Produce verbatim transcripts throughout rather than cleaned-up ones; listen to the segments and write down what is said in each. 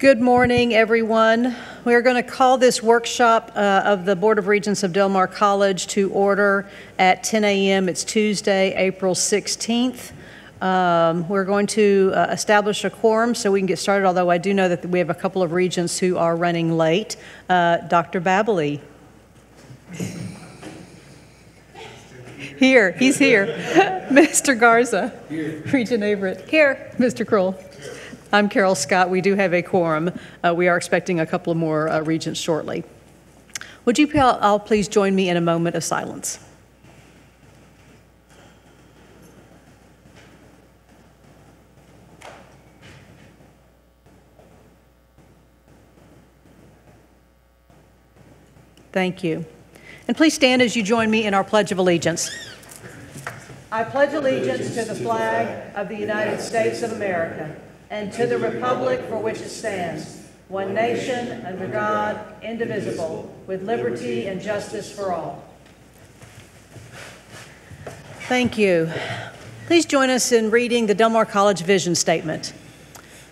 Good morning, everyone. We're going to call this workshop uh, of the Board of Regents of Del Mar College to order at ten A M It's Tuesday, April sixteenth. Um, we're going to uh, establish a quorum so we can get started, although I do know that we have a couple of regents who are running late. Uh, Doctor Bobbili. Here, he's here. Mister Garza. Here. Regent Averett. Here. Mister Krull. I'm Carol Scott. We do have a quorum. Uh, we are expecting a couple of more uh, regents shortly. Would you all please join me in a moment of silence? Thank you. And please stand as you join me in our Pledge of Allegiance. I pledge allegiance to the flag of the United States of America, and to the republic for which it stands, one nation, under God, indivisible, with liberty and justice for all. Thank you. Please join us in reading the Del Mar College Vision Statement.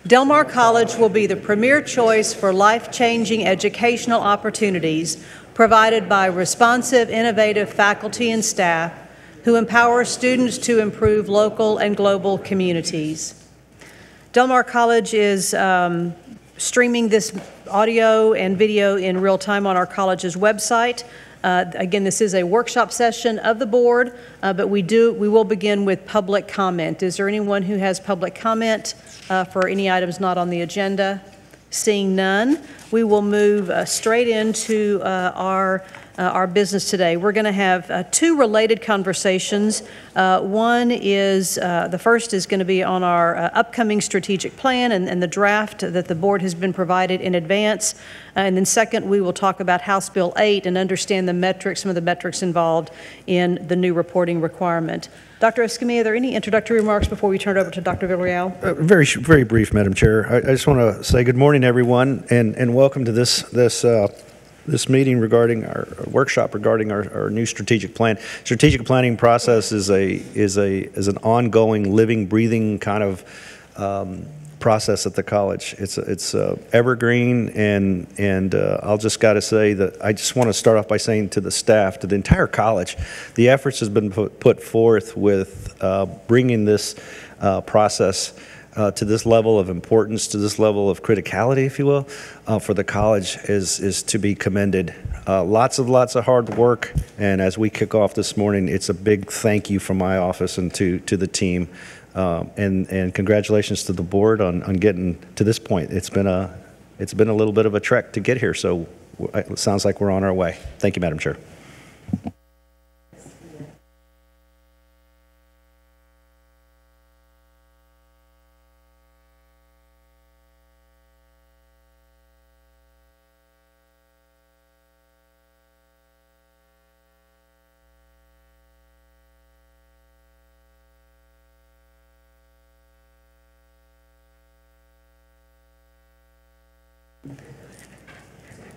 Del Mar College will be the premier choice for life-changing educational opportunities provided by responsive, innovative faculty and staff who empower students to improve local and global communities. Del Mar College is um, streaming this audio and video in real time on our college's website. Uh, again, this is a workshop session of the board, uh, but we do we will begin with public comment. Is there anyone who has public comment uh, for any items not on the agenda? Seeing none, we will move uh, straight into uh, our Uh, our business today. We're going to have uh, two related conversations. Uh, one is, uh, the first is going to be on our uh, upcoming strategic plan and, and the draft that the board has been provided in advance. Uh, and then second, we will talk about House Bill eight and understand the metrics, some of the metrics involved in the new reporting requirement. Doctor Escamilla, are there any introductory remarks before we turn it over to Doctor Villarreal? Uh, very, very brief, Madam Chair. I, I just want to say good morning, everyone, and, and welcome to this, this uh, This meeting regarding our workshop regarding our, our new strategic plan. Strategic planning process is a is a is an ongoing, living, breathing kind of um, process at the college. It's it's uh, evergreen, and and uh, I'll just got to say that I just want to start off by saying to the staff, to the entire college, the efforts has been put, put forth with uh, bringing this uh, process Uh, to this level of importance, to this level of criticality, if you will, uh, for the college is is to be commended. Uh, lots and lots of hard work, and as we kick off this morning, it's a big thank you from my office and to to the team, um, and and congratulations to the board on on getting to this point. It's been a it's been a little bit of a trek to get here, so it sounds like we're on our way. Thank you, Madam Chair.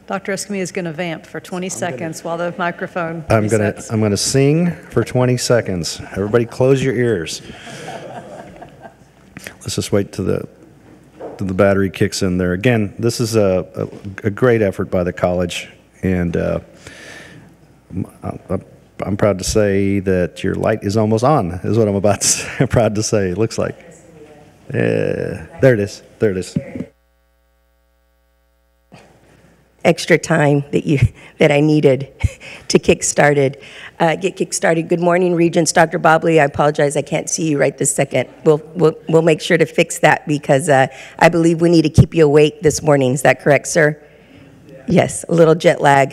Doctor Escamilla is going to vamp for twenty seconds while the microphone I'm going to I'm going to sing for twenty seconds. Everybody close your ears. Let's just wait till the till the battery kicks in there. Again, this is a a, a great effort by the college, and uh, I'm, I'm proud to say that your light is almost on, is what I'm about to say. I'm proud to say it looks like. Yeah, there it is. There it is. Extra time that you that I needed to kick started, uh, get kick started. Good morning, Regents. Doctor Bobley, I apologize, I can't see you right this second. We'll we'll we'll make sure to fix that because uh, I believe we need to keep you awake this morning. Is that correct, sir? Yeah. Yes, a little jet lag,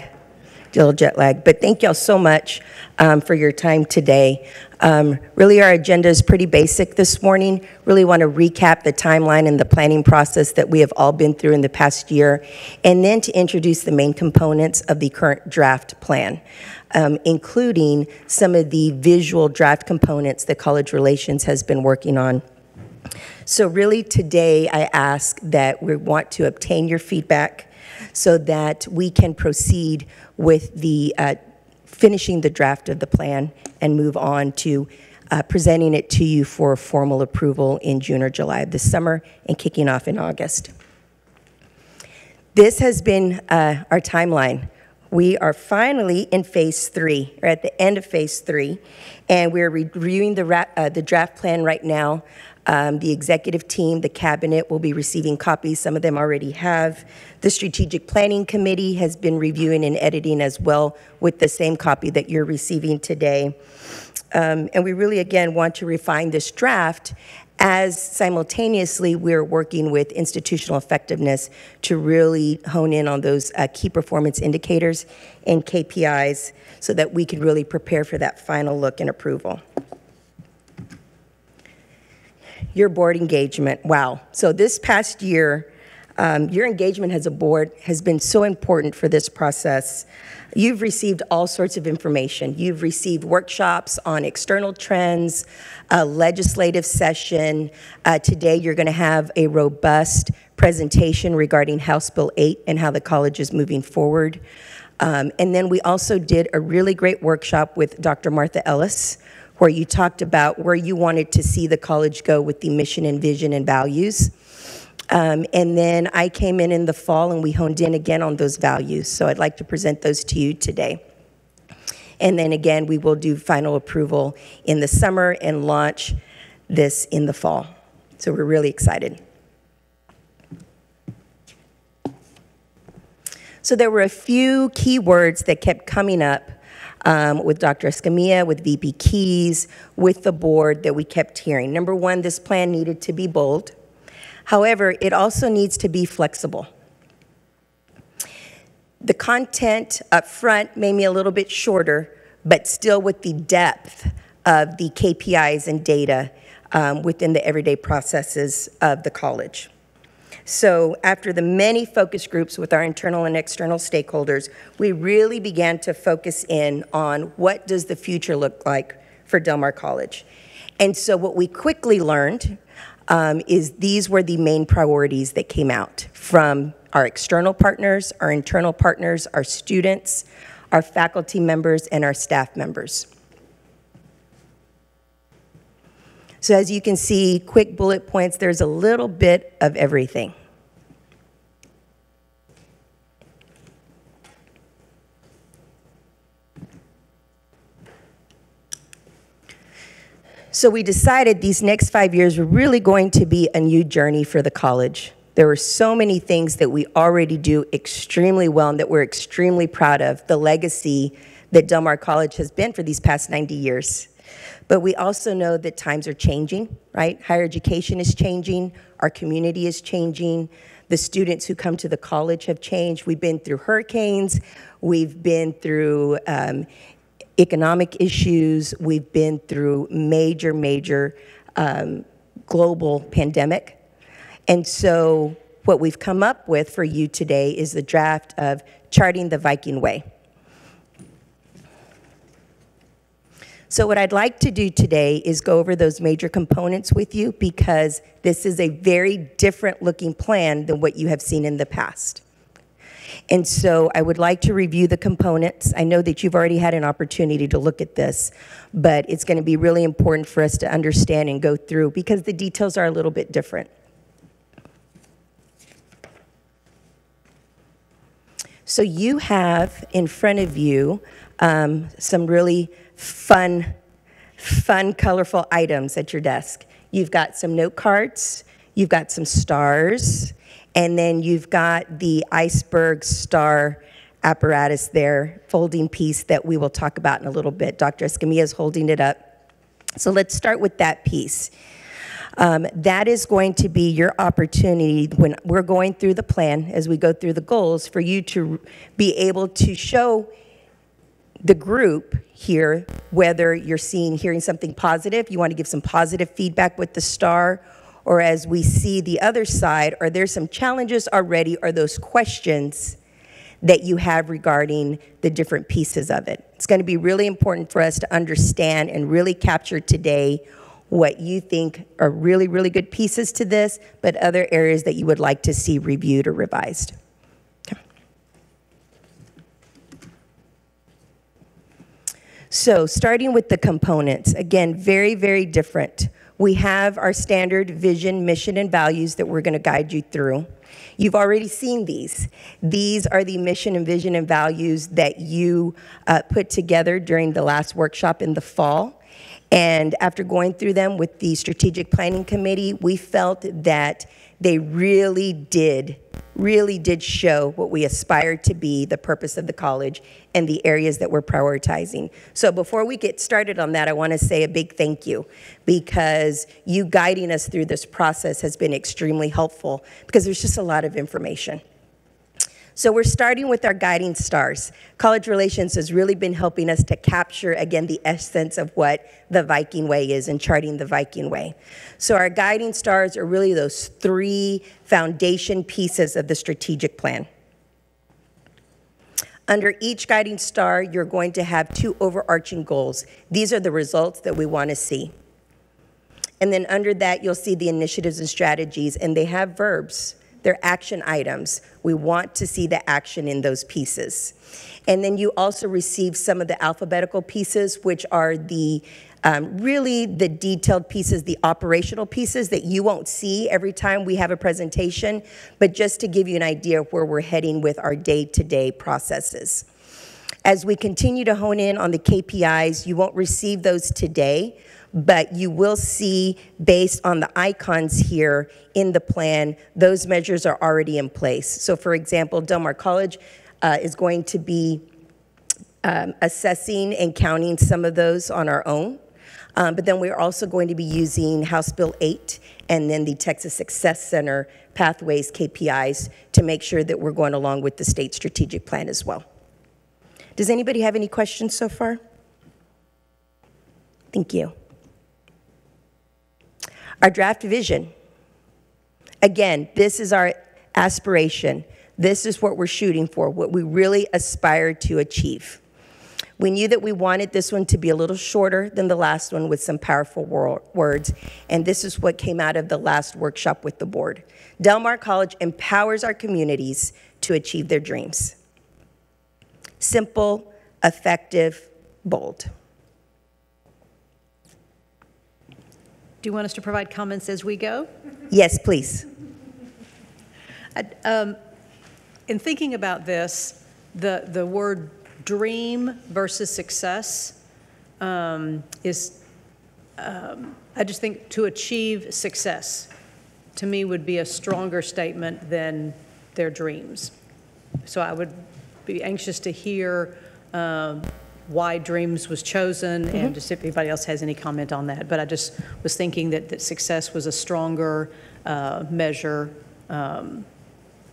a little jet lag. But thank y'all so much um, for your time today. Um, really, our agenda is pretty basic this morning. Really want to recap the timeline and the planning process that we have all been through in the past year, and then to introduce the main components of the current draft plan, um, including some of the visual draft components that College Relations has been working on. So really today, I ask that we want to obtain your feedback so that we can proceed with the uh, finishing the draft of the plan and move on to uh, presenting it to you for formal approval in June or July of this summer and kicking off in August. This has been uh, our timeline. We are finally in phase three, or at the end of phase three, and we're reviewing the, uh, the draft plan right now. Um, the executive team, the cabinet will be receiving copies. Some of them already have. The strategic planning committee has been reviewing and editing as well with the same copy that you're receiving today. Um, and we really, again, want to refine this draft as simultaneously we're working with institutional effectiveness to really hone in on those uh, key performance indicators and K P Is so that we can really prepare for that final look and approval. Your board engagement, wow. So this past year, um, your engagement as a board has been so important for this process. You've received all sorts of information. You've received workshops on external trends, a legislative session. Uh, today you're gonna have a robust presentation regarding House Bill eight and how the college is moving forward. Um, and then we also did a really great workshop with Doctor Martha Ellis, where you talked about where you wanted to see the college go with the mission and vision and values. Um, and then I came in in the fall and we honed in again on those values. So I'd like to present those to you today. And then again, we will do final approval in the summer and launch this in the fall. So we're really excited. So there were a few key words that kept coming up Um, with Doctor Escamilla, with V P Keys, with the board that we kept hearing. Number one, this plan needed to be bold. However, it also needs to be flexible. The content up front may be a little bit shorter, but still with the depth of the K P Is and data um, within the everyday processes of the college. So after the many focus groups with our internal and external stakeholders, we really began to focus in on what does the future look like for Del Mar College. And so what we quickly learned um, is these were the main priorities that came out from our external partners, our internal partners, our students, our faculty members, and our staff members. So as you can see, quick bullet points, there's a little bit of everything. So we decided these next five years were really going to be a new journey for the college. There were so many things that we already do extremely well and that we're extremely proud of, the legacy that Del Mar College has been for these past ninety years. But we also know that times are changing, right? Higher education is changing, our community is changing, the students who come to the college have changed. We've been through hurricanes, we've been through um, economic issues, we've been through major, major um, global pandemic. And so what we've come up with for you today is the draft of Charting the Viking Way. So what I'd like to do today is go over those major components with you because this is a very different looking plan than what you have seen in the past. And so I would like to review the components. I know that you've already had an opportunity to look at this, but it's going to be really important for us to understand and go through because the details are a little bit different. So you have in front of you um, some really fun, fun, colorful items at your desk. You've got some note cards, you've got some stars, and then you've got the iceberg star apparatus there, folding piece that we will talk about in a little bit. Doctor Escamilla is holding it up. So let's start with that piece. Um, that is going to be your opportunity when we're going through the plan, as we go through the goals, for you to be able to show the group here, whether you're seeing, hearing something positive, you want to give some positive feedback with the star, or as we see the other side, are there some challenges already, or those questions that you have regarding the different pieces of it. It's going to be really important for us to understand and really capture today what you think are really, really good pieces to this, but other areas that you would like to see reviewed or revised. So starting with the components, again, very, very different. We have our standard vision, mission, and values that we're going to guide you through. You've already seen these. These are the mission and vision and values that you uh, put together during the last workshop in the fall. And after going through them with the Strategic Planning Committee, we felt that they really did, really did show what we aspire to be, the purpose of the college, and the areas that we're prioritizing. So before we get started on that, I want to say a big thank you, because you guiding us through this process has been extremely helpful, because there's just a lot of information. So we're starting with our guiding stars. College Relations has really been helping us to capture, again, the essence of what the Viking Way is and charting the Viking Way. So our guiding stars are really those three foundation pieces of the strategic plan. Under each guiding star, you're going to have two overarching goals. These are the results that we want to see. And then under that, you'll see the initiatives and strategies, and they have verbs. They're action items. We want to see the action in those pieces. And then you also receive some of the alphabetical pieces, which are the um, really the detailed pieces, the operational pieces that you won't see every time we have a presentation, but just to give you an idea of where we're heading with our day-to-day processes. As we continue to hone in on the K P Is, you won't receive those today, but you will see, based on the icons here in the plan, those measures are already in place. So for example, Del Mar College uh, is going to be um, assessing and counting some of those on our own. Um, but then we're also going to be using House Bill eight and then the Texas Success Center Pathways K P Is to make sure that we're going along with the state strategic plan as well. Does anybody have any questions so far? Thank you. Our draft vision. Again, this is our aspiration. This is what we're shooting for, what we really aspire to achieve. We knew that we wanted this one to be a little shorter than the last one with some powerful words, and this is what came out of the last workshop with the board. Del Mar College empowers our communities to achieve their dreams. Simple, effective, bold. Do you want us to provide comments as we go? Yes, please. I, um, in thinking about this, the, the word dream versus success um, is, um, I just think to achieve success, to me, would be a stronger statement than their dreams. So I would be anxious to hear um, why dreams was chosen, mm-hmm. and just if anybody else has any comment on that. But I just was thinking that, that success was a stronger uh, measure um,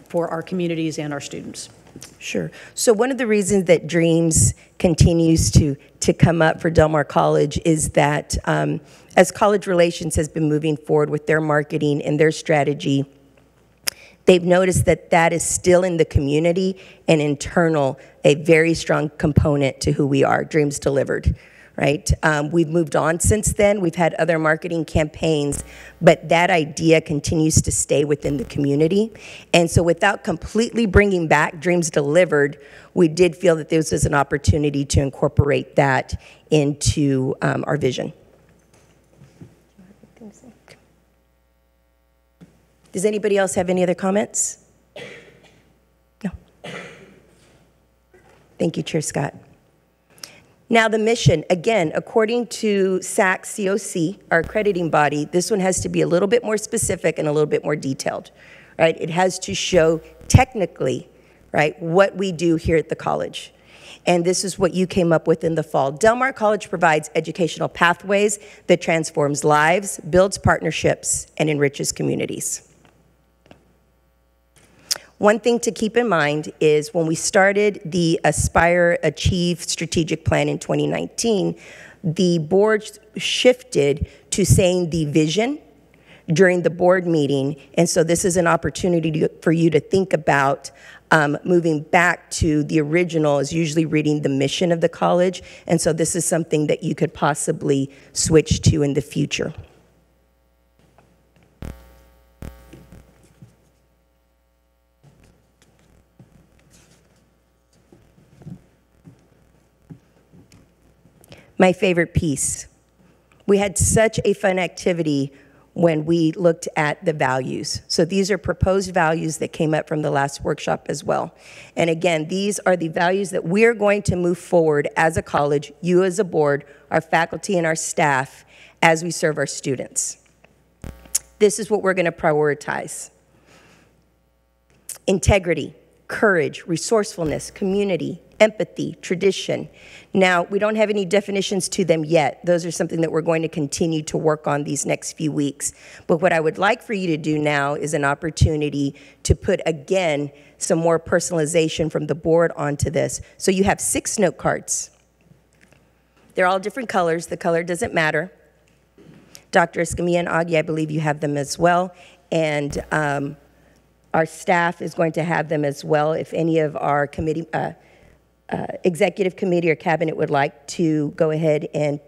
for our communities and our students. Sure. So one of the reasons that dreams continues to, to come up for Del Mar College is that um, as College Relations has been moving forward with their marketing and their strategy, they've noticed that that is still in the community and internal, a very strong component to who we are, dreams delivered, right? Um, we've moved on since then. We've had other marketing campaigns, but that idea continues to stay within the community. And so without completely bringing back dreams delivered, we did feel that this was an opportunity to incorporate that into um, our vision. Does anybody else have any other comments? No. Thank you, Chair Scott. Now the mission, again, according to S A C S C O C, our accrediting body, this one has to be a little bit more specific and a little bit more detailed, right? It has to show technically, right, what we do here at the college. And this is what you came up with in the fall. Del Mar College provides educational pathways that transforms lives, builds partnerships, and enriches communities. One thing to keep in mind is when we started the Aspire Achieve strategic plan in twenty nineteen, the board shifted to saying the vision during the board meeting. And so this is an opportunity to, for you to think about um, moving back to the original is usually reading the mission of the college. And so this is something that you could possibly switch to in the future. My favorite piece, We had such a fun activity when we looked at the values. So these are proposed values that came up from the last workshop as well. And again, these are the values that we're going to move forward as a college, you as a board, our faculty and our staff, as we serve our students. This is what we're gonna prioritize. Integrity, courage, resourcefulness, community, empathy, tradition. Now, we don't have any definitions to them yet. Those are something that we're going to continue to work on these next few weeks. But what I would like for you to do now is an opportunity to put, again, some more personalization from the board onto this. So you have six note cards. They're all different colors. The color doesn't matter. Doctor Escamilla and Augie, I believe you have them as well. And um, our staff is going to have them as well. If any of our committee, uh, Uh, executive committee or cabinet would like to go ahead and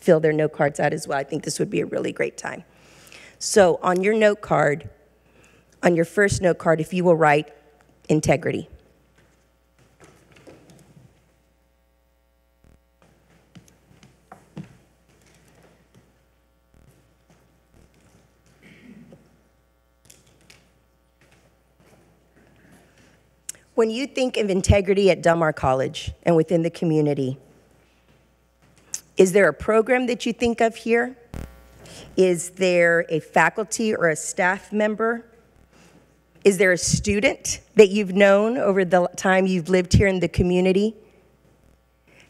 fill their note cards out as well. I think this would be a really great time. So on your note card, on your first note card, if you will write integrity. When you think of integrity at Del Mar College and within the community, is there a program that you think of here? Is there a faculty or a staff member? Is there a student that you've known over the time you've lived here in the community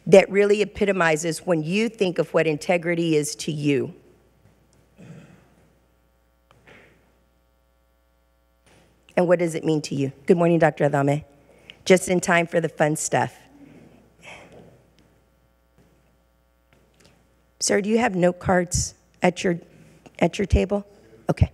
that really epitomizes when you think of what integrity is to you? And what does it mean to you? Good morning, Doctor Adame. Just in time for the fun stuff. Sir, do you have note cards at your, at your table? Okay.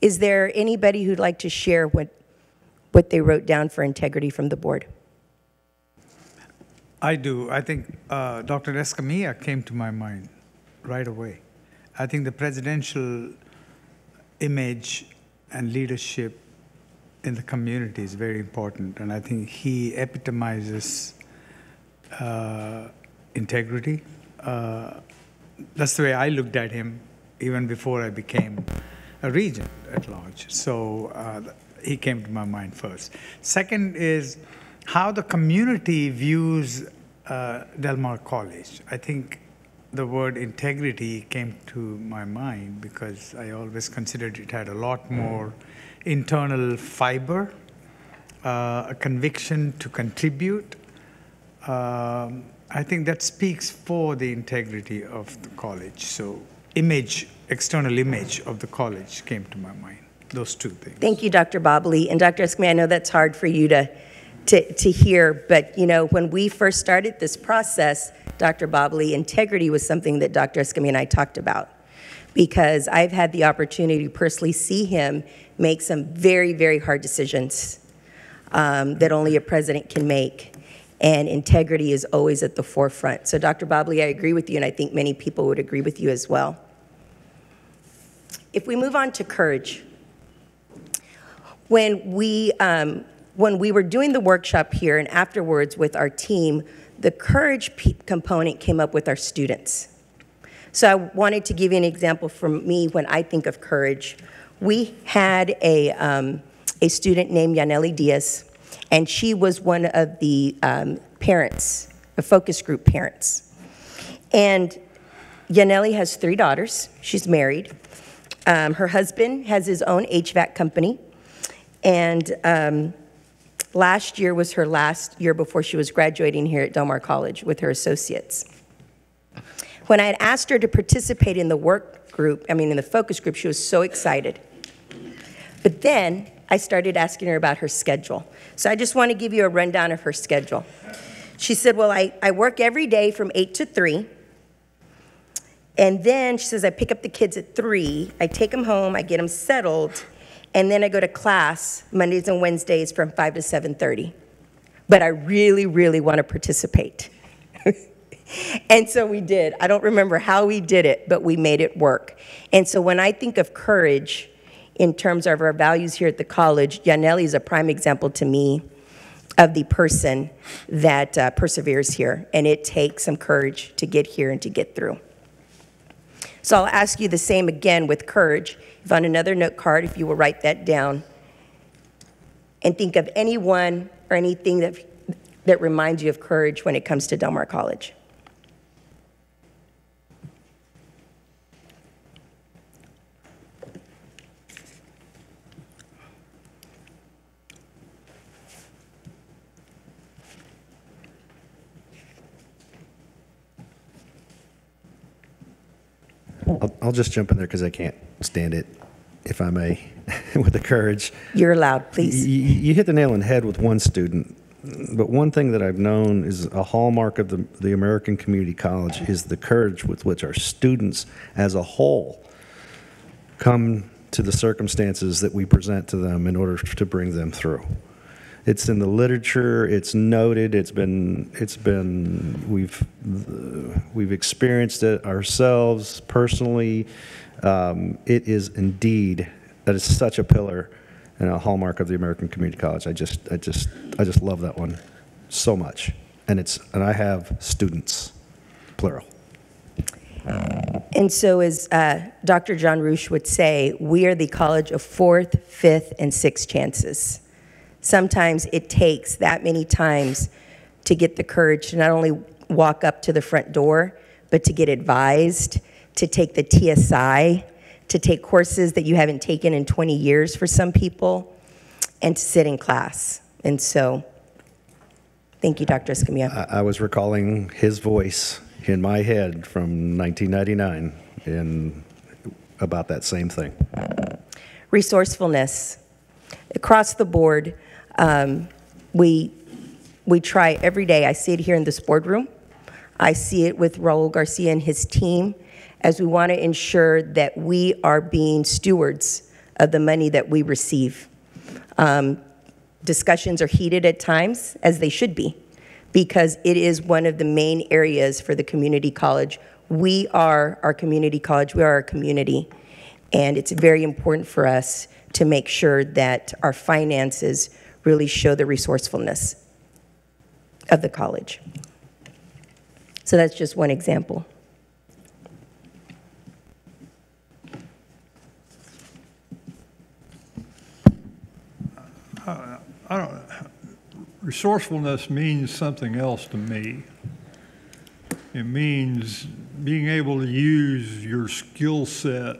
Is there anybody who'd like to share what what they wrote down for integrity from the board? I do. I think uh, Doctor Escamilla came to my mind right away. I think the presidential image and leadership in the community is very important, and I think he epitomizes uh, integrity. Uh, that's the way I looked at him even before I became a regent at large. So uh, he came to my mind first. Second is how the community views uh, Del Mar College. I think the word integrity came to my mind because I always considered it had a lot more internal fiber, uh, a conviction to contribute. Um, I think that speaks for the integrity of the college. So image, external image of the college came to my mind. Those two things. Thank you, Doctor Bobbili. And Doctor Escamilla, I know that's hard for you to, to, to hear, but you know, when we first started this process, Doctor Bobbili, integrity was something that Doctor Escamilla and I talked about, because I've had the opportunity to personally see him make some very, very hard decisions um, that only a president can make. And integrity is always at the forefront. So Doctor Bobbili, I agree with you, and I think many people would agree with you as well. If we move on to courage, when we, um, when we were doing the workshop here and afterwards with our team, the courage component came up with our students. So I wanted to give you an example from me when I think of courage. We had a, um, a student named Yaneli Diaz, and she was one of the um, parents, the focus group parents. And Yaneli has three daughters. She's married. Um, her husband has his own H V A C company. And um, last year was her last year before she was graduating here at Del Mar College with her associates. When I had asked her to participate in the work group, I mean in the focus group, she was so excited. But then I started asking her about her schedule. So I just want to give you a rundown of her schedule. She said, well, I, I work every day from eight to three. And then she says, I pick up the kids at three. I take them home. I get them settled. And then I go to class Mondays and Wednesdays from five to seven thirty. But I really, really want to participate. And so we did. I don't remember how we did it, but we made it work. And so when I think of courage in terms of our values here at the college, Yaneli is a prime example to me of the person that uh, perseveres here. And it takes some courage to get here and to get through. So I'll ask you the same again with courage. If on another note card, if you will write that down. And think of anyone or anything that, that reminds you of courage when it comes to Del Mar College. I'll, I'll just jump in there because I can't stand it, if I may, with the courage. You're allowed, please. You, you hit the nail on the head with one student, but one thing that I've known is a hallmark of the, the American Community College is the courage with which our students as a whole come to the circumstances that we present to them in order to bring them through. It's in the literature, it's noted, it's been, it's been, we've, we've experienced it ourselves personally. Um, it is indeed, that is such a pillar and a hallmark of the American Community College. I just, I just, I just love that one so much. And it's, and I have students, plural. And so as uh, Doctor John Rush would say, we are the college of fourth, fifth, and sixth chances. Sometimes it takes that many times to get the courage to not only walk up to the front door, but to get advised, to take the T S I, to take courses that you haven't taken in twenty years for some people, and to sit in class. And so, thank you, Doctor Escamilla. I, I was recalling his voice in my head from nineteen ninety-nine in about that same thing. Resourcefulness. Across the board, Um, we, we try every day. I see it here in this boardroom. I see it with Raul Garcia and his team, as we want to ensure that we are being stewards of the money that we receive. Um, discussions are heated at times, as they should be, because it is one of the main areas for the community college. We are our community college, we are our community, and it's very important for us to make sure that our finances really show the resourcefulness of the college. So that's just one example. I, I don't, resourcefulness means something else to me. It means being able to use your skill set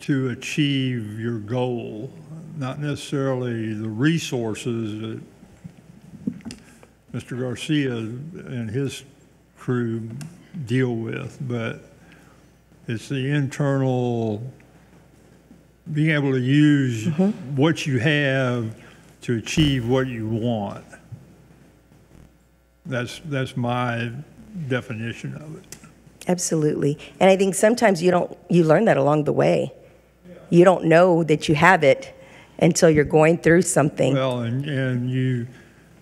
to achieve your goal, not necessarily the resources that Mister Garcia and his crew deal with, but it's the internal, being able to use mm-hmm. what you have to achieve what you want. That's, that's my definition of it. Absolutely. And I think sometimes you don't, you learn that along the way. Yeah. You don't know that you have it until you're going through something. Well, and, and you,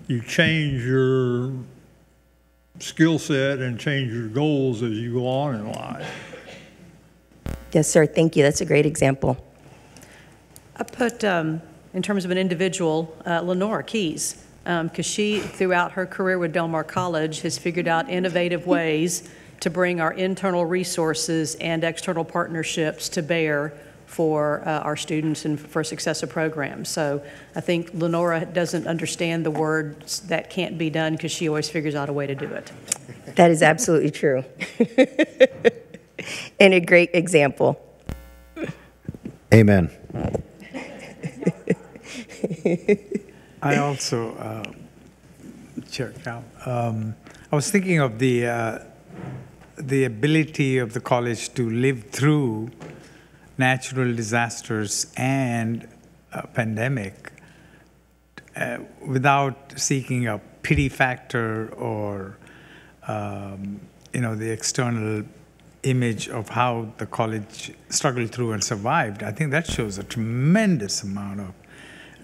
you change your skill set and change your goals as you go on in life. Yes, sir. Thank you. That's a great example. I put, um, in terms of an individual, uh, Lenora Keys, because um, she, throughout her career with Del Mar College, has figured out innovative ways to bring our internal resources and external partnerships to bear for uh, our students and for successive programs. So I think Lenora doesn't understand the words that can't be done because she always figures out a way to do it. That is absolutely true. And a great example. Amen. I also, uh, Chair Cal, um, I was thinking of the, uh, the ability of the college to live through natural disasters and a pandemic uh, without seeking a pity factor or, um, you know, the external image of how the college struggled through and survived. I think that shows a tremendous amount of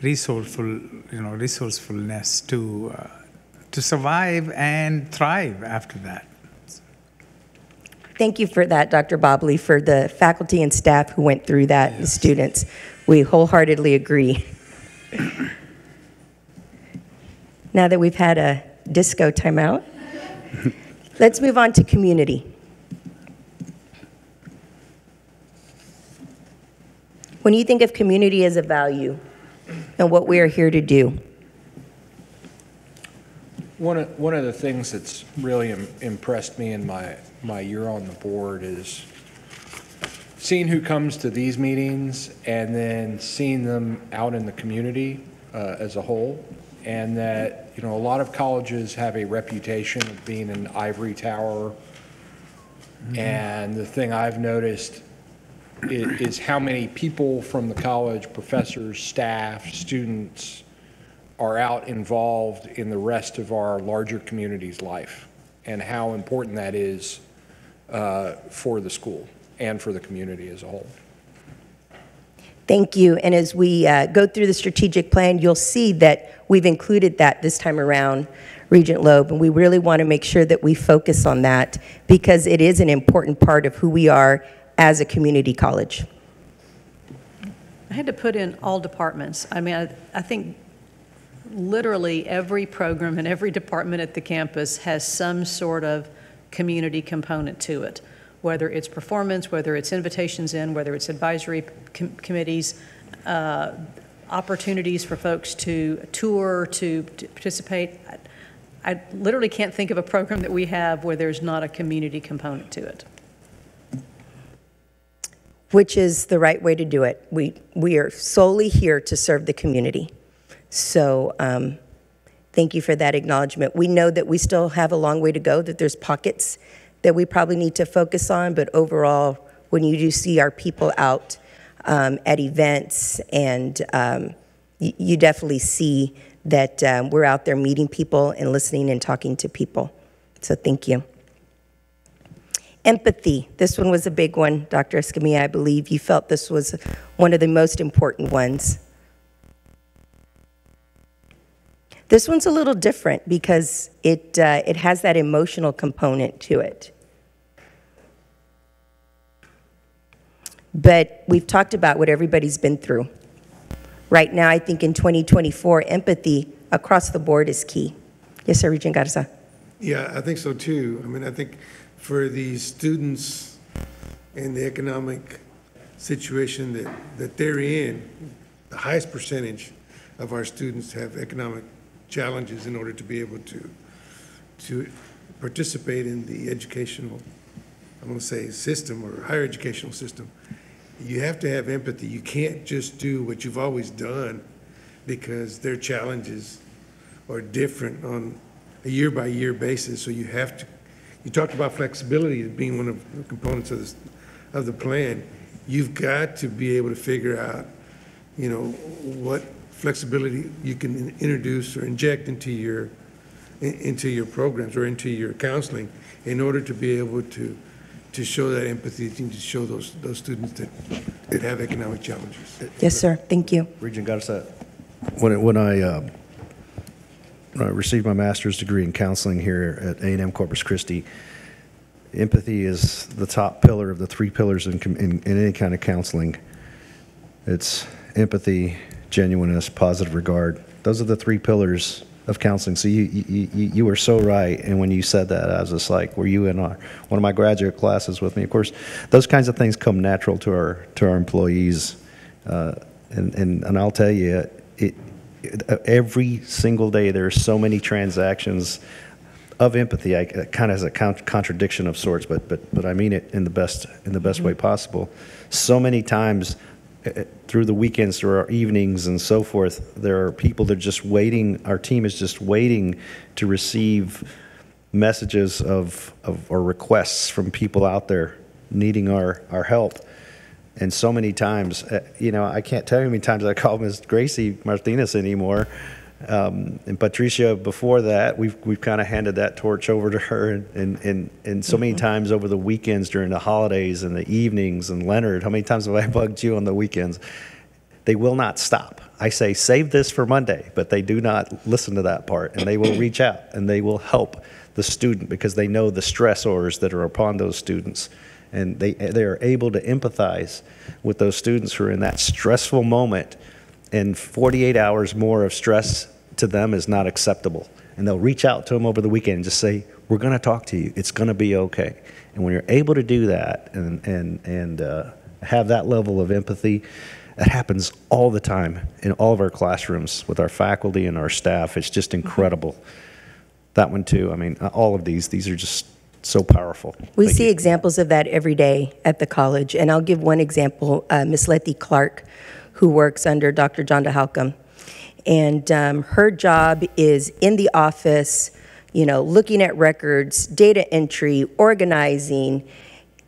resourceful, you know, resourcefulness to uh, to survive and thrive after that. Thank you for that, Doctor Bobbili, for the faculty and staff who went through that, yes. The students. We wholeheartedly agree. Now that we've had a disco timeout, let's move on to community. When you think of community as a value and what we are here to do. One of, one of the things that's really im- impressed me in my my year on the board is seeing who comes to these meetings and then seeing them out in the community uh, as a whole. And that, you know, a lot of colleges have a reputation of being an ivory tower. Mm-hmm. And the thing I've noticed is, is how many people from the college, professors, staff, students, are out involved in the rest of our larger community's life, and how important that is Uh, for the school and for the community as a whole. Thank you. And as we uh, go through the strategic plan, you'll see that we've included that this time around, Regent Loeb, and we really want to make sure that we focus on that because it is an important part of who we are as a community college. I had to put in all departments. I mean, I, I think literally every program and every department at the campus has some sort of community component to it, whether it's performance, whether it's invitations in, whether it's advisory com committees, uh, opportunities for folks to tour, to, to participate. I, I literally can't think of a program that we have where there's not a community component to it. Which is the right way to do it. We, we are solely here to serve the community. So, um, thank you for that acknowledgement. We know that we still have a long way to go, that there's pockets that we probably need to focus on, but overall, when you do see our people out um, at events, and um, you definitely see that um, we're out there meeting people and listening and talking to people. So thank you. Empathy. This one was a big one, Doctor Escamilla. I believe you felt this was one of the most important ones. This one's a little different because it, uh, it has that emotional component to it. But we've talked about what everybody's been through. Right now, I think in twenty twenty-four, empathy across the board is key. Yes, sir, Regent Garza. Yeah, I think so too. I mean, I think for the students and the economic situation that, that they're in, the highest percentage of our students have economic challenges in order to be able to to participate in the educational, I'm going to say system or higher educational system. You have to have empathy. You can't just do what you've always done because their challenges are different on a year by year basis. So you have to, you talked about flexibility as being one of the components of, this, of the plan. You've got to be able to figure out, you know, what flexibility you can introduce or inject into your into your programs or into your counseling in order to be able to to show that empathy and to show those those students that, that have economic challenges. Yes, sir. Thank you, Regent Garza. When it, when I uh, when I received my master's degree in counseling here at A and M Corpus Christi, empathy is the top pillar of the three pillars in in, in any kind of counseling. It's empathy, genuineness, positive regard. Those are the three pillars of counseling. So you, you, you, you were so right. And when you said that, I was just like, were you in our, one of my graduate classes with me? Of course, those kinds of things come natural to our, to our employees. Uh, and, and, and I'll tell you, it, it, every single day, there are so many transactions of empathy. I, it kind of has a con contradiction of sorts, but, but, but I mean it in the best, in the best mm-hmm. way possible. So many times, through the weekends, through our evenings and so forth, there are people that are just waiting, our team is just waiting to receive messages of, of or requests from people out there needing our, our help. And so many times, you know, I can't tell you how many times I call Miz Gracie Martinez anymore. Um, and Patricia, before that, we've, we've kind of handed that torch over to her. And, and, and, and so many times over the weekends during the holidays and the evenings, and Leonard, how many times have I bugged you on the weekends? They will not stop. I say, save this for Monday, but they do not listen to that part, and they will reach out, and they will help the student because they know the stressors that are upon those students, and they, they are able to empathize with those students who are in that stressful moment, and forty-eight hours more of stress to them is not acceptable. And they'll reach out to them over the weekend and just say, we're going to talk to you. It's going to be okay. And when you're able to do that and, and, and uh, have that level of empathy, it happens all the time in all of our classrooms with our faculty and our staff. It's just incredible. That one, too. I mean, all of these, these are just so powerful. We Thank see you. Examples of that every day at the college. And I'll give one example, uh, Miz Letty Clark, who works under Doctor John DeHalcombe. And um, her job is in the office, you know, looking at records, data entry, organizing.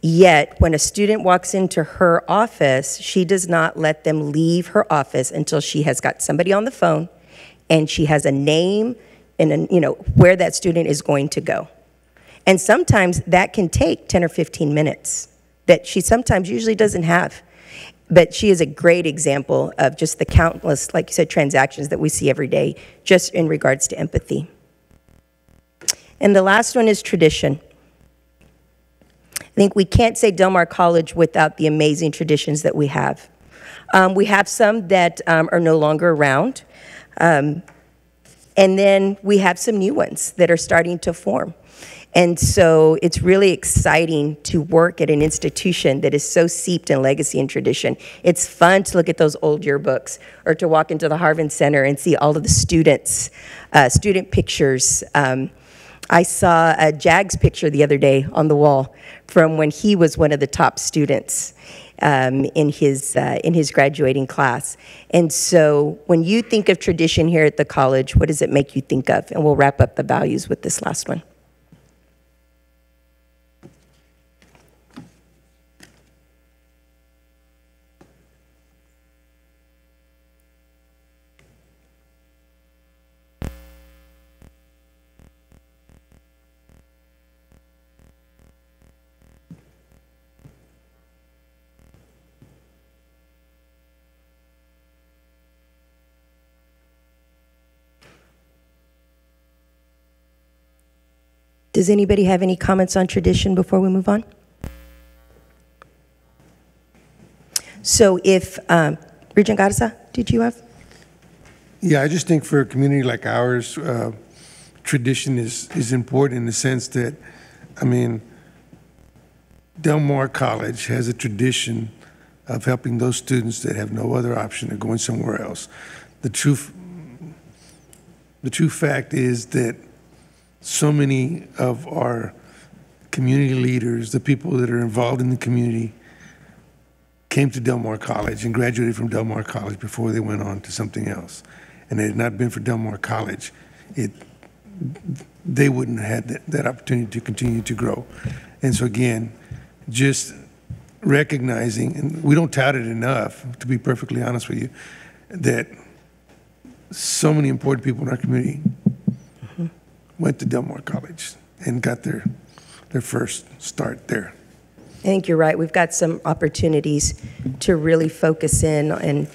Yet, when a student walks into her office, she does not let them leave her office until she has got somebody on the phone and she has a name and, a, you know, where that student is going to go. And sometimes that can take ten or fifteen minutes that she sometimes usually doesn't have. But she is a great example of just the countless, like you said, transactions that we see every day just in regards to empathy. And the last one is tradition. I think we can't say Del Mar College without the amazing traditions that we have. Um, we have some that um, are no longer around. Um, and then we have some new ones that are starting to form. And so it's really exciting to work at an institution that is so seeped in legacy and tradition. It's fun to look at those old yearbooks or to walk into the Harvin Center and see all of the students, uh, student pictures. Um, I saw a Jag's picture the other day on the wall from when he was one of the top students um, in, his, uh, in his graduating class. And so when you think of tradition here at the college, what does it make you think of? And we'll wrap up the values with this last one. Does anybody have any comments on tradition before we move on? So if, um, Regent Garza, did you have? Yeah, I just think for a community like ours, uh, tradition is, is important in the sense that, I mean, Del Mar College has a tradition of helping those students that have no other option of going somewhere else. The true, the true fact is that so many of our community leaders, the people that are involved in the community, came to Del Mar College and graduated from Del Mar College before they went on to something else. And had it not been for Del Mar College, it, they wouldn't have had that, that opportunity to continue to grow. And so again, just recognizing, and we don't tout it enough, to be perfectly honest with you, that so many important people in our community went to Del Mar College and got their, their first start there. I think you're right. We've got some opportunities to really focus in and,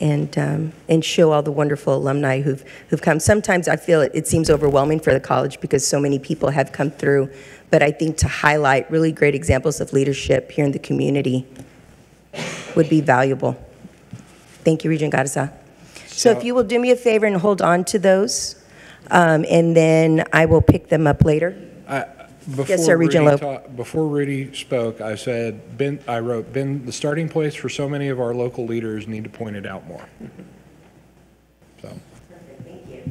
and, um, and show all the wonderful alumni who've, who've come. Sometimes I feel it, it seems overwhelming for the college because so many people have come through, but I think to highlight really great examples of leadership here in the community would be valuable. Thank you, Regent Garza. So, so if you will do me a favor and hold on to those, Um, and then I will pick them up later. I, yes, sir, Regent Loeb. Talk, before Rudy spoke, I said, Ben, I wrote, Ben, the starting place for so many of our local leaders need to point it out more. So. Perfect, thank you.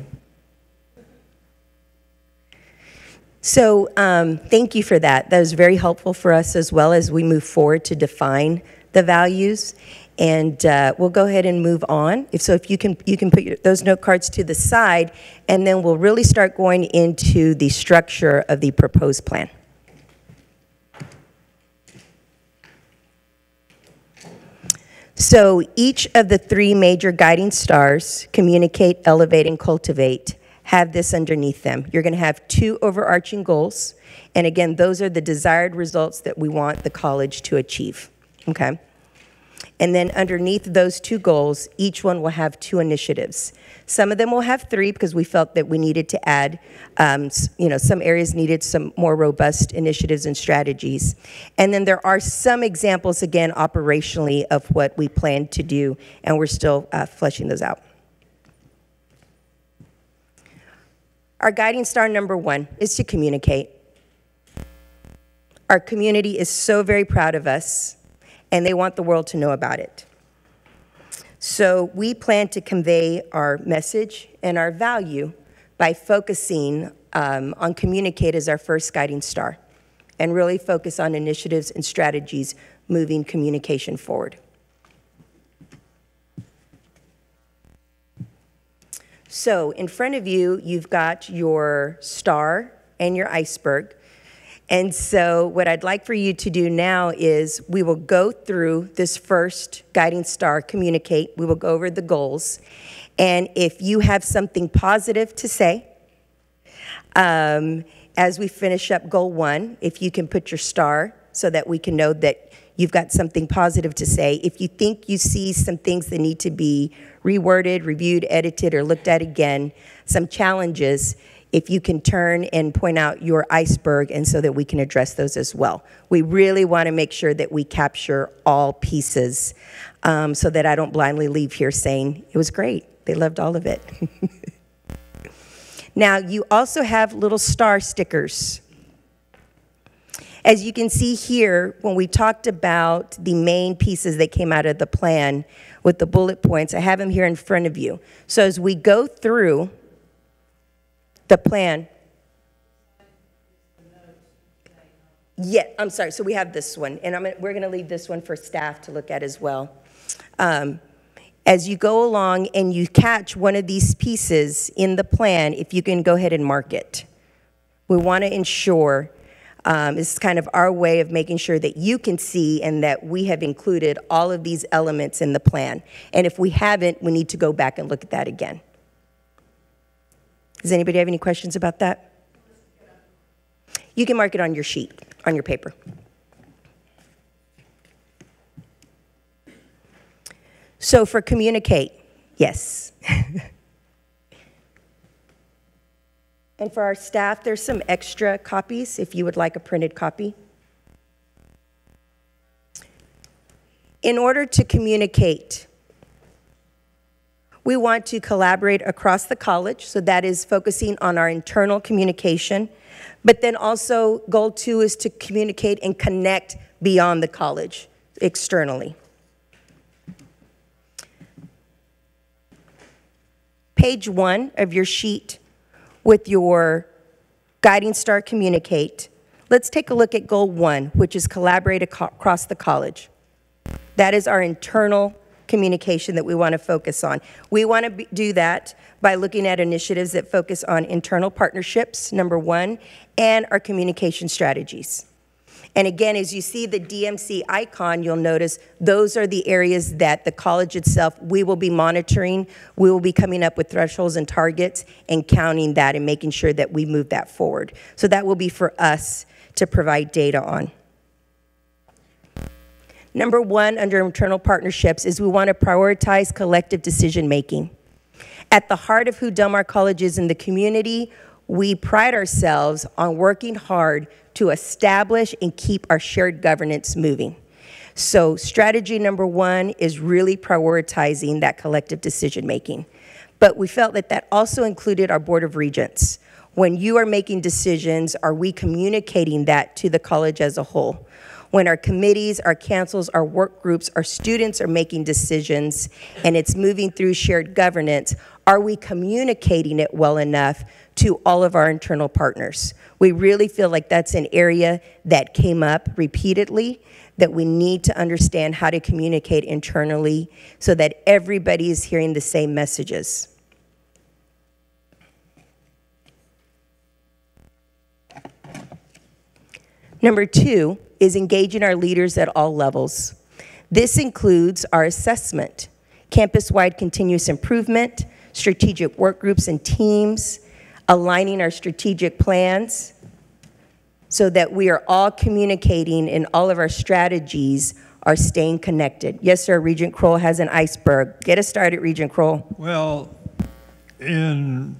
So um, thank you for that. That was very helpful for us as well as we move forward to define the values. And uh, we'll go ahead and move on. If so, if you can, you can put your, those note cards to the side, and then we'll really start going into the structure of the proposed plan. So each of the three major guiding stars, communicate, elevate, and cultivate, have this underneath them. You're going to have two overarching goals. And again, those are the desired results that we want the college to achieve, okay? And then underneath those two goals, each one will have two initiatives. Some of them will have three because we felt that we needed to add, um, you know, some areas needed some more robust initiatives and strategies. And then there are some examples, again, operationally of what we plan to do, and we're still uh, fleshing those out. Our guiding star number one is to communicate. Our community is so very proud of us, and they want the world to know about it. So we plan to convey our message and our value by focusing um, on communicate as our first guiding star, and really focus on initiatives and strategies moving communication forward. So in front of you, you've got your star and your iceberg. And so what I'd like for you to do now is we will go through this first guiding star, communicate. We will go over the goals. And if you have something positive to say, um, as we finish up goal one, if you can put your star so that we can know that you've got something positive to say. If you think you see some things that need to be reworded, reviewed, edited, or looked at again, some challenges, if you can turn and point out your iceberg, and so that we can address those as well. We really want to make sure that we capture all pieces um, so that I don't blindly leave here saying, it was great, they loved all of it. Now, you also have little star stickers. As you can see here, when we talked about the main pieces that came out of the plan with the bullet points, I have them here in front of you. So as we go through the plan. Yeah, I'm sorry, so we have this one, and I'm, we're gonna leave this one for staff to look at as well. Um, as you go along and you catch one of these pieces in the plan, if you can go ahead and mark it. We wanna ensure, um, this is kind of our way of making sure that you can see and that we have included all of these elements in the plan. And if we haven't, we need to go back and look at that again. Does anybody have any questions about that? You can mark it on your sheet, on your paper. So for communicate, yes. And for our staff, there's some extra copies if you would like a printed copy. In order to communicate, we want to collaborate across the college, so that is focusing on our internal communication. But then also, goal two is to communicate and connect beyond the college, externally. Page one of your sheet with your guiding star communicate. Let's take a look at goal one, which is collaborate across the college. That is our internal communication that we want to focus on. We want to do that by looking at initiatives that focus on internal partnerships, number one, and our communication strategies. And again, as you see the D M C icon, you'll notice those are the areas that the college itself, we will be monitoring, we will be coming up with thresholds and targets and counting that and making sure that we move that forward. So that will be for us to provide data on. Number one under internal partnerships is we want to prioritize collective decision making. At the heart of who Del Mar College is in the community, we pride ourselves on working hard to establish and keep our shared governance moving. So strategy number one is really prioritizing that collective decision making. But we felt that that also included our Board of Regents. When you are making decisions, are we communicating that to the college as a whole? When our committees, our councils, our work groups, our students are making decisions and it's moving through shared governance, are we communicating it well enough to all of our internal partners? We really feel like that's an area that came up repeatedly, that we need to understand how to communicate internally so that everybody is hearing the same messages. Number two is engaging our leaders at all levels. This includes our assessment, campus-wide continuous improvement, strategic work groups and teams, aligning our strategic plans, so that we are all communicating and all of our strategies are staying connected. Yes, sir, Regent Krull has an iceberg. Get us started, Regent Krull. Well, in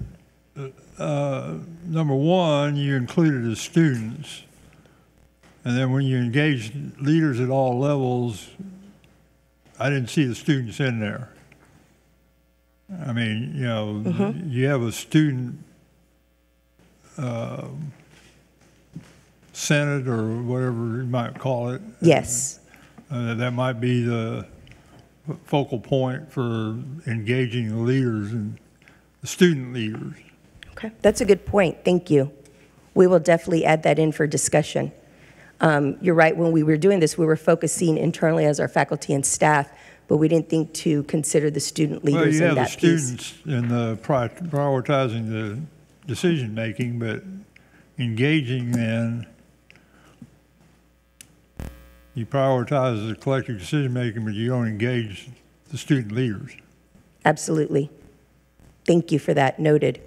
uh, number one, you included the students. And then when you engage leaders at all levels, I didn't see the students in there. I mean, you know, mm-hmm. you have a student uh, senate or whatever you might call it. Yes. And, uh, that might be the focal point for engaging the leaders and the student leaders. Okay, that's a good point. Thank you. We will definitely add that in for discussion. Um, you're right, when we were doing this, we were focusing internally as our faculty and staff, but we didn't think to consider the student leaders well, in that piece. You have the students in the prior prioritizing the decision-making, but engaging then, you prioritize the collective decision-making, but you don't engage the student leaders. Absolutely. Thank you for that, noted.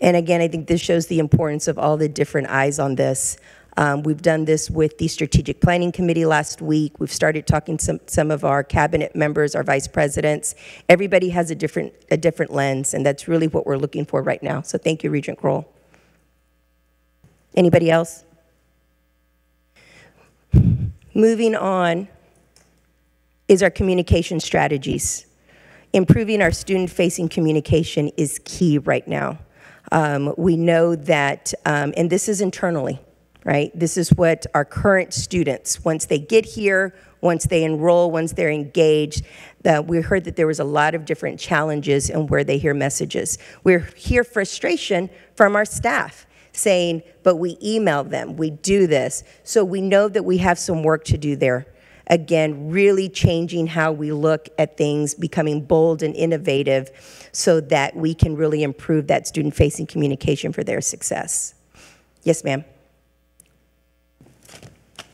And again, I think this shows the importance of all the different eyes on this. Um, we've done this with the Strategic Planning Committee last week. We've started talking to some, some of our cabinet members, our vice presidents. Everybody has a different, a different lens, and that's really what we're looking for right now. So thank you, Regent Krull. Anybody else? Moving on is our communication strategies. Improving our student-facing communication is key right now. Um, we know that, um, and this is internally, right? This is what our current students, once they get here, once they enroll, once they're engaged, uh, we heard that there was a lot of different challenges in where they hear messages. We hear frustration from our staff saying, but we email them, we do this. So we know that we have some work to do there. Again, really changing how we look at things, becoming bold and innovative so that we can really improve that student-facing communication for their success. Yes, ma'am.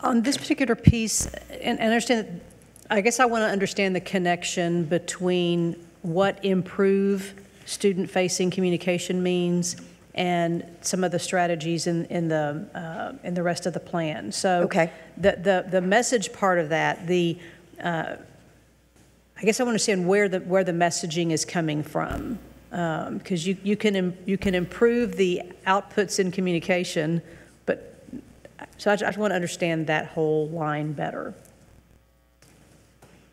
On this particular piece, and, and understand, I guess I want to understand the connection between what improve student-facing communication means and some of the strategies in, in the uh, in the rest of the plan. So okay. the, the the message part of that, the uh, I guess I want to understand where the where the messaging is coming from, because um, you you can im you can improve the outputs in communication. So I just want to understand that whole line better,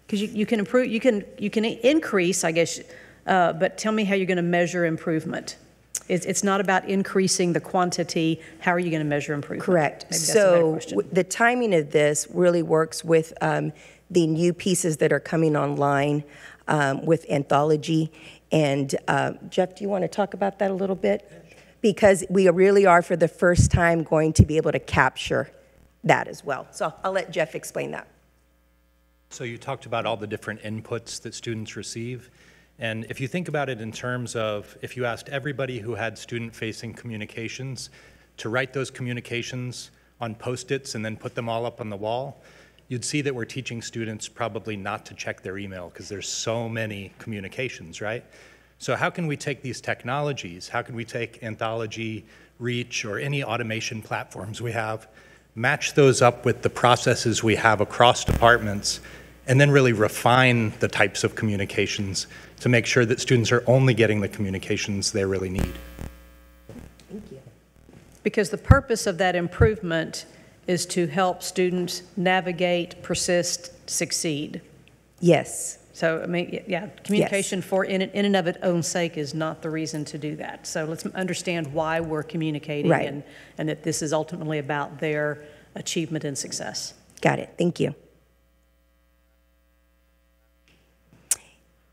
because you, you can improve, you can you can increase, I guess, uh, but tell me how you're going to measure improvement. It's, it's not about increasing the quantity. How are you going to measure improvement? Correct. Maybe that's so a better question. The timing of this really works with um, the new pieces that are coming online um, with Anthology. And uh, Jeff, do you want to talk about that a little bit? Because we really are, for the first time, going to be able to capture that as well. So I'll let Jeff explain that. So you talked about all the different inputs that students receive. And if you think about it in terms of, if you asked everybody who had student-facing communications to write those communications on Post-its and then put them all up on the wall, you'd see that we're teaching students probably not to check their email because there's so many communications, right? So how can we take these technologies, how can we take Anthology, Reach, or any automation platforms we have, match those up with the processes we have across departments, and then really refine the types of communications to make sure that students are only getting the communications they really need? Thank you. Because the purpose of that improvement is to help students navigate, persist, succeed. Yes. So, I mean, yeah, communication yes. for in, in and of its own sake is not the reason to do that. So let's understand why we're communicating right. and, and that this is ultimately about their achievement and success. Got it. Thank you.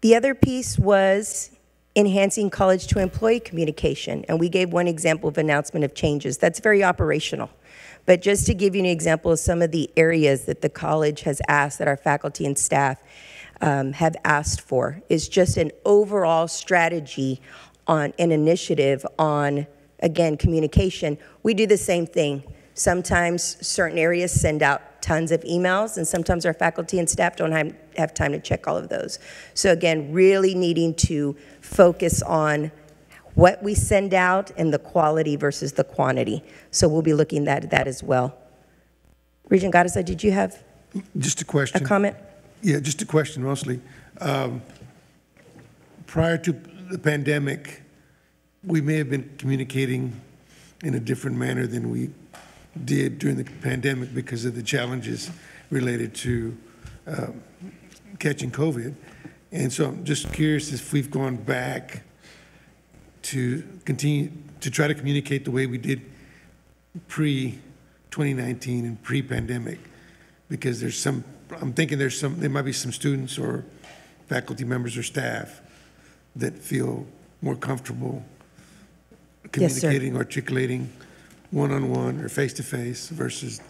The other piece was enhancing college to employee communication. And we gave one example of announcement of changes. That's very operational. But just to give you an example of some of the areas that the college has asked that our faculty and staff Um, have asked for is just an overall strategy on an initiative on, again, communication. We do the same thing. Sometimes certain areas send out tons of emails, and sometimes our faculty and staff don't have, have time to check all of those. So again, really needing to focus on what we send out and the quality versus the quantity. So we'll be looking at that as well. Regent Garza, did you have just a question? A comment? Yeah, just a question mostly. Um, prior to the pandemic, we may have been communicating in a different manner than we did during the pandemic because of the challenges related to um, catching COVID. And so I'm just curious if we've gone back to continue to try to communicate the way we did pre twenty nineteen and pre-pandemic, because there's some, I'm thinking there's some, there might be some students or faculty members or staff that feel more comfortable communicating, yes, articulating one-on-one or face-to-face versus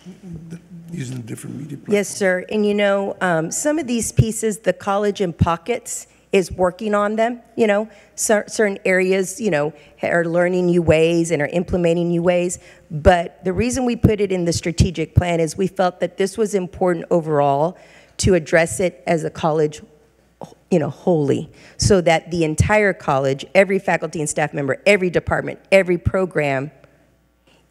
the, using a different media platform. Yes, sir. And you know, um, some of these pieces, the College in Pockets is working on them. You know, cer certain areas, you know, are learning new ways and are implementing new ways. But the reason we put it in the strategic plan is we felt that this was important overall to address it as a college, you know, wholly, so that the entire college, every faculty and staff member, every department, every program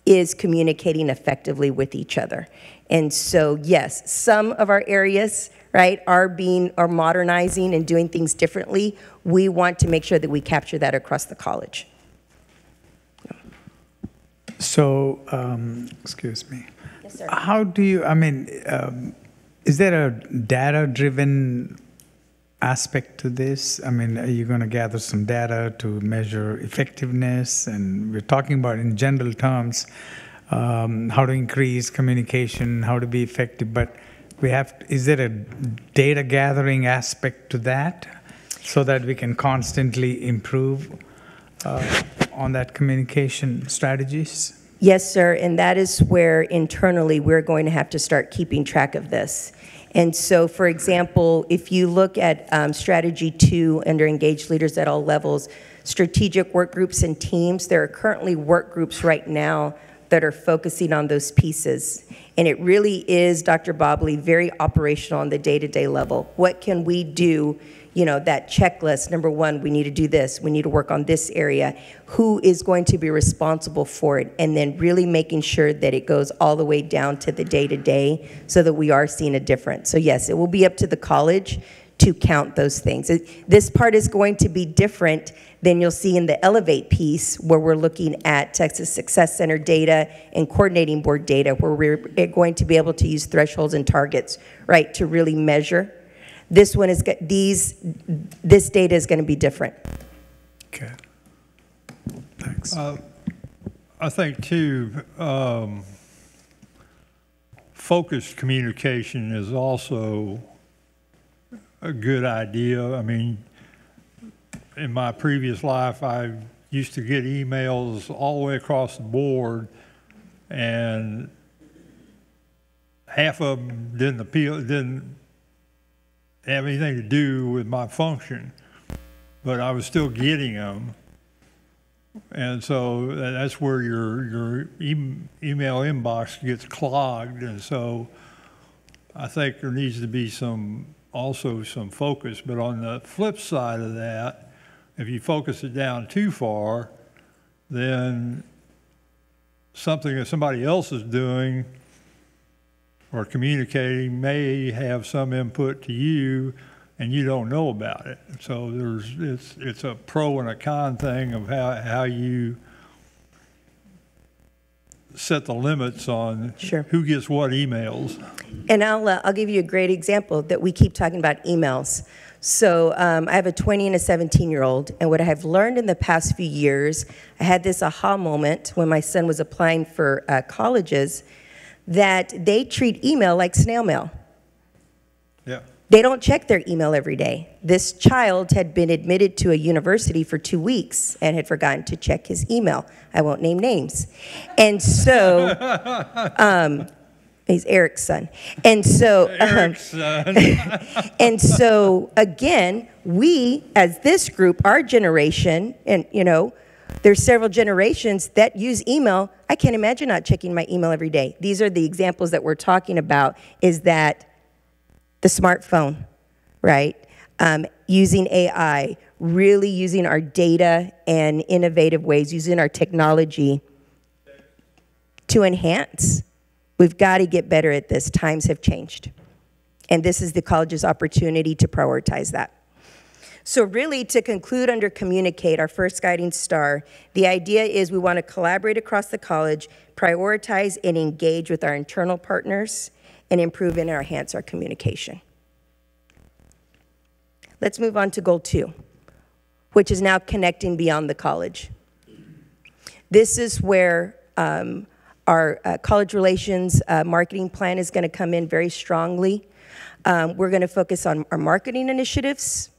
is communicating effectively with each other. And so, yes, some of our areas, right, are being, are modernizing and doing things differently. We want to make sure that we capture that across the college. So, um, excuse me. Yes, sir. How do you, I mean, um, is there a data-driven aspect to this? I mean, are you going to gather some data to measure effectiveness? And we're talking about, in general terms, um, how to increase communication, how to be effective. But we have, to, is there a data gathering aspect to that so that we can constantly improve uh, on that communication strategies? Yes, sir. And that is where internally we're going to have to start keeping track of this. And so, for example, if you look at um, strategy two under engaged leaders at all levels, strategic work groups and teams, there are currently work groups right now that are focusing on those pieces. And it really is, Doctor Bobbili, very operational on the day-to-day level. What can we do? You know, that checklist, number one, we need to do this, we need to work on this area. Who is going to be responsible for it? And then really making sure that it goes all the way down to the day-to-day so that we are seeing a difference. So yes, it will be up to the college to count those things. It, this part is going to be different than you'll see in the Elevate piece where we're looking at Texas Success Center data and coordinating board data where we're going to be able to use thresholds and targets, right, to really measure. This one is, these, this data is going to be different. Okay. Thanks. Uh, I think, too, um, focused communication is also a good idea. I mean, in my previous life, I used to get emails all the way across the board, and half of them didn't appeal, didn't have anything to do with my function, but I was still getting them. And so that's where your, your e email inbox gets clogged. And so I think there needs to be some, also some focus. But on the flip side of that, if you focus it down too far, then something that somebody else is doing or communicating may have some input to you, and you don't know about it. So there's, it's it's a pro and a con thing of how how you set the limits on, sure, who gets what emails. And I'll uh, I'll give you a great example that we keep talking about emails. So um, I have a twenty and a seventeen year old, and what I have learned in the past few years, I had this aha moment when my son was applying for uh, colleges, that they treat email like snail mail. Yeah. They don't check their email every day. This child had been admitted to a university for two weeks and had forgotten to check his email. I won't name names. And so, um, he's Eric's son. And so, Eric's son. And so again, we as this group, our generation, and you know, there's several generations that use email. I can't imagine not checking my email every day. These are the examples that we're talking about, is that the smartphone, right? um, using A I, really using our data and innovative ways, using our technology to enhance. We've got to get better at this. Times have changed. And this is the college's opportunity to prioritize that. So really, to conclude under communicate, our first guiding star, the idea is we want to collaborate across the college, prioritize and engage with our internal partners, and improve and enhance our communication. Let's move on to goal two, which is now connecting beyond the college. This is where um, our uh, college relations uh, marketing plan is going to come in very strongly. Um, we're going to focus on our marketing initiatives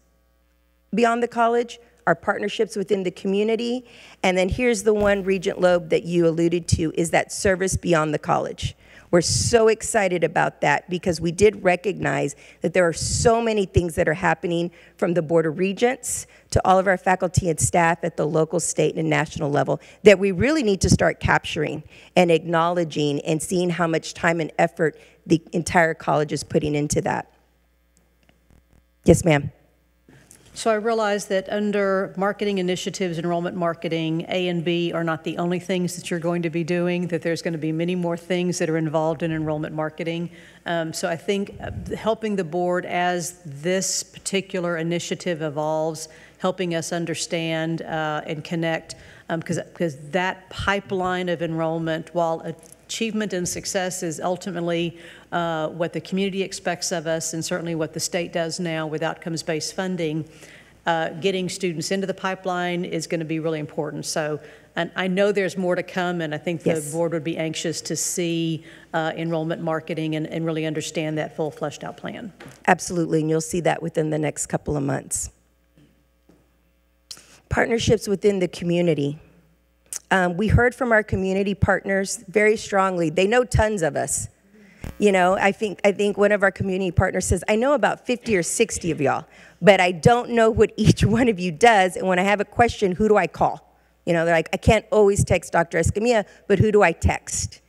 beyond the college, our partnerships within the community, and then here's the one, Regent Loeb, that you alluded to, is that service beyond the college. We're so excited about that because we did recognize that there are so many things that are happening from the Board of Regents to all of our faculty and staff at the local, state, and national level that we really need to start capturing and acknowledging and seeing how much time and effort the entire college is putting into that. Yes, ma'am. So I realize that under marketing initiatives, enrollment marketing, A and B are not the only things that you're going to be doing, that there's going to be many more things that are involved in enrollment marketing. Um, so I think helping the board as this particular initiative evolves, helping us understand uh, and connect, because um, because that pipeline of enrollment, while a achievement and success is ultimately uh, what the community expects of us and certainly what the state does now with outcomes-based funding. Uh, getting students into the pipeline is going to be really important. So, and I know there's more to come, and I think the yes. board would be anxious to see uh, enrollment marketing and, and really understand that full fleshed out plan. Absolutely, and you'll see that within the next couple of months. Partnerships within the community. Um, we heard from our community partners very strongly. They know tons of us. You know, I think, I think one of our community partners says, I know about fifty or sixty of y'all, but I don't know what each one of you does. And when I have a question, who do I call? You know, they're like, I can't always text Doctor Escamilla, but who do I text?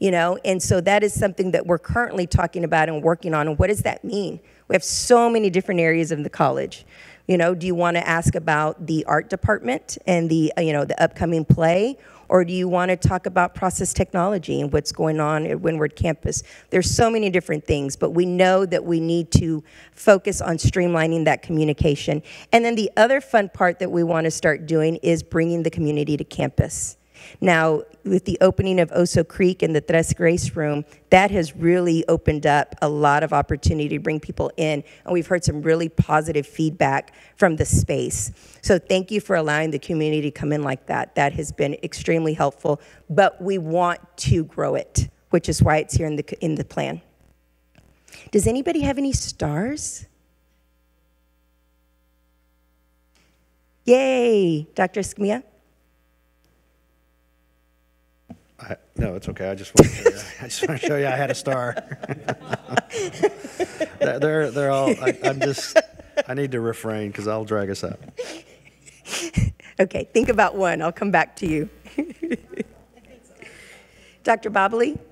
You know, and so that is something that we're currently talking about and working on. And what does that mean? We have so many different areas in the college. You know, do you want to ask about the art department and the, you know, the upcoming play? Or do you want to talk about process technology and what's going on at Windward campus? There's so many different things, but we know that we need to focus on streamlining that communication. And then the other fun part that we want to start doing is bringing the community to campus. Now, with the opening of Oso Creek and the Tres Grace Room, that has really opened up a lot of opportunity to bring people in, and we've heard some really positive feedback from the space. So thank you for allowing the community to come in like that. That has been extremely helpful, but we want to grow it, which is why it's here in the, in the plan. Does anybody have any stars? Yay, Doctor Escamilla? I, no, it's okay. I just want to show you, I just want to show you I had a star. they're, they're, they're all, I, I'm just, I need to refrain because I'll drag us up. Okay, think about one. I'll come back to you. Doctor Bobbili? Um,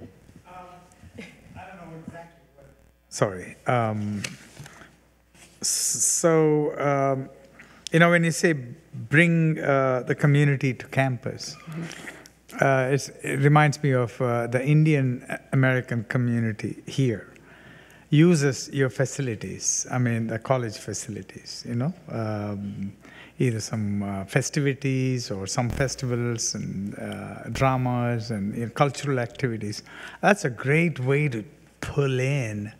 I don't know exactly what. Sorry. Um, so, um, you know, when you say bring uh, the community to campus, mm-hmm. Uh, it's, it reminds me of uh, the Indian American community here uses your facilities, I mean the college facilities, you know, um, either some uh, festivities or some festivals and uh, dramas and you know, cultural activities. That's a great way to pull in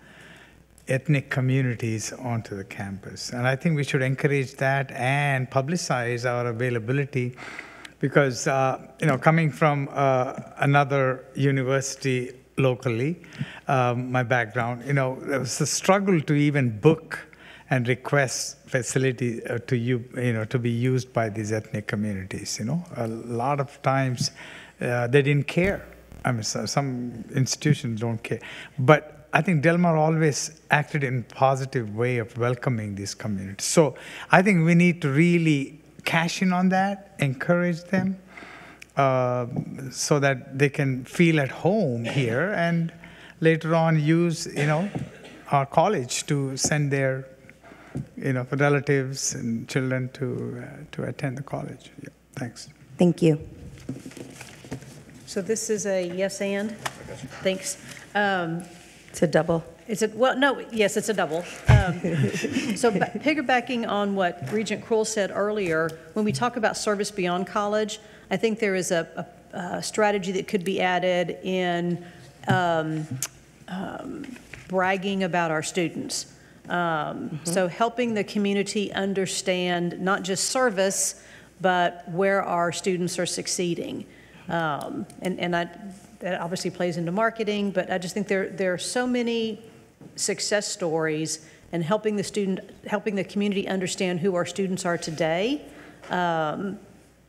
ethnic communities onto the campus. And I think we should encourage that and publicize our availability. Because, uh, you know, coming from uh, another university locally, um, my background, you know, it was a struggle to even book and request facility uh, to, you, you know, to be used by these ethnic communities, you know. A lot of times uh, they didn't care. I mean, so some institutions don't care. But I think Del Mar always acted in a positive way of welcoming these communities. So I think we need to really cash in on that, encourage them uh, so that they can feel at home here and later on use, you know, our college to send their you know, for relatives and children to, uh, to attend the college. Yeah, thanks. Thank you. So this is a yes and? Thanks. Um, it's a double. It's a, well, no, yes, it's a double. Um, so piggybacking on what Regent Krull said earlier, when we talk about service beyond college, I think there is a, a, a strategy that could be added in um, um, bragging about our students. Um, mm-hmm. So helping the community understand not just service, but where our students are succeeding. Um, and and I, that obviously plays into marketing, but I just think there, there are so many success stories, and helping the student, helping the community understand who our students are today. Um,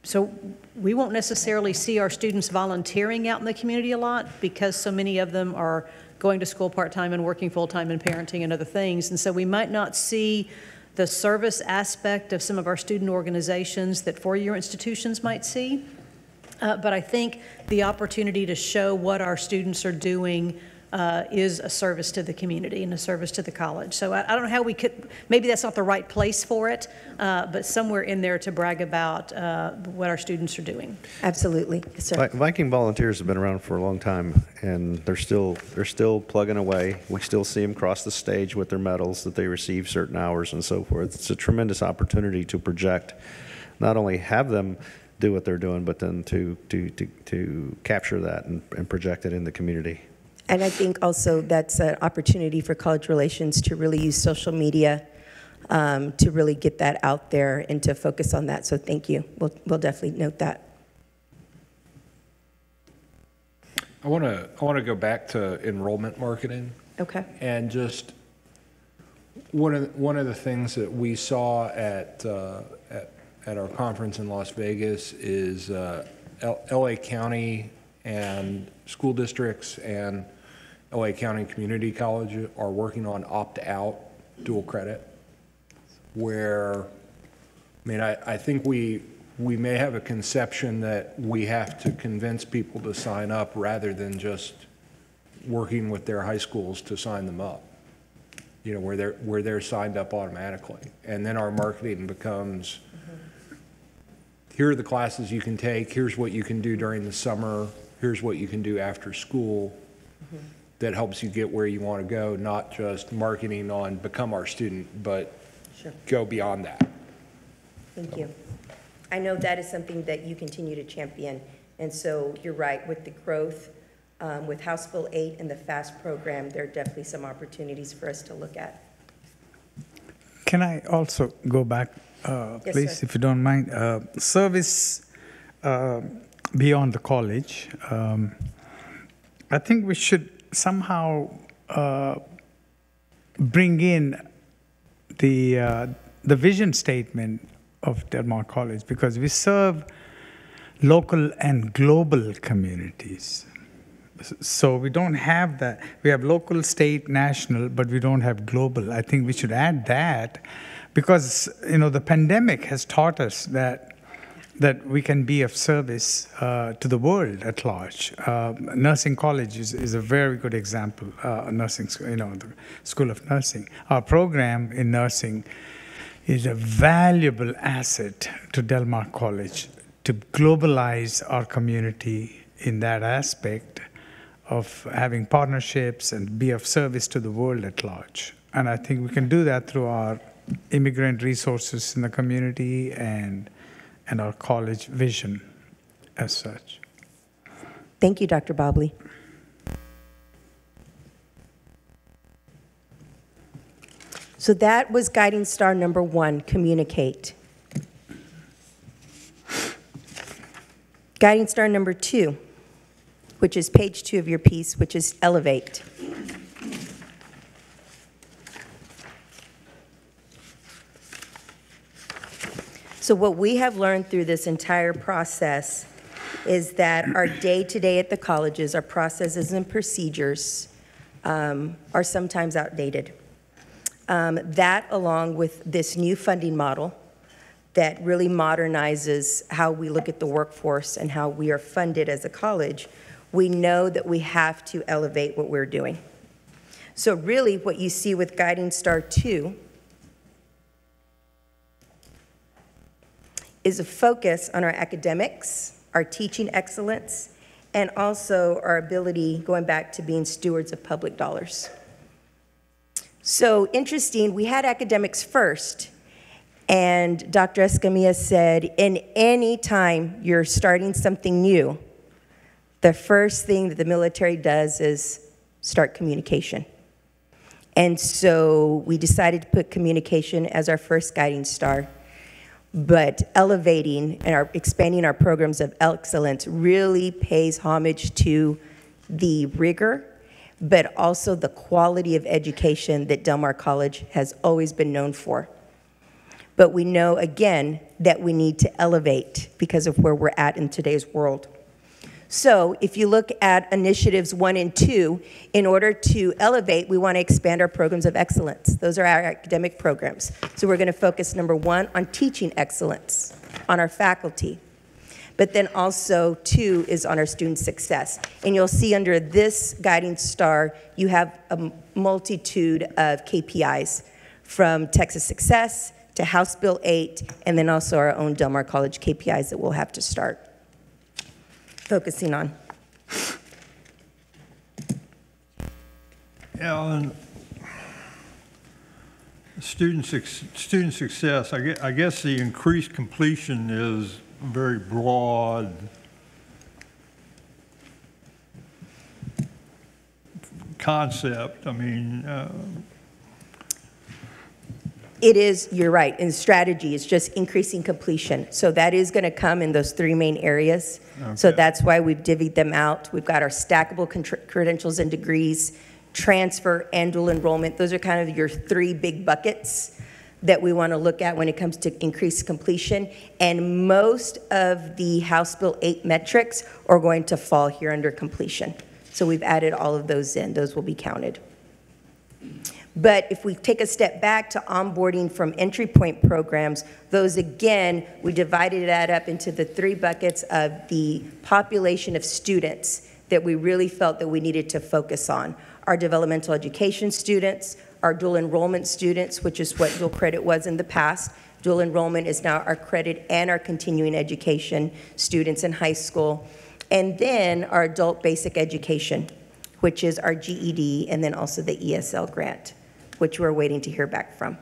so we won't necessarily see our students volunteering out in the community a lot, because so many of them are going to school part-time and working full-time and parenting and other things. And so we might not see the service aspect of some of our student organizations that four-year institutions might see. Uh, but I think the opportunity to show what our students are doing uh, is a service to the community and a service to the college. So I, I don't know how we could, maybe that's not the right place for it, uh, but somewhere in there to brag about uh, what our students are doing. Absolutely. Yes, sir. Viking volunteers have been around for a long time, and they're still, they're still plugging away. We still see them cross the stage with their medals that they receive certain hours and so forth. It's a tremendous opportunity to project, not only have them do what they're doing, but then to to to, to capture that and, and project it in the community. And I think also that's an opportunity for college relations to really use social media um, to really get that out there and to focus on that. So thank you. We'll we'll definitely note that. I want to I want to go back to enrollment marketing. Okay. And just one of the, one of the things that we saw at uh, at at our conference in Las Vegas is uh, L A County and school districts and L A County Community College are working on opt-out dual credit, where, I mean, I, I think we, we may have a conception that we have to convince people to sign up rather than just working with their high schools to sign them up, you know, where they're, where they're signed up automatically. And then our marketing becomes, here are the classes you can take, here's what you can do during the summer, here's what you can do after school, mm-hmm. that helps you get where you want to go, not just marketing on become our student, but sure. go beyond that. Thank so. you. I know that is something that you continue to champion, and so you're right, with the growth, um, with House Bill eight and the FAST program, there are definitely some opportunities for us to look at. Can I also go back? Uh, yes, please, sir. If you don't mind, uh, service uh, beyond the college. Um, I think we should somehow uh, bring in the uh, the vision statement of Del Mar College, because we serve local and global communities. So we don't have that. We have local, state, national, but we don't have global. I think we should add that. Because, you know, the pandemic has taught us that that we can be of service uh, to the world at large. Uh, nursing college is, is a very good example. Uh, nursing, you know, the School of Nursing. Our program in nursing is a valuable asset to Del Mar College to globalize our community in that aspect of having partnerships and be of service to the world at large. And I think we can do that through our immigrant resources in the community and and our college vision as such. Thank you, Doctor Bobbili. So that was guiding star number one, communicate. Guiding star number two, which is page two of your piece, which is elevate. So what we have learned through this entire process is that our day-to-day at the colleges, our processes and procedures um, are sometimes outdated. Um, that, along with this new funding model that really modernizes how we look at the workforce and how we are funded as a college, we know that we have to elevate what we're doing. So really what you see with Guiding Star two is a focus on our academics, our teaching excellence, and also our ability, going back to being stewards of public dollars. So interesting, we had academics first, and Doctor Escamilla said, in any time you're starting something new, the first thing that the military does is start communication. And so we decided to put communication as our first guiding star, but elevating and our, expanding our programs of excellence really pays homage to the rigor, but also the quality of education that Del Mar College has always been known for. But we know, again, that we need to elevate because of where we're at in today's world. So if you look at initiatives one and two, in order to elevate, we want to expand our programs of excellence. Those are our academic programs. So we're going to focus, number one, on teaching excellence, on our faculty. But then also, two, is on our student success. And you'll see under this guiding star, you have a multitude of K P Is, from Texas Success to House Bill eight, and then also our own Del Mar College K P Is that we'll have to start focusing on. Alan, student, student success, I guess the increased completion is very broad concept. I mean, uh, it is, you're right, and strategy is just increasing completion. So that is going to come in those three main areas. Okay. So that's why we've divvied them out. We've got our stackable credentials and degrees, transfer, and dual enrollment. Those are kind of your three big buckets that we want to look at when it comes to increased completion. And most of the House Bill eight metrics are going to fall here under completion. So we've added all of those in. Those will be counted. But if we take a step back to onboarding from entry point programs, those again, we divided that up into the three buckets of the population of students that we really felt that we needed to focus on. Our developmental education students, our dual enrollment students, which is what dual credit was in the past. Dual enrollment is now our credit and our continuing education students in high school. And then our adult basic education, which is our G E D, and then also the E S L grant, which we're waiting to hear back from.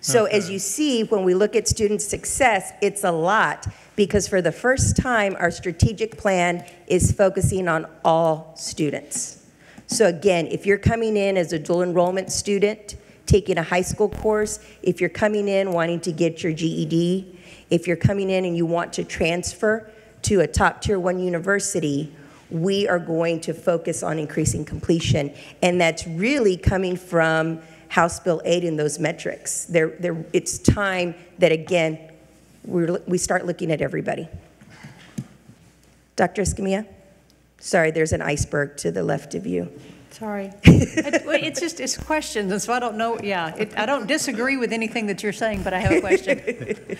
So okay. As you see, when we look at student success, it's a lot, because for the first time, our strategic plan is focusing on all students. So again, if you're coming in as a dual enrollment student, taking a high school course, if you're coming in wanting to get your G E D, if you're coming in and you want to transfer to a top tier one university, we are going to focus on increasing completion. And that's really coming from House Bill eight and those metrics. They're, they're, it's time that, again, we're, we start looking at everybody. Doctor Escamilla? Sorry, there's an iceberg to the left of you. Sorry. it, well, it's just, it's questions, and so I don't know, yeah. It, I don't disagree with anything that you're saying, but I have a question.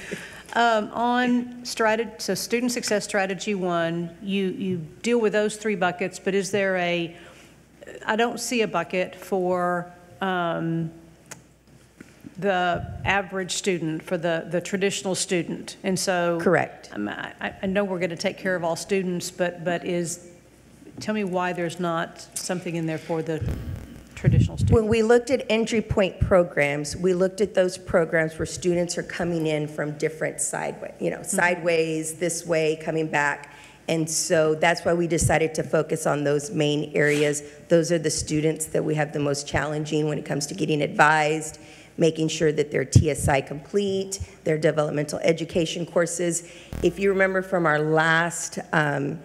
um, on strategy, so student success strategy one, you, you deal with those three buckets, but is there a, I don't see a bucket for um, the average student, for the, the traditional student, and so. Correct. Um, I, I know we're gonna take care of all students, but, but is, tell me why there's not something in there for the traditional students. When we looked at entry point programs, we looked at those programs where students are coming in from different sideways, you know, mm-hmm. sideways, this way, coming back. And so that's why we decided to focus on those main areas. Those are the students that we have the most challenging when it comes to getting advised, making sure that they're T S I complete, their developmental education courses. If you remember from our last um,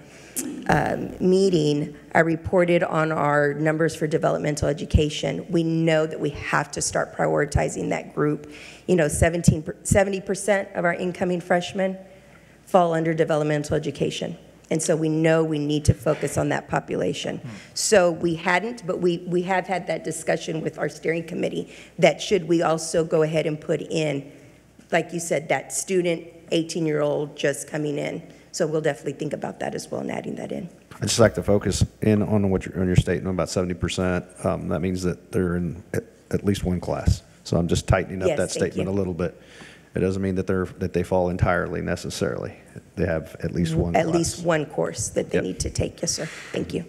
Um, meeting, I reported on our numbers for developmental education. We know that we have to start prioritizing that group. You know, seventy percent of our incoming freshmen fall under developmental education. And so we know we need to focus on that population. Hmm. So we hadn't, but we, we have had that discussion with our steering committee that should we also go ahead and put in, like you said, that student eighteen-year-old just coming in. So we'll definitely think about that as well and adding that in. I'd just like to focus in on what you're, on your statement about seventy percent. Um, that means that they're in at, at least one class. So I'm just tightening up yes, that statement you. a little bit. It doesn't mean that they're that they fall entirely necessarily. They have at least one. At class. least one course that they yep. need to take. Yes, sir. Thank you.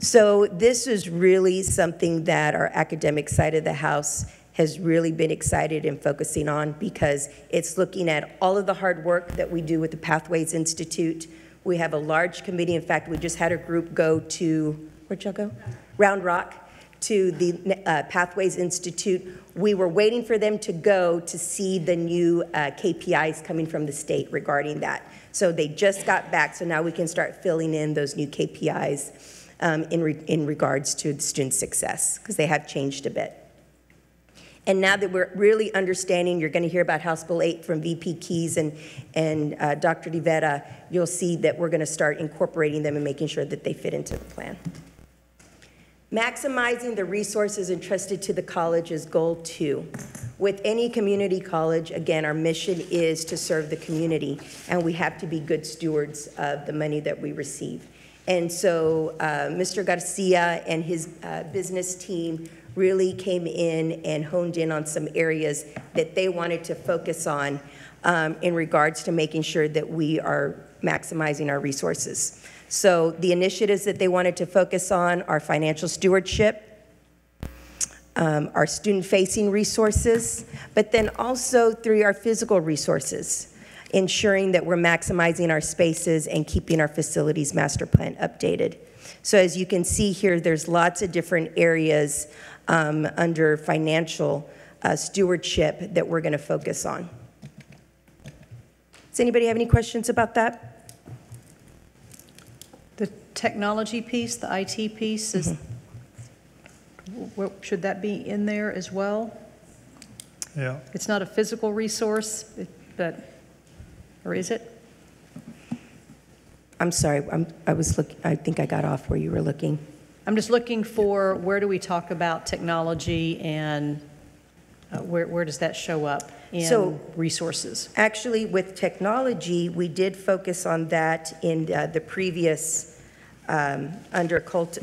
So this is really something that our academic side of the house has really been excited and focusing on, because it's looking at all of the hard work that we do with the Pathways Institute. We have a large committee. In fact, we just had a group go to, where'd y'all go? Round Rock, to the uh, Pathways Institute. We were waiting for them to go to see the new uh, K P Is coming from the state regarding that. So they just got back, so now we can start filling in those new K P Is. Um, in, re in regards to student success, because they have changed a bit. And now that we're really understanding, you're gonna hear about House Bill eight from V P Keys and, and uh, Doctor Rivera, you'll see that we're gonna start incorporating them and making sure that they fit into the plan. Maximizing the resources entrusted to the college is goal two. With any community college, again, our mission is to serve the community, and we have to be good stewards of the money that we receive. And so uh, Mister Garza and his uh, business team really came in and honed in on some areas that they wanted to focus on um, in regards to making sure that we are maximizing our resources. So the initiatives that they wanted to focus on are financial stewardship, um, our student-facing resources, but then also through our physical resources, ensuring that we're maximizing our spaces and keeping our facilities master plan updated. So as you can see here, there's lots of different areas um, under financial uh, stewardship that we're gonna focus on. Does anybody have any questions about that? The technology piece, the I T piece, is, mm-hmm. should that be in there as well? Yeah. It's not a physical resource, but. Or is it? I'm sorry, I'm, I was look, I think I got off where you were looking. I'm just looking for where do we talk about technology and uh, where, where does that show up in so, resources? Actually, with technology, we did focus on that in uh, the previous, um, under cult,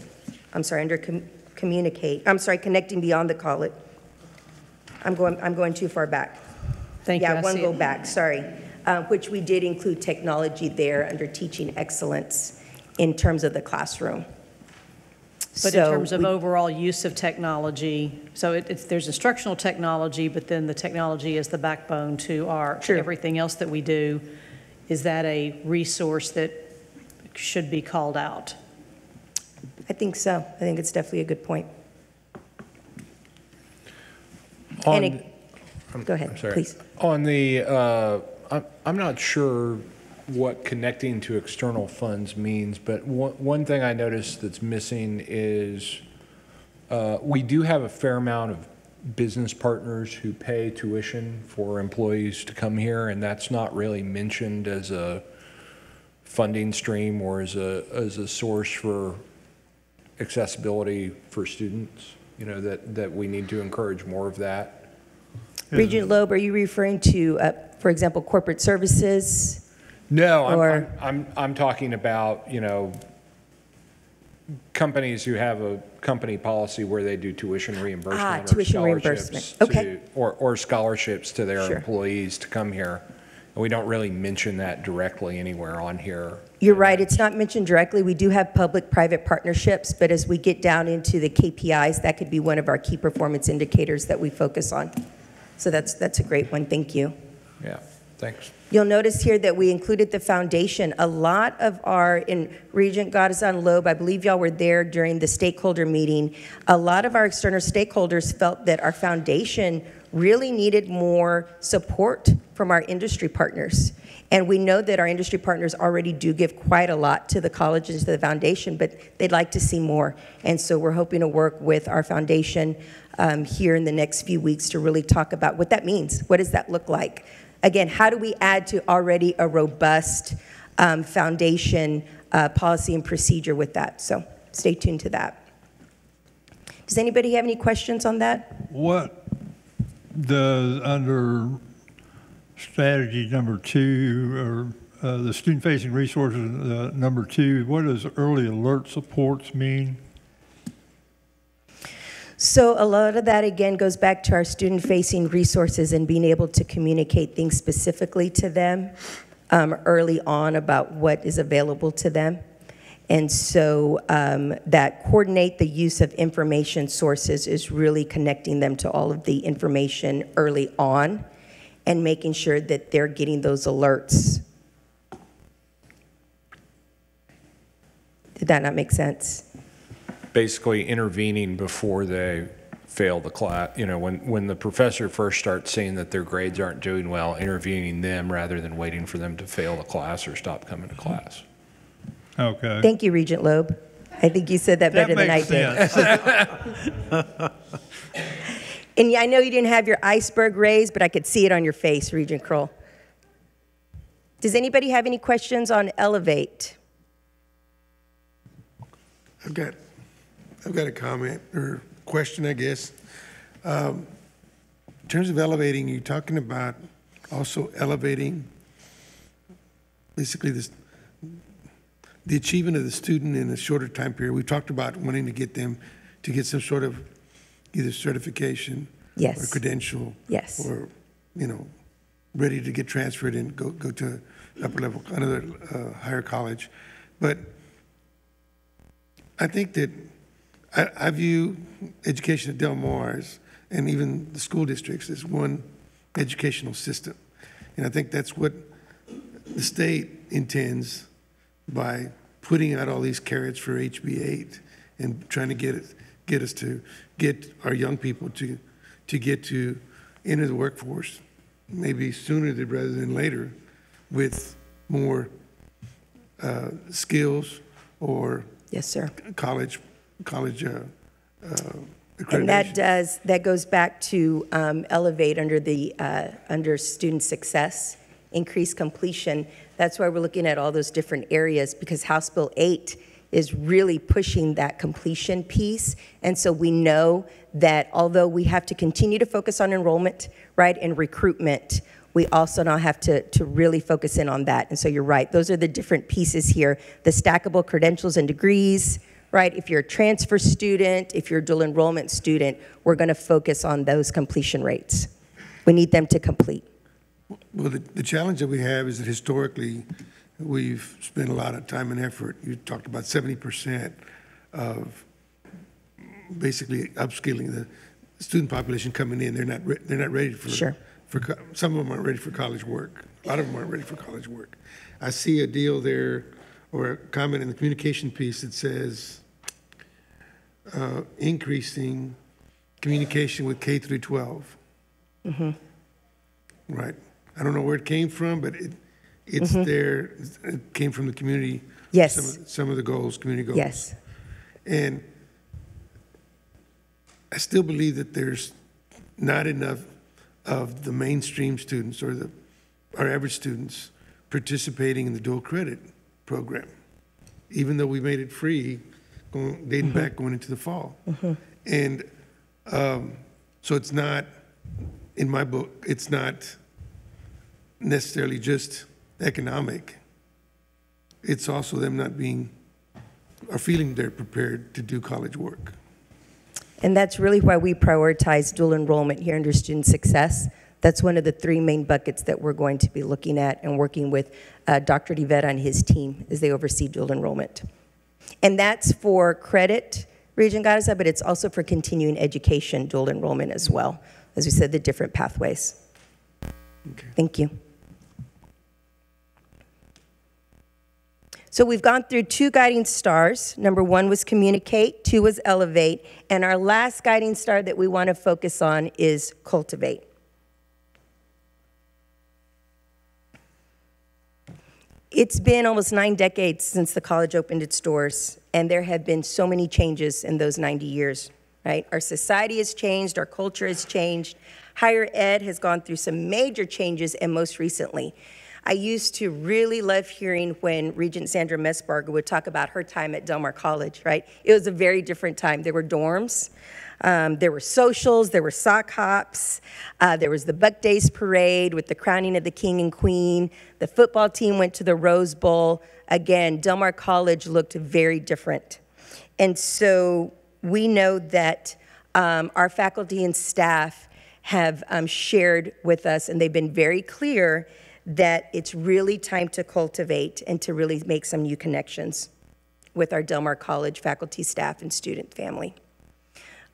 I'm sorry, under com communicate, I'm sorry, connecting beyond the college. I'm going, I'm going too far back. Thank yeah, you. Yeah, one go it. back, sorry. Uh, which we did include technology there under teaching excellence in terms of the classroom. But so in terms of we, overall use of technology, so it, it's, there's instructional technology, but then the technology is the backbone to our to everything else that we do. Is that a resource that should be called out? I think so. I think it's definitely a good point. On, and it, go ahead, please. On the... Uh, I'm not sure what connecting to external funds means, but one, one thing I noticed that's missing is uh, we do have a fair amount of business partners who pay tuition for employees to come here, and that's not really mentioned as a funding stream or as a, as a source for accessibility for students, you know, that, that we need to encourage more of that. Regent Loeb, are you referring to, uh, for example, corporate services? No, or I'm, I'm, I'm, I'm talking about, you know, companies who have a company policy where they do tuition reimbursement ah, or tuition reimbursement. Okay. To, or, or scholarships to their sure. employees to come here. And we don't really mention that directly anywhere on here. You're right, it's not mentioned directly. We do have public-private partnerships, but as we get down into the K P Is, that could be one of our key performance indicators that we focus on. So that's, that's a great one, thank you. Yeah, thanks. You'll notice here that we included the foundation. A lot of our, in Regent Garza and Loeb, I believe y'all were there during the stakeholder meeting, a lot of our external stakeholders felt that our foundation really needed more support from our industry partners. And we know that our industry partners already do give quite a lot to the college and to the foundation, but they'd like to see more. And so we're hoping to work with our foundation Um, here in the next few weeks to really talk about what that means. What does that look like? Again, how do we add to already a robust um, foundation uh, policy and procedure with that? So stay tuned to that. Does anybody have any questions on that? What does under strategy number two, or uh, the student-facing resources uh, number two, what does early alert supports mean? So a lot of that, again, goes back to our student-facing resources and being able to communicate things specifically to them um, early on about what is available to them. And so um, that coordinate the use of information sources is really connecting them to all of the information early on and making sure that they're getting those alerts. Did that not make sense? Basically intervening before they fail the class. You know, when, when the professor first starts seeing that their grades aren't doing well, intervening them rather than waiting for them to fail the class or stop coming to class. Okay. Thank you, Regent Loeb. I think you said that, that better than I did. And I know you didn't have your iceberg raised, but I could see it on your face, Regent Krull. Does anybody have any questions on Elevate? I've got, I've got a comment or question, I guess. Um, in terms of elevating, you're talking about also elevating basically this, the achievement of the student in a shorter time period. We've talked about wanting to get them to get some sort of either certification, yes, or credential, yes, or, you know, ready to get transferred and go, go to upper level, another uh, higher college. But I think that I, I view education at Del Mar and even the school districts as one educational system. And I think that's what the state intends by putting out all these carrots for H B eight and trying to get it, get us to get our young people to, to get to enter the workforce, maybe sooner rather than later, with more uh, skills or, yes, sir, college, college uh, uh, accreditation. And that does, that goes back to um, Elevate under the uh, under student success, increased completion. That's why we're looking at all those different areas, because House Bill eight is really pushing that completion piece. And so we know that although we have to continue to focus on enrollment, right, and recruitment, we also now have to, to really focus in on that. And so you're right, those are the different pieces here, the stackable credentials and degrees, right? If you're a transfer student, if you're a dual enrollment student, we're gonna focus on those completion rates. We need them to complete. Well, the, the challenge that we have is that historically, we've spent a lot of time and effort. You talked about seventy percent of basically upskilling the student population coming in. They're not, re they're not ready for, sure, for co some of them aren't ready for college work. A lot of them aren't ready for college work. I see a deal there or a comment in the communication piece that says uh, increasing communication with K through twelve. Mm-hmm. Right. I don't know where it came from, but it, it's mm-hmm. there. It came from the community. Yes. Some of, some of the goals, community goals. Yes. And I still believe that there's not enough of the mainstream students or the our average students participating in the dual credit program, even though we made it free, going, dating mm-hmm. back going into the fall. Mm-hmm. And um, so it's not, in my book, it's not necessarily just economic. It's also them not being or feeling they're prepared to do college work. And that's really why we prioritize dual enrollment here under student success. That's one of the three main buckets that we're going to be looking at and working with uh, Doctor Rivera and his team as they oversee dual enrollment. And that's for credit, Regent Garza, but it's also for continuing education dual enrollment as well. As we said, the different pathways. Okay. Thank you. So we've gone through two guiding stars. Number one was communicate, two was elevate, and our last guiding star that we want to focus on is cultivate. It's been almost nine decades since the college opened its doors, and there have been so many changes in those ninety years. Right? Our society has changed, our culture has changed. Higher ed has gone through some major changes, and most recently. I used to really love hearing when Regent Sandra Messbarger would talk about her time at Del Mar College, right? It was a very different time. There were dorms, um, there were socials, there were sock hops, uh, there was the Buck Days Parade with the crowning of the king and queen, the football team went to the Rose Bowl. Again, Del Mar College looked very different. And so we know that um, our faculty and staff have um, shared with us, and they've been very clear that it's really time to cultivate and to really make some new connections with our Del Mar College faculty, staff, and student family.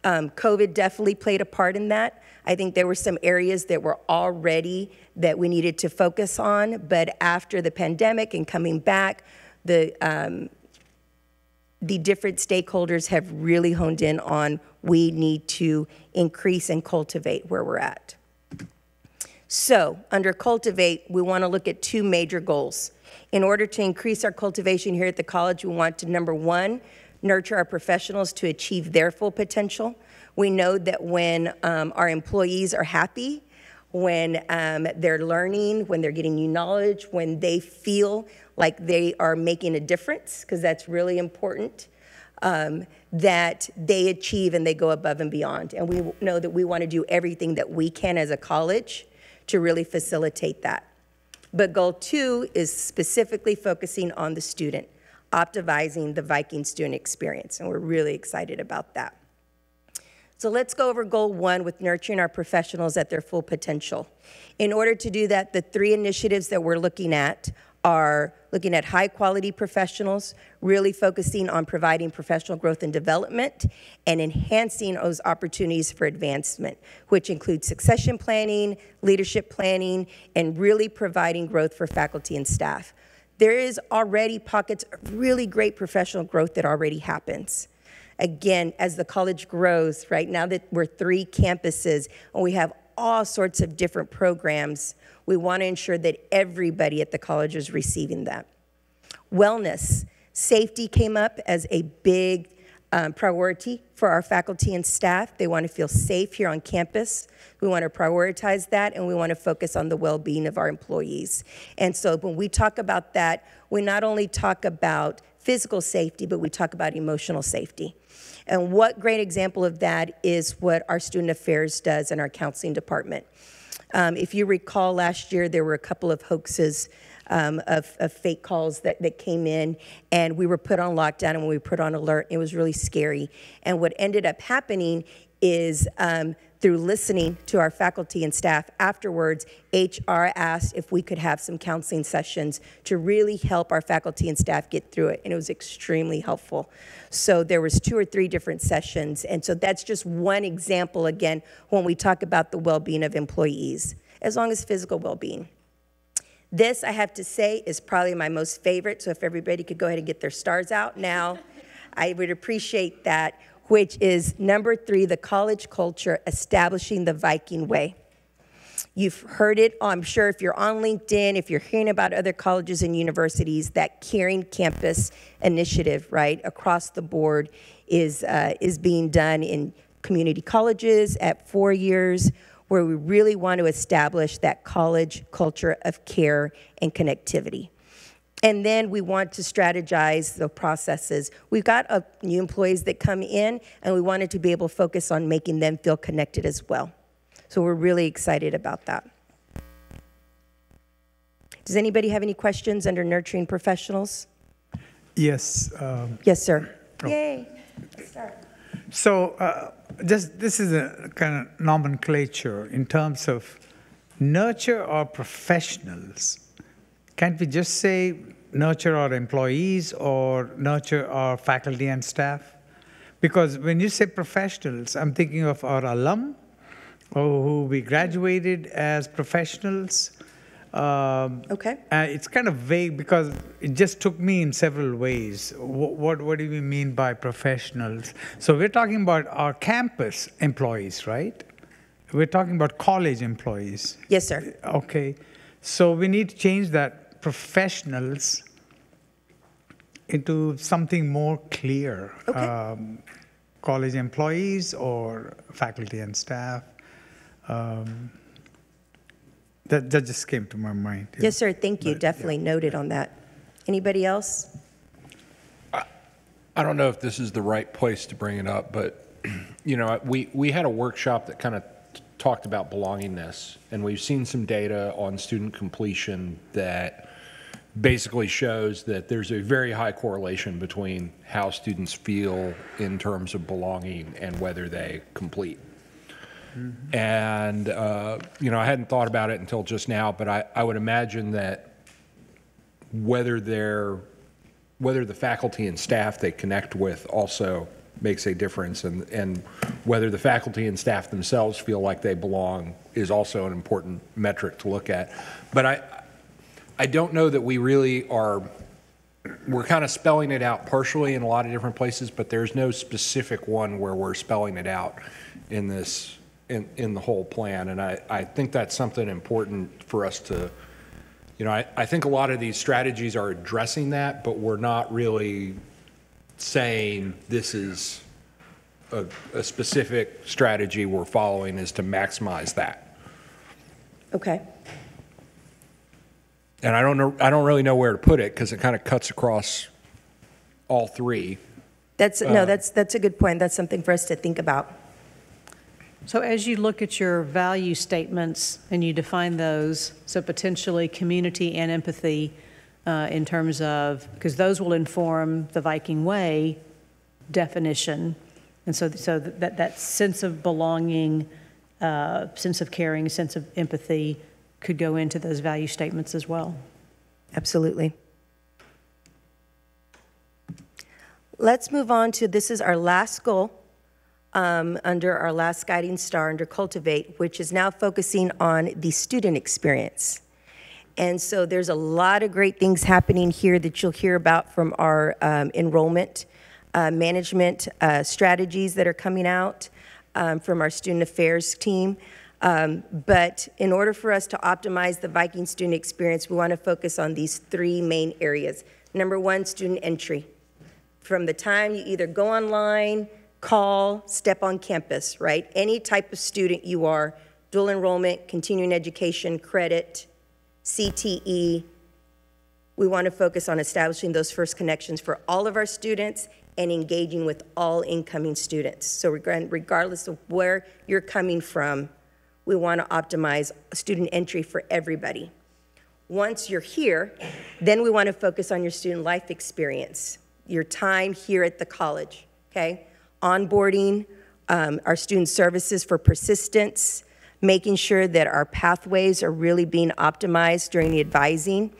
Um, COVID definitely played a part in that. I think there were some areas that were already that we needed to focus on, but after the pandemic and coming back, the, um, the different stakeholders have really honed in on we need to increase and cultivate where we're at. So under cultivate, we want to look at two major goals. In order to increase our cultivation here at the college, we want to, number one, nurture our professionals to achieve their full potential. We know that when um, our employees are happy, when um, they're learning, when they're getting new knowledge, when they feel like they are making a difference, because that's really important, um, that they achieve and they go above and beyond. And we know that we want to do everything that we can as a college to really facilitate that. But goal two is specifically focusing on the student, optimizing the Viking student experience, and we're really excited about that. So let's go over goal one with nurturing our professionals at their full potential. In order to do that, the three initiatives that we're looking at are looking at high quality professionals, really focusing on providing professional growth and development, and enhancing those opportunities for advancement, which includes succession planning, leadership planning, and really providing growth for faculty and staff. There is already pockets of really great professional growth that already happens. Again, as the college grows, right now that we're three campuses and we have all sorts of different programs, we want to ensure that everybody at the college is receiving that. Wellness, safety came up as a big um, priority for our faculty and staff. They want to feel safe here on campus. We want to prioritize that, and we want to focus on the well-being of our employees. And so when we talk about that, we not only talk about physical safety, but we talk about emotional safety. And what great example of that is what our student affairs does in our counseling department. Um, if you recall, last year there were a couple of hoaxes um, of, of fake calls that, that came in, and we were put on lockdown and we were put on alert. It was really scary. And what ended up happening is um, through listening to our faculty and staff afterwards, H R asked if we could have some counseling sessions to really help our faculty and staff get through it, and it was extremely helpful. So there was two or three different sessions, and so that's just one example, again, when we talk about the well-being of employees, as long as physical well-being. This, I have to say, is probably my most favorite, so if everybody could go ahead and get their stars out now, I would appreciate that, which is number three, the college culture, establishing the Viking way. You've heard it, I'm sure, if you're on LinkedIn, if you're hearing about other colleges and universities, that Caring Campus initiative, right, across the board is, uh, is being done in community colleges at four years, where we really want to establish that college culture of care and connectivity. And then we want to strategize the processes. We've got uh, new employees that come in, and we wanted to be able to focus on making them feel connected as well. So we're really excited about that. Does anybody have any questions under nurturing professionals? Yes. Um, yes, sir. Oh. Yay. Let's start. So uh, just, this is a kind of nomenclature in terms of nurture our professionals. Can't we just say nurture our employees or nurture our faculty and staff? Because when you say professionals, I'm thinking of our alum, who we graduated as professionals. Um, okay. Uh, it's kind of vague because it just took me in several ways. What, what, what do we mean by professionals? So we're talking about our campus employees, right? We're talking about college employees. Yes, sir. Okay. So we need to change that professionals into something more clear. Okay. Um, college employees or faculty and staff. Um, that, that just came to my mind. Yes, yeah. Sir. Thank you. But, Definitely yeah. noted on that. Anybody else? I, I don't know if this is the right place to bring it up, but you know, we, we had a workshop that kind of talked about belongingness, and we've seen some data on student completion that basically shows that there's a very high correlation between how students feel in terms of belonging and whether they complete. Mm-hmm. And, uh, you know, I hadn't thought about it until just now, but I, I would imagine that whether they're, whether the faculty and staff they connect with also makes a difference, and, and whether the faculty and staff themselves feel like they belong is also an important metric to look at. But I, I don't know that we really are, we're kind of spelling it out partially in a lot of different places, but there's no specific one where we're spelling it out in this, in, in the whole plan. And I, I think that's something important for us to, you know, I, I think a lot of these strategies are addressing that, but we're not really saying this is a, a specific strategy we're following is to maximize that. Okay. And I don't know, I don't really know where to put it because it kind of cuts across all three. That's uh, no, that's that's a good point. That's something for us to think about. So as you look at your value statements and you define those, so potentially community and empathy uh, in terms of, because those will inform the Viking Way definition. And so, so that, that sense of belonging, uh, sense of caring, sense of empathy, could go into those value statements as well. Absolutely. Let's move on to, this is our last goal um, under our last guiding star under Cultivate, which is now focusing on the student experience. And so there's a lot of great things happening here that you'll hear about from our um, enrollment uh, management uh, strategies that are coming out um, from our student affairs team. Um, but in order for us to optimize the Viking student experience, we want to focus on these three main areas. Number one, student entry. From the time you either go online, call, step on campus, right? Any type of student you are, dual enrollment, continuing education, credit, C T E, we want to focus on establishing those first connections for all of our students and engaging with all incoming students. So regardless of where you're coming from, we want to optimize student entry for everybody. Once you're here, then we want to focus on your student life experience, your time here at the college, okay? Onboarding, um, our student services for persistence, making sure that our pathways are really being optimized during the advising,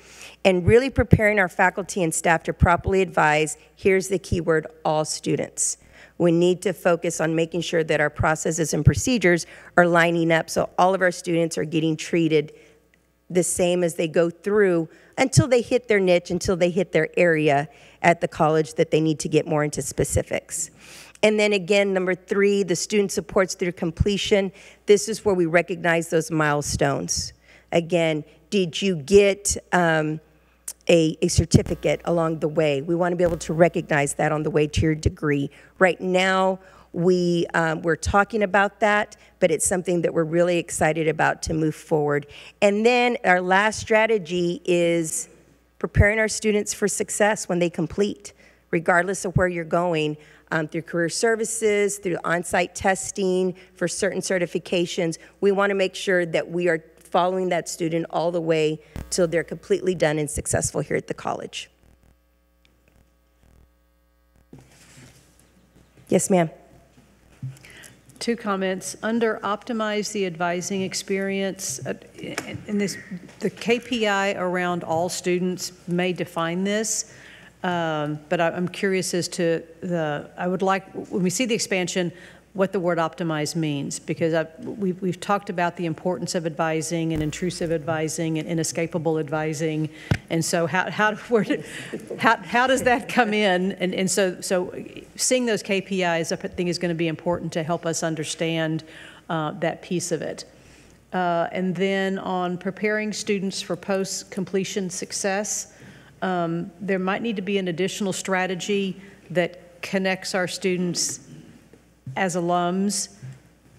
and really preparing our faculty and staff to properly advise, here's the key word, all students. We need to focus on making sure that our processes and procedures are lining up so all of our students are getting treated the same as they go through until they hit their niche, until they hit their area at the college that they need to get more into specifics. And then again, number three, the student supports through completion. This is where we recognize those milestones. Again, did you get um, A, a certificate along the way? We want to be able to recognize that on the way to your degree. Right now, we, um, we're talking about that, but it's something that we're really excited about to move forward. And then our last strategy is preparing our students for success when they complete, regardless of where you're going, um, through career services, through on-site testing, for certain certifications. We want to make sure that we are following that student all the way till they're completely done and successful here at the college. Yes, ma'am. Two comments. Under optimize the advising experience, uh, in this, the K P I around all students may define this, um, but I, I'm curious as to the, I would like, when we see the expansion, what the word optimize means, because I, we, we've talked about the importance of advising and intrusive advising and inescapable advising, and so how how where do, how, how does that come in? And and so so seeing those K P Is, I think, is going to be important to help us understand uh, that piece of it. Uh, and then on preparing students for post-completion success, um, there might need to be an additional strategy that connects our students as alums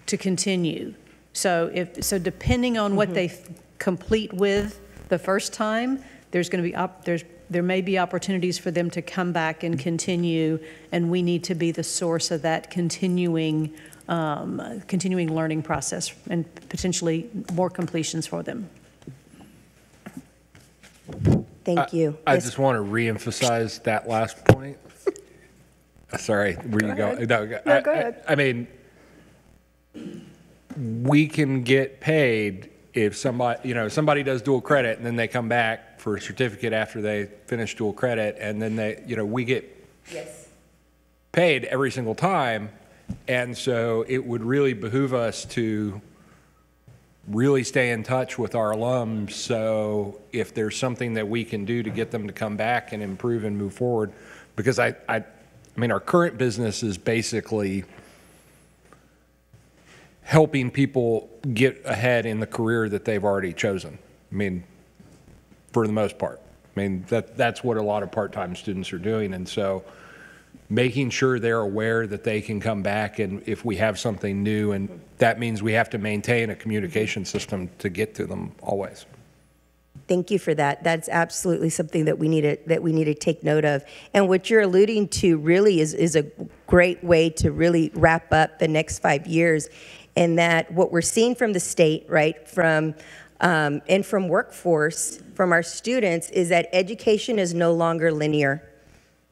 to continue. So if so, depending on what mm-hmm. they complete with the first time, there's going to be op there's there may be opportunities for them to come back and continue, and we need to be the source of that continuing um, continuing learning process and potentially more completions for them. Thank I, you. I yes. just want to reemphasize that last point. Sorry, where go you ahead. go? No, no, go I, ahead. I, I mean, we can get paid if somebody, you know, somebody does dual credit and then they come back for a certificate after they finish dual credit, and then they, you know, we get yes. paid every single time. And so it would really behoove us to really stay in touch with our alums. So if there's something that we can do to get them to come back and improve and move forward, because I, I, I mean, our current business is basically helping people get ahead in the career that they've already chosen. I mean, for the most part, I mean, that, that's what a lot of part-time students are doing. And so making sure they're aware that they can come back, and if we have something new, and that means we have to maintain a communication system to get to them always. Thank you for that. That's absolutely something that we need to, that we need to take note of. And what you're alluding to really is, is a great way to really wrap up the next five years. And that what we're seeing from the state, right, from um, and from workforce, from our students, is that education is no longer linear,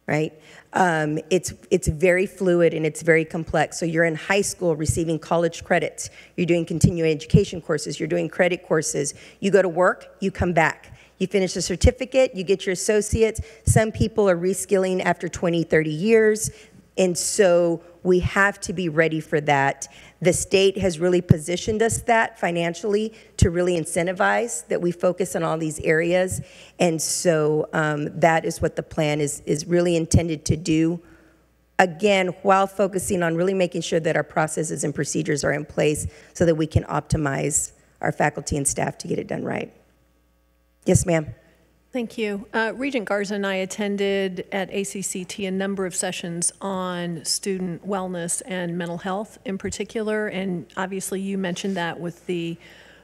right? Um, it's, it's very fluid and it's very complex. So you're in high school receiving college credits. You're doing continuing education courses. You're doing credit courses. You go to work, you come back. You finish a certificate, you get your associates. Some people are reskilling after twenty, thirty years. And so we have to be ready for that. The state has really positioned us that financially to really incentivize that we focus on all these areas. And so um, that is what the plan is, is really intended to do. Again, while focusing on really making sure that our processes and procedures are in place so that we can optimize our faculty and staff to get it done right. Yes, ma'am. Thank you. Uh, Regent Garza and I attended at A C C T a number of sessions on student wellness and mental health in particular, and obviously you mentioned that with the,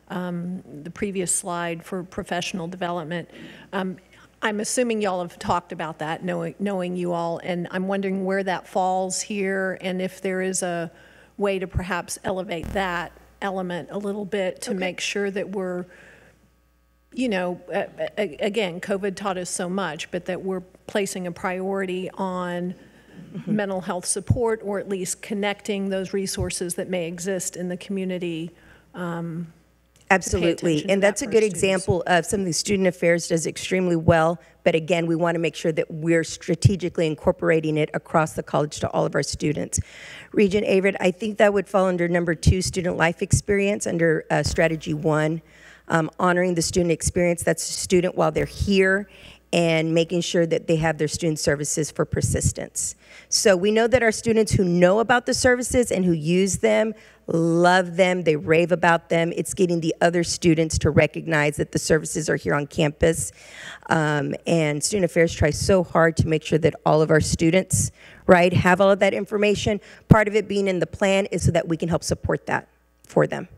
um, the previous slide for professional development. Um, I'm assuming y'all have talked about that, knowing, knowing you all, and I'm wondering where that falls here and if there is a way to perhaps elevate that element a little bit to okay. make sure that we're you know, again, COVID taught us so much, but that we're placing a priority on mm-hmm. mental health support, or at least connecting those resources that may exist in the community. Um, Absolutely, and that's that a good students. example of something Student Affairs does extremely well, but again, we want to make sure that we're strategically incorporating it across the college to all of our students. Regent Averett, I think that would fall under number two, student life experience, under uh, strategy one. Um, honoring the student experience, that's the student while they're here, and making sure that they have their student services for persistence. So we know that our students who know about the services and who use them, love them, they rave about them. It's getting the other students to recognize that the services are here on campus. Um, and Student Affairs tries so hard to make sure that all of our students, right, have all of that information. Part of it being in the plan is so that we can help support that for them.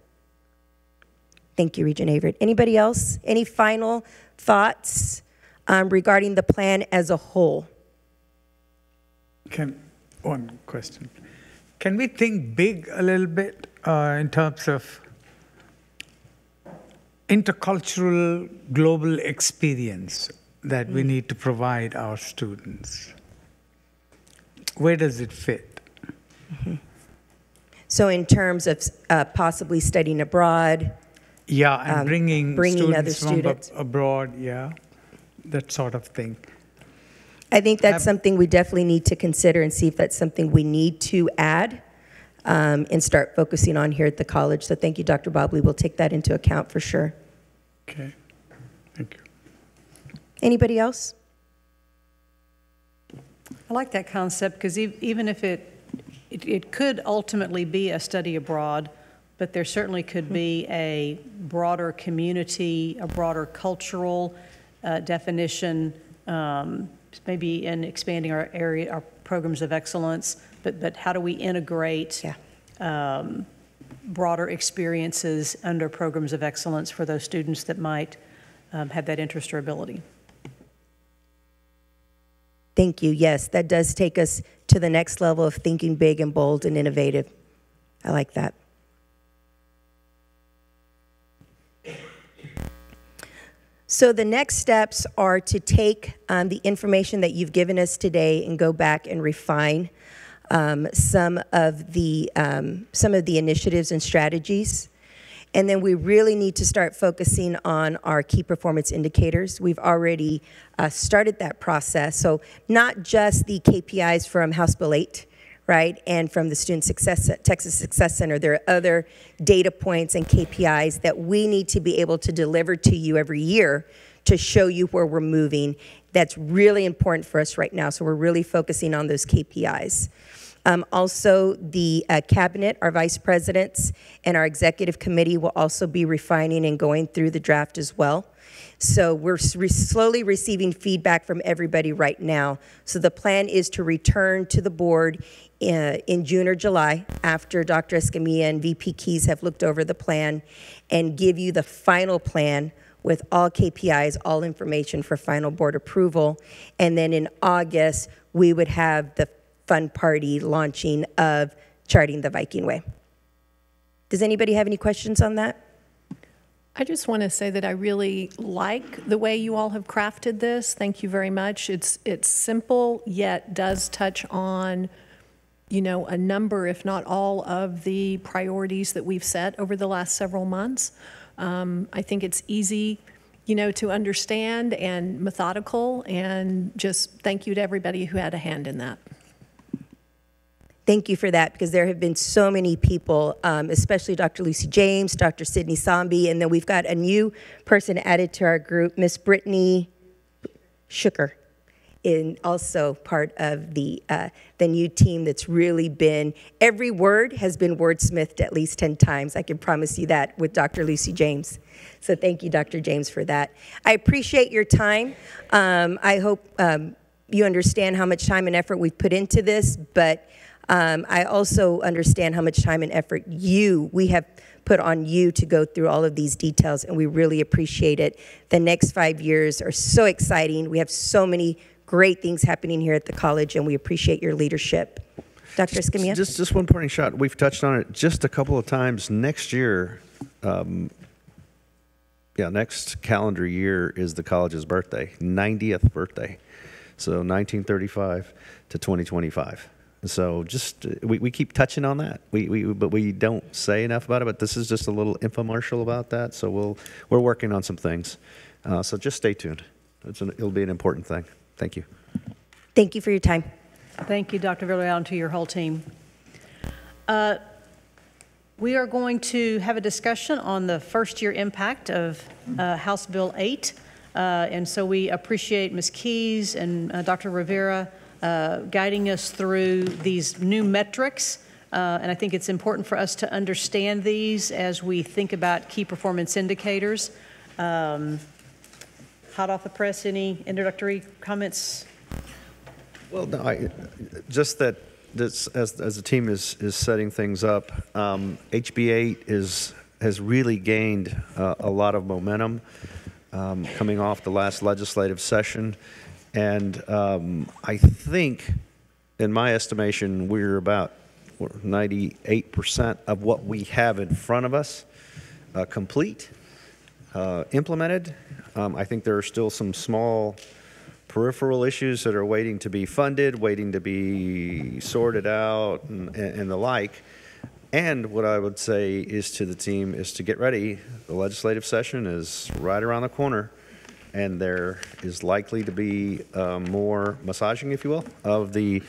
Thank you, Regent Averett. Anybody else? Any final thoughts um, regarding the plan as a whole? Can, one question. Can we think big a little bit uh, in terms of intercultural global experience that mm-hmm. we need to provide our students? Where does it fit? Mm-hmm. So in terms of uh, possibly studying abroad, Yeah, and um, bringing, bringing students other students. from ab abroad, yeah, that sort of thing. I think that's Have, something we definitely need to consider and see if that's something we need to add um, and start focusing on here at the college. So thank you, Doctor Bobley. We'll take that into account for sure. Okay, thank you. Anybody else? I like that concept because e even if it, it, it could ultimately be a study abroad, but there certainly could be a broader community, a broader cultural uh, definition, um, maybe in expanding our area, our programs of excellence, but, but how do we integrate yeah. um, broader experiences under programs of excellence for those students that might um, have that interest or ability? Thank you. Yes, that does take us to the next level of thinking big and bold and innovative. I like that. So the next steps are to take um, the information that you've given us today and go back and refine um, some of the um, some of the initiatives and strategies. And then we really need to start focusing on our key performance indicators. We've already uh, started that process. So not just the K P Is from House Bill eight, right, and from the Student Success, Texas Success Center. There are other data points and K P Is that we need to be able to deliver to you every year to show you where we're moving. That's really important for us right now. So we're really focusing on those K P Is. Um, also, the uh, cabinet, our vice presidents, and our executive committee will also be refining and going through the draft as well. So we're re slowly receiving feedback from everybody right now. So the plan is to return to the board in, in June or July after Doctor Escamilla and V P Keys have looked over the plan and give you the final plan with all K P Is, all information for final board approval. And then in August, we would have the fun party launching of Charting the Viking Way. Does anybody have any questions on that? I just want to say that I really like the way you all have crafted this. Thank you very much. It's it's simple, yet does touch on, you know, a number, if not all, of the priorities that we've set over the last several months. Um, I think it's easy, you know, to understand and methodical, and just thank you to everybody who had a hand in that. Thank you for that, because there have been so many people, um, especially Doctor Lucy James, Doctor Sydney Sambi, and then we've got a new person added to our group, Miss Brittany Shuker, and also part of the, uh, the new team that's really been, every word has been wordsmithed at least ten times. I can promise you that with Doctor Lucy James. So thank you, Doctor James, for that. I appreciate your time. Um, I hope um, you understand how much time and effort we've put into this, but Um, I also understand how much time and effort you, we have put on you to go through all of these details, and we really appreciate it. The next five years are so exciting. We have so many great things happening here at the college, and we appreciate your leadership. Doctor Escamilla? Just, just one parting shot. We've touched on it just a couple of times. Next year, um, yeah, next calendar year is the college's birthday, ninetieth birthday. So nineteen thirty-five to twenty twenty-five. So just, we, we keep touching on that, we, we, but we don't say enough about it, but this is just a little infomercial about that, so we'll, we're working on some things. Uh, so just stay tuned. It's an, it'll be an important thing. Thank you. Thank you for your time. Thank you, Doctor Villarreal, and to your whole team. Uh, we are going to have a discussion on the first year impact of uh, House Bill eight, uh, and so we appreciate Miz Keyes and uh, Doctor Rivera Uh, guiding us through these new metrics. Uh, and I think it's important for us to understand these as we think about key performance indicators. Um, hot off the press, any introductory comments? Well, no, I, just that this, as, as the team is, is setting things up, um, H B eight is, has really gained uh, a lot of momentum um, coming off the last legislative session. And um, I think, in my estimation, we're about ninety-eight percent of what we have in front of us uh, complete, uh, implemented. Um, I think there are still some small peripheral issues that are waiting to be funded, waiting to be sorted out, and, and the like. And what I would say is to the team is to get ready. The legislative session is right around the corner, and there is likely to be uh, more massaging, if you will, of the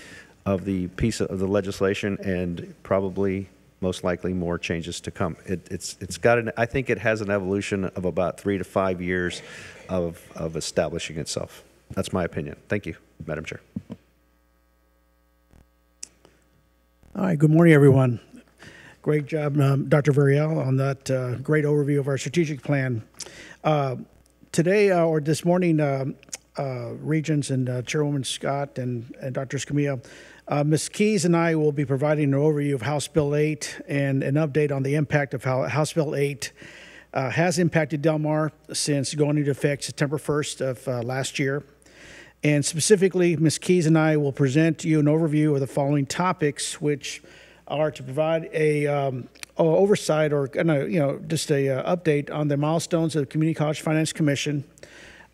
of the piece of the legislation, and probably most likely more changes to come. It, it's it's got an, I think it has an evolution of about three to five years of of establishing itself. That's my opinion. Thank you, Madam Chair. All right. Good morning, everyone. Great job, um, Doctor Villarreal, on that uh, great overview of our strategic plan. Uh, Today uh, or this morning, uh, uh, Regents and uh, Chairwoman Scott and, and Doctor Escamilla, uh, Miz Keyes and I will be providing an overview of House Bill eight and an update on the impact of how House Bill eight uh, has impacted Del Mar since going into effect September first of uh, last year. And specifically, Miz Keyes and I will present to you an overview of the following topics, which are to provide a um, oversight or, you know, just a uh, update on the milestones of the Community College Finance Commission,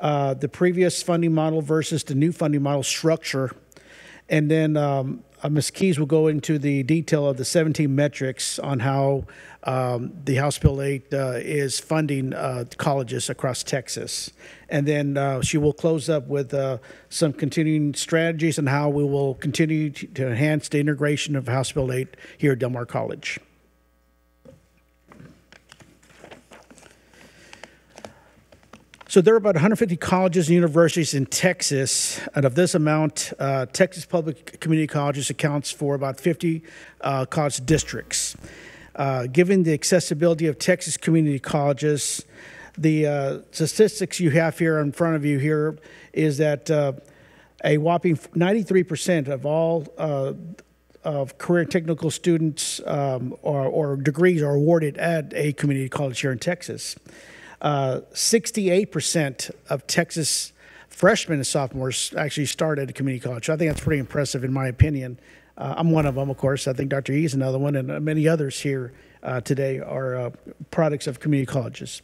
uh, the previous funding model versus the new funding model structure. And then um, uh, Miz Keyes will go into the detail of the seventeen metrics on how um, the House Bill eight uh, is funding uh, colleges across Texas. And then uh, she will close up with uh, some continuing strategies and how we will continue to enhance the integration of House Bill eight here at Del Mar College. So there are about one hundred fifty colleges and universities in Texas, and of this amount, uh, Texas Public Community Colleges accounts for about fifty uh, college districts. Uh, given the accessibility of Texas community colleges, the uh, statistics you have here in front of you here is that uh, a whopping ninety-three percent of all uh, of career and technical students um, or, or degrees are awarded at a community college here in Texas. Uh, sixty-eight percent of Texas freshmen and sophomores actually start at a community college. So I think that's pretty impressive in my opinion. Uh, I'm one of them, of course. I think Doctor E is another one, and many others here uh, today are uh, products of community colleges.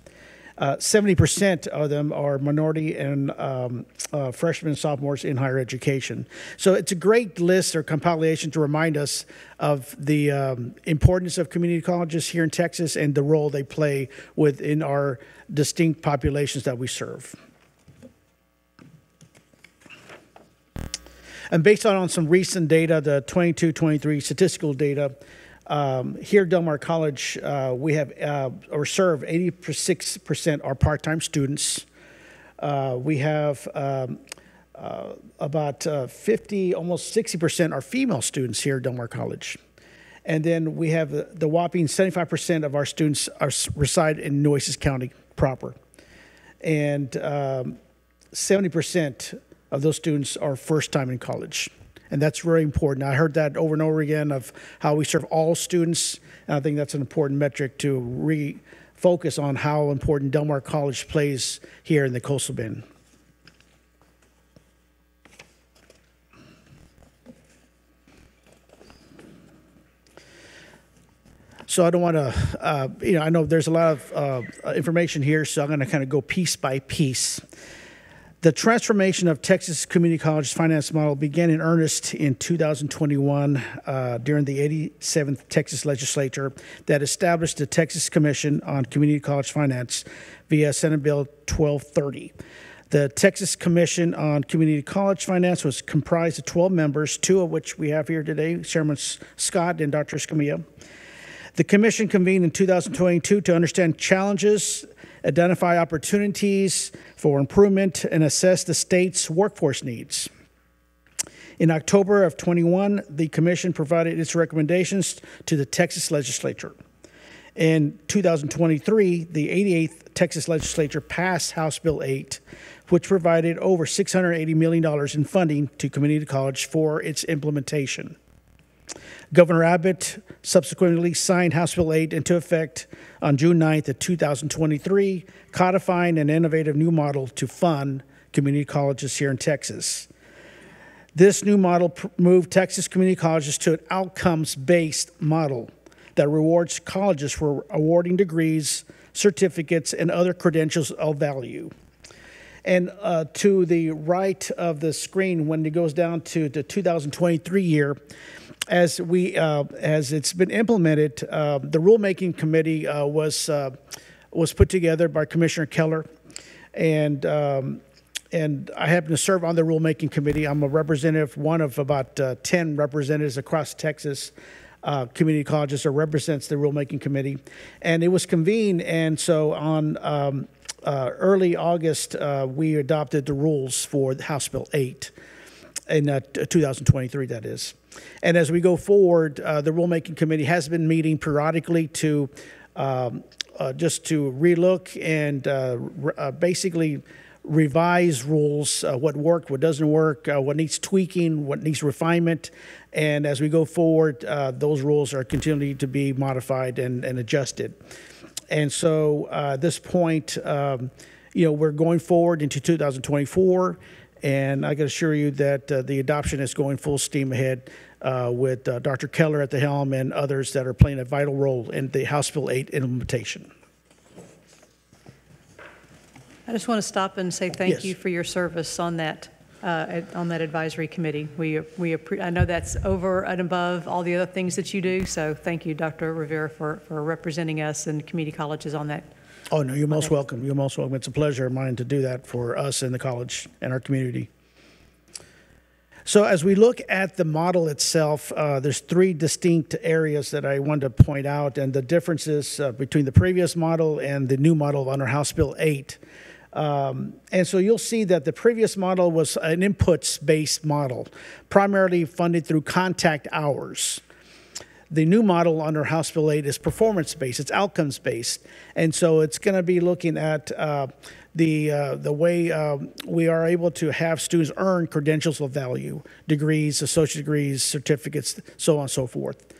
Uh, seventy percent of them are minority and um, uh, freshmen and sophomores in higher education. So it's a great list or compilation to remind us of the um, importance of community colleges here in Texas and the role they play within our distinct populations that we serve. And based on, on some recent data, the twenty-two twenty-three statistical data, Um, here at Del Mar College, uh, we have uh, or serve eighty-six percent are part-time students. Uh, we have um, uh, about uh, fifty, almost sixty percent are female students here at Del Mar College. And then we have the, the whopping seventy-five percent of our students are, reside in Nueces County proper. And um, seventy percent of those students are first time in college. And that's very important. I heard that over and over again of how we serve all students. And I think that's an important metric to refocus on how important Del Mar College plays here in the Coastal Bend. So I don't want to, uh, you know, I know there's a lot of uh, information here, so I'm going to kind of go piece by piece. The transformation of Texas Community College's finance model began in earnest in two thousand twenty-one uh, during the eighty-seventh Texas Legislature that established the Texas Commission on Community College Finance via Senate Bill twelve thirty. The Texas Commission on Community College Finance was comprised of twelve members, two of which we have here today, Chairman Scott and Doctor Escamilla. The commission convened in two thousand twenty-two to understand challenges, identify opportunities for improvement, and assess the state's workforce needs. In October of twenty-one, the commission provided its recommendations to the Texas Legislature. In two thousand twenty-three, the eighty-eighth Texas Legislature passed House Bill eight, which provided over six hundred eighty million dollars in funding to community college for its implementation. Governor Abbott subsequently signed House Bill eight into effect on June ninth of two thousand twenty-three, codifying an innovative new model to fund community colleges here in Texas. This new model moved Texas community colleges to an outcomes-based model that rewards colleges for awarding degrees, certificates, and other credentials of value. And uh, to the right of the screen, when it goes down to the two thousand twenty-three year, As we, uh, as it's been implemented, uh, the rulemaking committee uh, was uh, was put together by Commissioner Keller, and um, and I happen to serve on the rulemaking committee. I'm a representative, one of about uh, ten representatives across Texas uh, community colleges that represents the rulemaking committee, and it was convened. And so on um, uh, early August, uh, we adopted the rules for House Bill eight in uh, two thousand twenty-three. That is. And as we go forward, uh, the rulemaking committee has been meeting periodically to um, uh, just to relook and uh, re uh, basically revise rules, uh, what worked, what doesn't work, uh, what needs tweaking, what needs refinement. And as we go forward, uh, those rules are continuing to be modified and, and adjusted. And so uh, at this point, um, you know, we're going forward into two thousand twenty-four. And I can assure you that uh, the adoption is going full steam ahead. uh, with uh, Doctor Keller at the helm and others that are playing a vital role in the House Bill eight implementation. I just want to stop and say thank yes. you for your service on that uh, on that advisory committee. We we I know that's over and above all the other things that you do. So thank you, Doctor Rivera, for for representing us and community colleges on that. Oh no, you're most welcome. You're most welcome. It's a pleasure of mine to do that for us in the college and our community. So as we look at the model itself, uh, there's three distinct areas that I wanted to point out, and the differences uh, between the previous model and the new model under House Bill eight. Um, and so you'll see that the previous model was an inputs-based model, primarily funded through contact hours. The new model under House Bill eight is performance-based, it's outcomes-based. And so it's gonna be looking at uh, the, uh, the way uh, we are able to have students earn credentials of value, degrees, associate degrees, certificates, so on and so forth.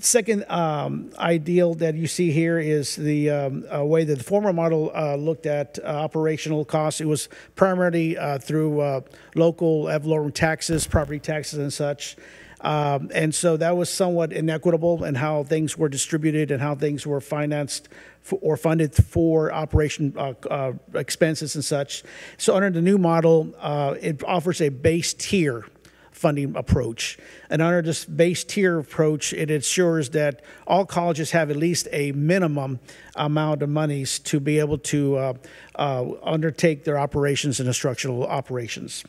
Second um, ideal that you see here is the um, uh, way that the former model uh, looked at uh, operational costs. It was primarily uh, through uh, local ad valorem taxes, property taxes and such. Um, and so that was somewhat inequitable in how things were distributed and how things were financed for, or funded for operation uh, uh, expenses and such. So under the new model, uh, it offers a base tier funding approach. And under this base tier approach, it ensures that all colleges have at least a minimum amount of monies to be able to uh, uh, undertake their operations and instructional operations.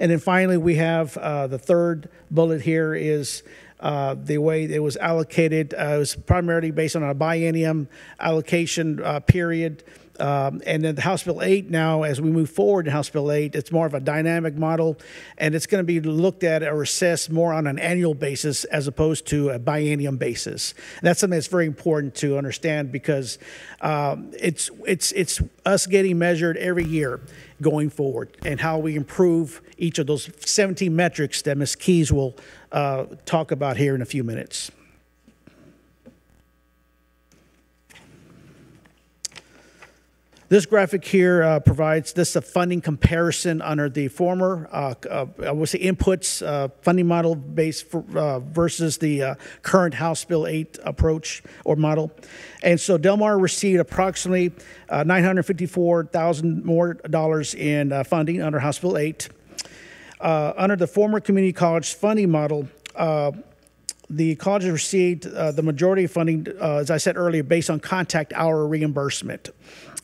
And then finally, we have uh, the third bullet here is uh, the way it was allocated. Uh, it was primarily based on a biennium allocation uh, period. Um, and then the House Bill eight now, as we move forward in House Bill eight, it's more of a dynamic model, and it's going to be looked at or assessed more on an annual basis as opposed to a biennium basis. And that's something that's very important to understand because um, it's, it's, it's us getting measured every year going forward and how we improve each of those seventeen metrics that Miz Keyes will uh, talk about here in a few minutes. This graphic here uh, provides this a funding comparison under the former, uh, uh, I would say inputs, uh, funding model based for, uh, versus the uh, current House Bill eight approach or model. And so Del Mar received approximately uh, nine hundred fifty-four thousand dollars more in uh, funding under House Bill eight. Uh, under the former community college funding model, uh, the colleges received uh, the majority of funding, uh, as I said earlier, based on contact hour reimbursement.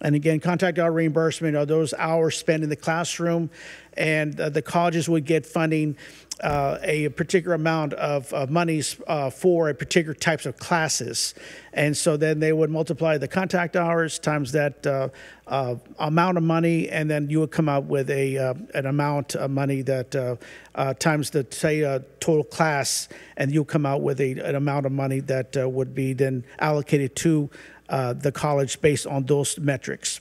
And again, contact hour reimbursement are those hours spent in the classroom, and uh, the colleges would get funding uh, a particular amount of, of monies uh, for a particular types of classes. And so then they would multiply the contact hours times that uh, uh, amount of money, and then you would come out with a uh, an amount of money that uh, uh, times the, say, uh, total class, and you'll come out with a, an amount of money that uh, would be then allocated to Uh, the college based on those metrics.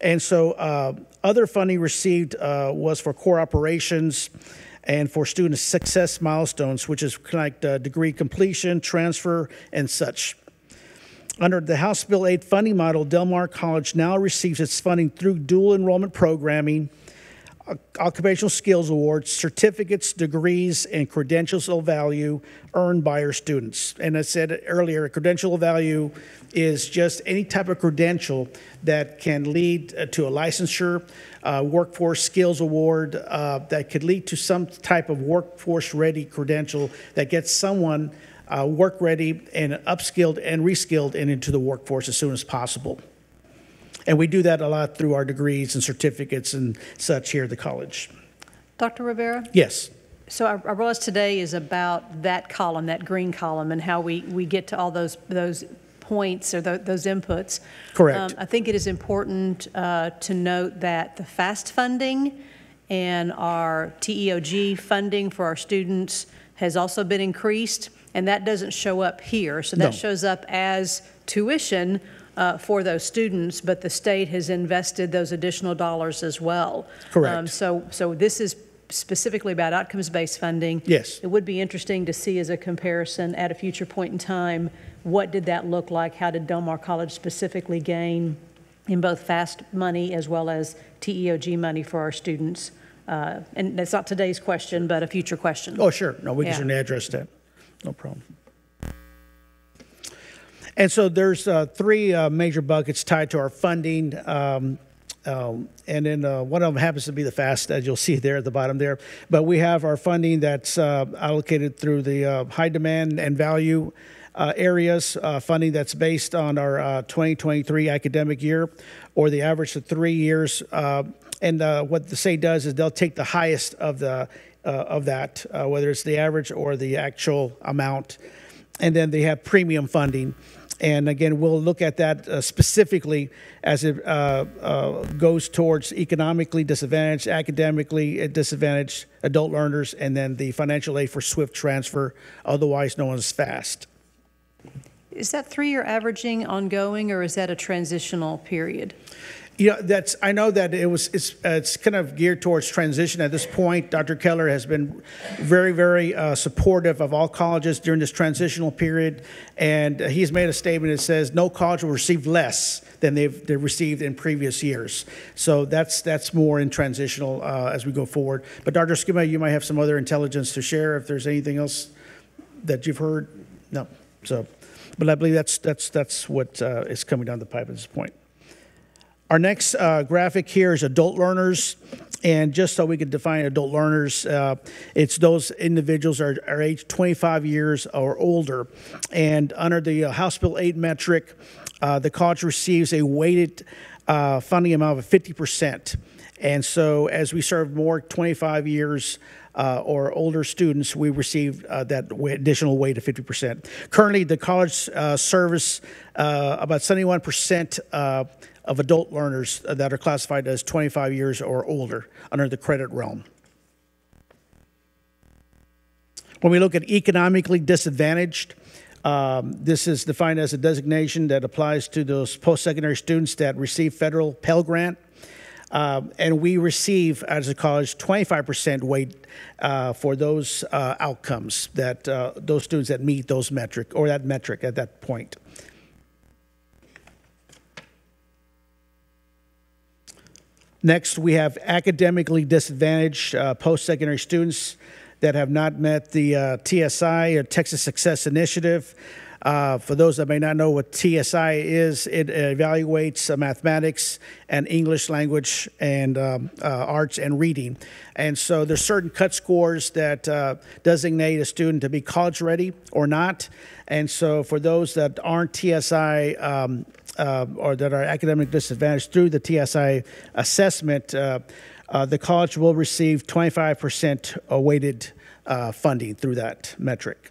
And so uh, other funding received uh, was for core operations and for student success milestones, which is like uh, degree completion, transfer, and such. Under the House Bill eight funding model, Del Mar College now receives its funding through dual enrollment programming, occupational skills awards, certificates, degrees, and credentials of value earned by our students. And I said earlier, a credential of value is just any type of credential that can lead to a licensure, uh, workforce skills award, uh, that could lead to some type of workforce-ready credential that gets someone uh, work-ready and upskilled and reskilled and into the workforce as soon as possible. And we do that a lot through our degrees and certificates and such here at the college. Doctor Rivera? Yes. So I realize today is about that column, that green column, and how we, we get to all those, those points or the, those inputs. Correct. Um, I think it is important uh, to note that the FAST funding and our T E O G funding for our students has also been increased, and that doesn't show up here. So that no. shows up as tuition Uh, for those students, but the state has invested those additional dollars as well. Correct. Um, so, so this is specifically about outcomes-based funding. Yes. It would be interesting to see as a comparison at a future point in time, what did that look like? How did Del Mar College specifically gain in both FAST money as well as T E O G money for our students Uh, and that's not today's question, but a future question. Oh, sure. No, we yeah. can certainly address that. No problem. And so there's uh, three uh, major buckets tied to our funding. Um, Um, and then uh, one of them happens to be the FAST, as you'll see there at the bottom there. But we have our funding that's uh, allocated through the uh, high demand and value uh, areas, uh, funding that's based on our uh, twenty twenty-three academic year, or the average of three years. Uh, and uh, what the state does is they'll take the highest of, the, uh, of that, uh, whether it's the average or the actual amount. And then they have premium funding. And again, we'll look at that uh, specifically as it uh, uh, goes towards economically disadvantaged, academically disadvantaged adult learners, and then the financial aid for swift transfer, otherwise known as FAST. Is that three-year averaging ongoing, or is that a transitional period? Yeah, that's. I know that it was. It's. Uh, it's kind of geared towards transition at this point. Doctor Keller has been very, very uh, supportive of all colleges during this transitional period, and he's made a statement that says no college will receive less than they've, they've received in previous years. So that's that's more in transitional uh, as we go forward. But Doctor Escamilla, you might have some other intelligence to share if there's anything else that you've heard. No. So, but I believe that's that's that's what uh, is coming down the pipe at this point. Our next uh, graphic here is adult learners, and just so we could define adult learners, uh, it's those individuals are, are age twenty-five years or older, and under the uh, House Bill eight metric, uh, the college receives a weighted uh, funding amount of fifty percent, and so as we serve more twenty-five years Uh, or older students, we received uh, that additional weight of fifty percent. Currently, the college uh, service uh, about seventy-one percent uh, of adult learners that are classified as twenty-five years or older under the credit realm. When we look at economically disadvantaged, Um, this is defined as a designation that applies to those post-secondary students that receive federal Pell Grant. Uh, and we receive, as a college, twenty-five percent weight uh, for those uh, outcomes, that uh, those students that meet those metric, or that metric at that point. Next, we have academically disadvantaged uh, post-secondary students that have not met the uh, T S I, or Texas Success Initiative. Uh, for those that may not know what T S I is, it evaluates uh, mathematics and English language and um, uh, arts and reading. And so there's certain cut scores that uh, designate a student to be college ready or not. And so for those that aren't T S I um, uh, or that are academic disadvantaged through the T S I assessment, uh, uh, the college will receive twenty-five percent weighted uh, funding through that metric.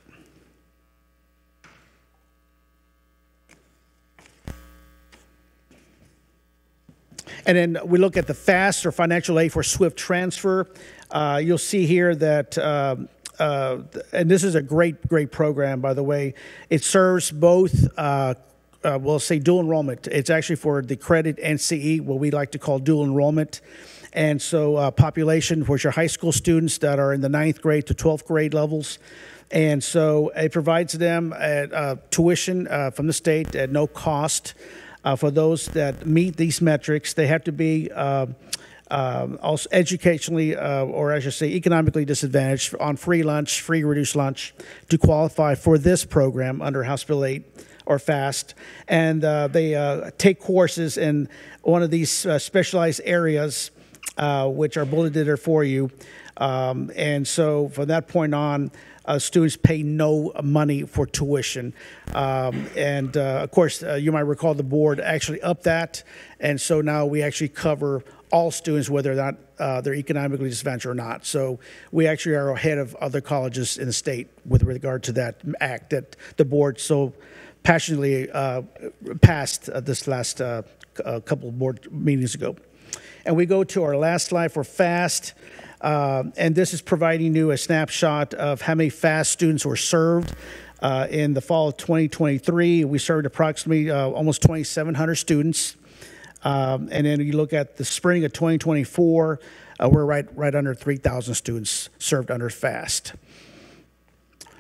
And then we look at the FAST, or financial aid for swift transfer. Uh, you'll see here that, uh, uh, and this is a great, great program, by the way. It serves both, uh, uh, we'll say dual enrollment. It's actually for the credit and C E, what we like to call dual enrollment. And so uh, population, which are high school students that are in the ninth grade to twelfth grade levels. And so it provides them at, uh, tuition uh, from the state at no cost. Uh, for those that meet these metrics, they have to be uh, uh, also educationally, uh, or I should say economically disadvantaged, on free lunch, free reduced lunch, to qualify for this program under House Bill eight or FAST. And uh, they uh, take courses in one of these uh, specialized areas, uh, which are bulleted there for you. Um, and so from that point on, Uh, students pay no money for tuition. Um, and uh, of course, uh, you might recall the board actually upped that. And so now we actually cover all students, whether or not uh, they're economically disadvantaged or not. So we actually are ahead of other colleges in the state with regard to that act that the board so passionately uh, passed uh, this last uh, uh, couple of board meetings ago. And we go to our last slide for FAST. Uh, and this is providing you a snapshot of how many FAST students were served uh, in the fall of twenty twenty-three. We served approximately uh, almost twenty-seven hundred students. Um, and then you look at the spring of twenty twenty-four, uh, we're right, right under three thousand students served under FAST.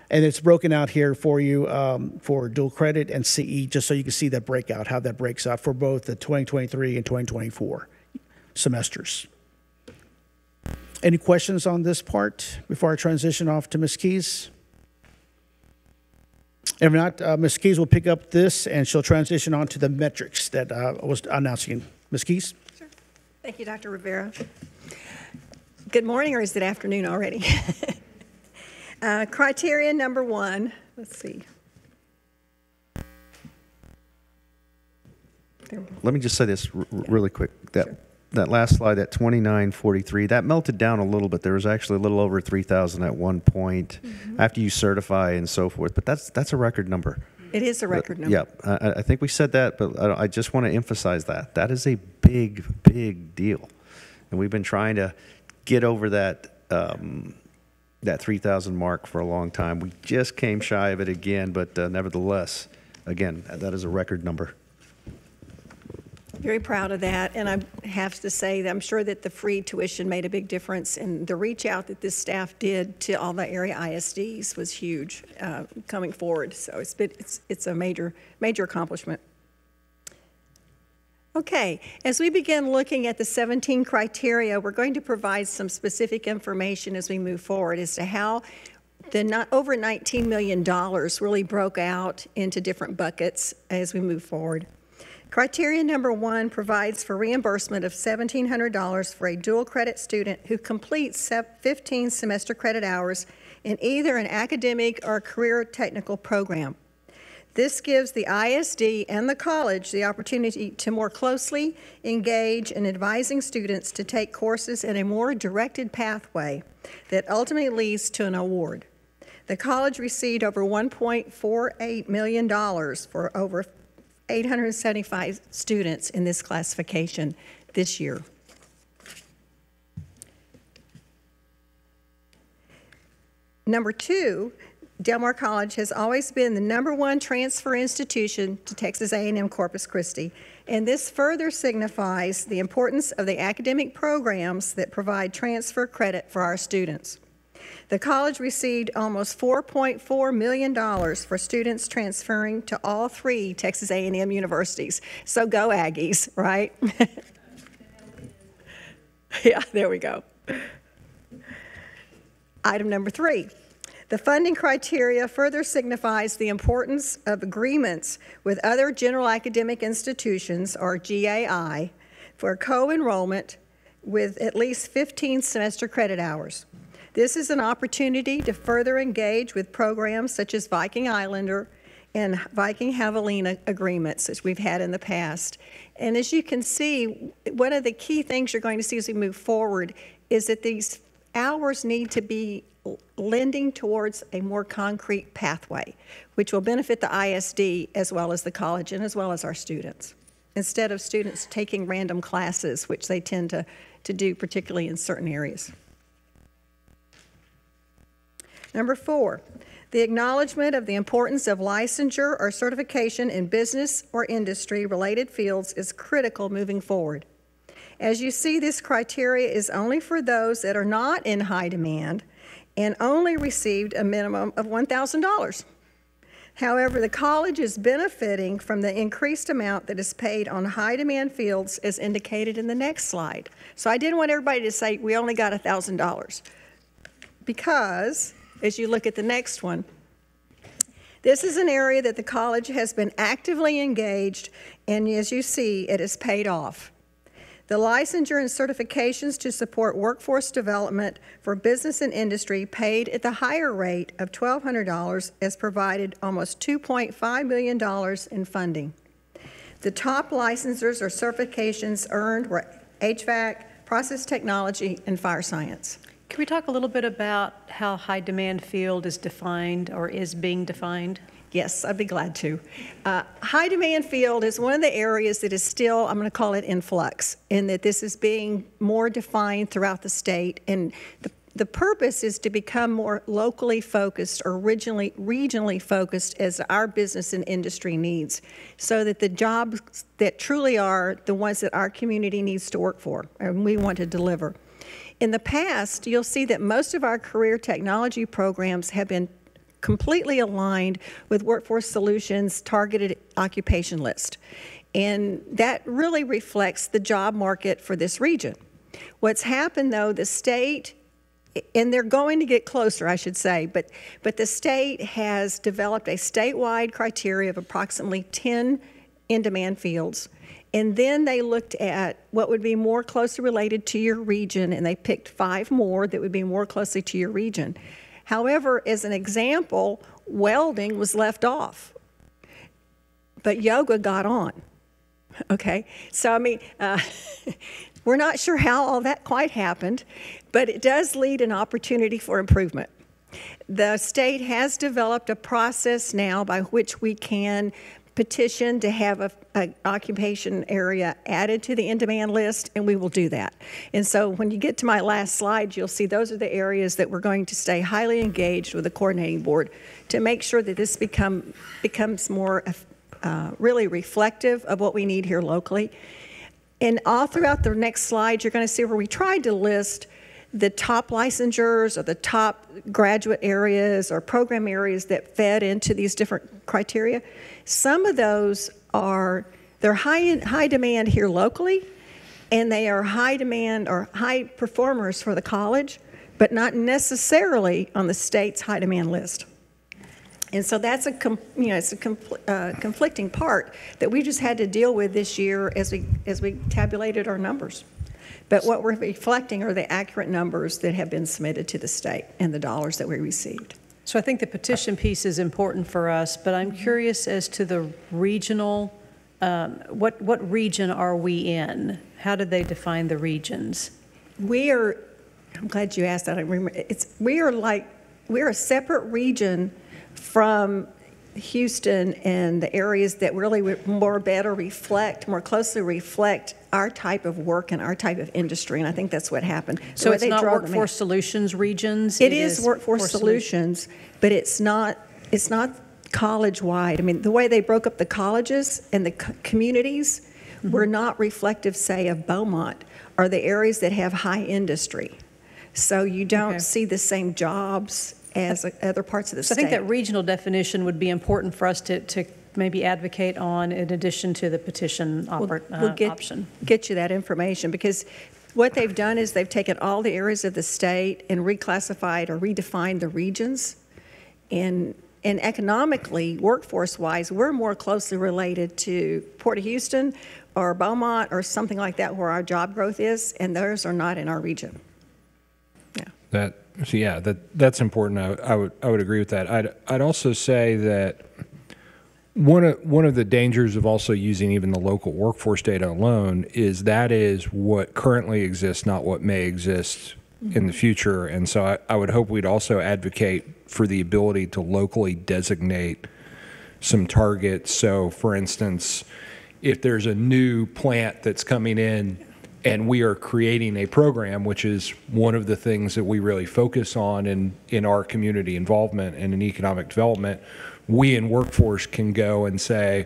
And it's broken out here for you um, for dual credit and C E, just so you can see that breakout, how that breaks out for both the twenty twenty-three and twenty twenty-four semesters. Any questions on this part before I transition off to Miz Keyes? If not, uh, Miz Keyes will pick up this and she'll transition on to the metrics that uh, I was announcing. Miz Keyes? Sure. Thank you, Doctor Rivera. Good morning, or is it afternoon already? uh, criteria number one, let's see. Let me just say this r yeah. really quick. That sure. that last slide, that twenty-nine forty-three, that melted down a little bit. There was actually a little over three thousand at one point mm-hmm. after you certify and so forth. But that's that's a record number. It is a record but, number. Yeah, I, I think we said that, but I, I just want to emphasize that. That is a big, big deal. And we've been trying to get over that um, that three thousand mark for a long time. We just came shy of it again, but uh, nevertheless, again, that is a record number. Very proud of that, and I have to say that I'm sure that the free tuition made a big difference, and the reach out that this staff did to all the area I S Ds was huge uh, coming forward. So it's been, it's it's a major major accomplishment. Okay, as we begin looking at the seventeen criteria, we're going to provide some specific information as we move forward as to how the not over nineteen million dollars really broke out into different buckets as we move forward. Criteria number one provides for reimbursement of seventeen hundred dollars for a dual credit student who completes fifteen semester credit hours in either an academic or career technical program. This gives the I S D and the college the opportunity to more closely engage in advising students to take courses in a more directed pathway that ultimately leads to an award. The college received over one point four eight million dollars for over eight hundred seventy-five students in this classification this year. Number two, Del Mar College has always been the number one transfer institution to Texas A and M Corpus Christi, and this further signifies the importance of the academic programs that provide transfer credit for our students. The college received almost four point four million dollars for students transferring to all three Texas A and M universities. So go Aggies, right? Yeah, there we go. Item number three. The funding criteria further signifies the importance of agreements with other general academic institutions, or G A I, for co-enrollment with at least fifteen semester credit hours. This is an opportunity to further engage with programs such as Viking Islander and Viking Javelina agreements, as we've had in the past. And as you can see, one of the key things you're going to see as we move forward is that these hours need to be lending towards a more concrete pathway, which will benefit the I S D as well as the college and as well as our students, instead of students taking random classes, which they tend to, to do, particularly in certain areas. Number four, the acknowledgement of the importance of licensure or certification in business or industry-related fields is critical moving forward. As you see, this criteria is only for those that are not in high demand and only received a minimum of one thousand dollars. However, the college is benefiting from the increased amount that is paid on high-demand fields, as indicated in the next slide. So I didn't want everybody to say, we only got one thousand dollars, because as you look at the next one, this is an area that the college has been actively engaged, and as you see, it has paid off. The licensure and certifications to support workforce development for business and industry paid at the higher rate of twelve hundred dollars as provided almost two point five million dollars in funding. The top licensures or certifications earned were H V A C, process technology, and fire science. Can we talk a little bit about how high demand field is defined or is being defined? Yes, I'd be glad to. Uh, high demand field is one of the areas that is still, I'm going to call it in flux, in that this is being more defined throughout the state, and the, the purpose is to become more locally focused or originally regionally focused as our business and industry needs, so that the jobs that truly are the ones that our community needs to work for and we want to deliver. In the past, you'll see that most of our career technology programs have been completely aligned with Workforce Solutions' targeted occupation list. And that really reflects the job market for this region. What's happened, though, the state, and they're going to get closer, I should say, but, but the state has developed a statewide criteria of approximately ten in-demand fields. And then they looked at what would be more closely related to your region, and they picked five more that would be more closely to your region. However, as an example, welding was left off, but yoga got on, okay? So, I mean, uh, we're not sure how all that quite happened, but it does lead an opportunity for improvement. The state has developed a process now by which we can petition to have a, a occupation area added to the in-demand list, and we will do that. And so when you get to my last slide, you'll see those are the areas that we're going to stay highly engaged with the coordinating board to make sure that this become, becomes more uh, really reflective of what we need here locally. And all throughout the next slide, you're going to see where we tried to list the top licensures or the top graduate areas or program areas that fed into these different criteria. Some of those are, they're high, in, high demand here locally, and they are high demand or high performers for the college, but not necessarily on the state's high demand list. And so that's a, you know, it's a confl- uh, conflicting part that we just had to deal with this year as we, as we tabulated our numbers. But what we're reflecting are the accurate numbers that have been submitted to the state and the dollars that we received. So I think the petition piece is important for us, but I'm curious as to the regional, um, what, what region are we in? How did they define the regions? We are, I'm glad you asked that. I remember, it's, we are like, we're a separate region from Houston and the areas that really more better reflect, more closely reflect our type of work and our type of industry, and I think that's what happened. So it's not Workforce Solutions regions? It is Workforce Solutions, but it's not, it's not college-wide. I mean, the way they broke up the colleges and the co communities mm-hmm. were not reflective, say, of Beaumont or the areas that have high industry. So you don't okay. see the same jobs as other parts of the state. So I think that regional definition would be important for us to, to maybe advocate on in addition to the petition oper we'll, we'll get, uh, option. Get you that information, because what they've done is they've taken all the areas of the state and reclassified or redefined the regions. And, and economically, workforce-wise, we're more closely related to Port of Houston or Beaumont or something like that where our job growth is, and those are not in our region. Yeah. That. So yeah, that that's important. I, I would I would agree with that. I'd I'd also say that one of one of the dangers of also using even the local workforce data alone is that is what currently exists, not what may exist mm-hmm. in the future. And so I, I would hope we'd also advocate for the ability to locally designate some targets. So for instance, if there's a new plant that's coming in, and we are creating a program, which is one of the things that we really focus on in, in our community involvement and in economic development, we in workforce can go and say,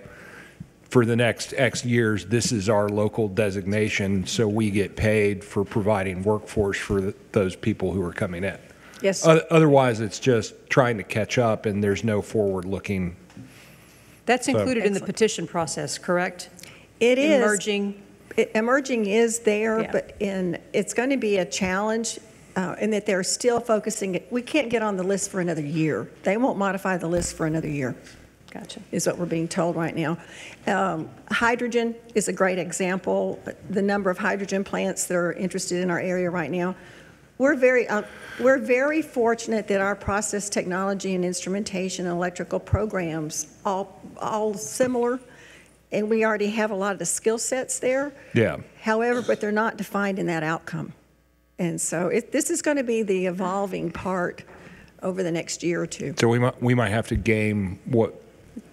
for the next X years, this is our local designation, so we get paid for providing workforce for the, those people who are coming in. Yes. O- otherwise, it's just trying to catch up, and there's no forward-looking. That's included so. in the petition process, correct? It is. Emerging. It, emerging is there, yeah. but in, it's going to be a challenge uh, in that they're still focusing. We can't get on the list for another year. They won't modify the list for another year. Gotcha. Is what we're being told right now. Um, hydrogen is a great example. The number of hydrogen plants that are interested in our area right now. We're very, uh, we're very fortunate that our process technology and instrumentation and electrical programs, all, all similar, and we already have a lot of the skill sets there. Yeah. However, but they're not defined in that outcome. And so it, this is going to be the evolving part over the next year or two. So we might, we might have to game what,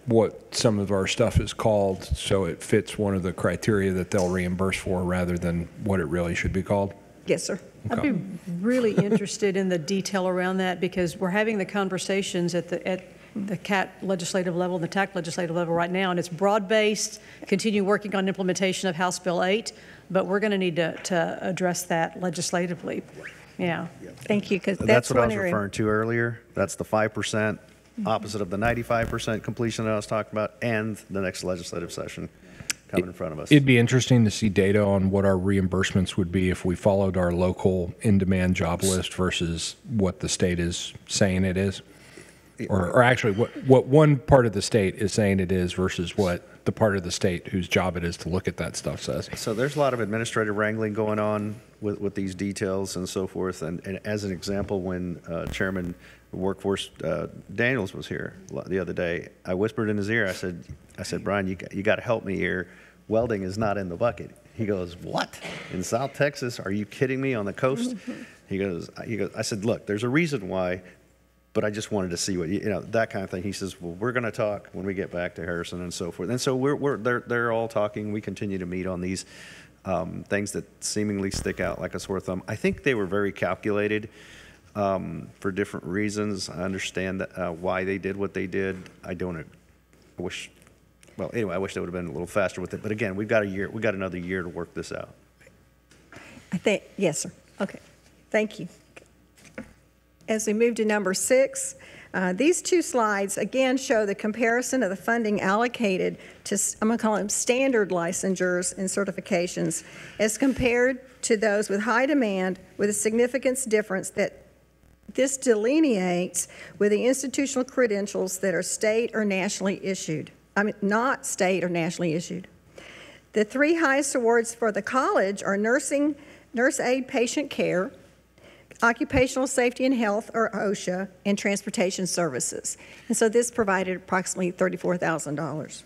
what some of our stuff is called so it fits one of the criteria that they'll reimburse for rather than what it really should be called? Yes, sir. Okay. I'd be really interested in the detail around that, because we're having the conversations at the at the C A T legislative level, the T A C legislative level right now, and it's broad-based, continue working on implementation of House Bill eight, but we're going to need to, to address that legislatively. Yeah. Thank you, because that's, that's what I was area. referring to earlier. That's the five percent, mm-hmm. opposite of the ninety-five percent completion that I was talking about, and the next legislative session. coming in front of us. It'd be interesting to see data on what our reimbursements would be if we followed our local in-demand job list versus what the state is saying it is. Or, or actually what, what one part of the state is saying it is versus what the part of the state whose job it is to look at that stuff says. So there's a lot of administrative wrangling going on with, with these details and so forth. And, and as an example, when uh, Chairman Workforce uh, Daniels was here the other day, I whispered in his ear, I said, I said, Brian, you, you got to help me here. Welding is not in the bucket. He goes, what? In South Texas? Are you kidding me? On the coast? He goes, he goes, I said, look, there's a reason why, but I just wanted to see what, you know, that kind of thing. He says, well, we're going to talk when we get back to Harrison and so forth. And so we're, we're, they're, they're all talking. We continue to meet on these um, things that seemingly stick out like a sore thumb. I think they were very calculated um, for different reasons. I understand that, uh, why they did what they did. I don't, I wish, well, anyway, I wish they would have been a little faster with it. But again, we've got a year, we've got another year to work this out. I think, yes, sir. Okay, thank you. As we move to number six, uh, these two slides again show the comparison of the funding allocated to, I'm going to call them standard licensures and certifications, as compared to those with high demand, with a significant difference that this delineates with the institutional credentials that are state or nationally issued. I mean, not state or nationally issued. The three highest awards for the college are nursing, nurse aid patient care, occupational safety and health, or OSHA, and transportation services. And so this provided approximately thirty-four thousand dollars.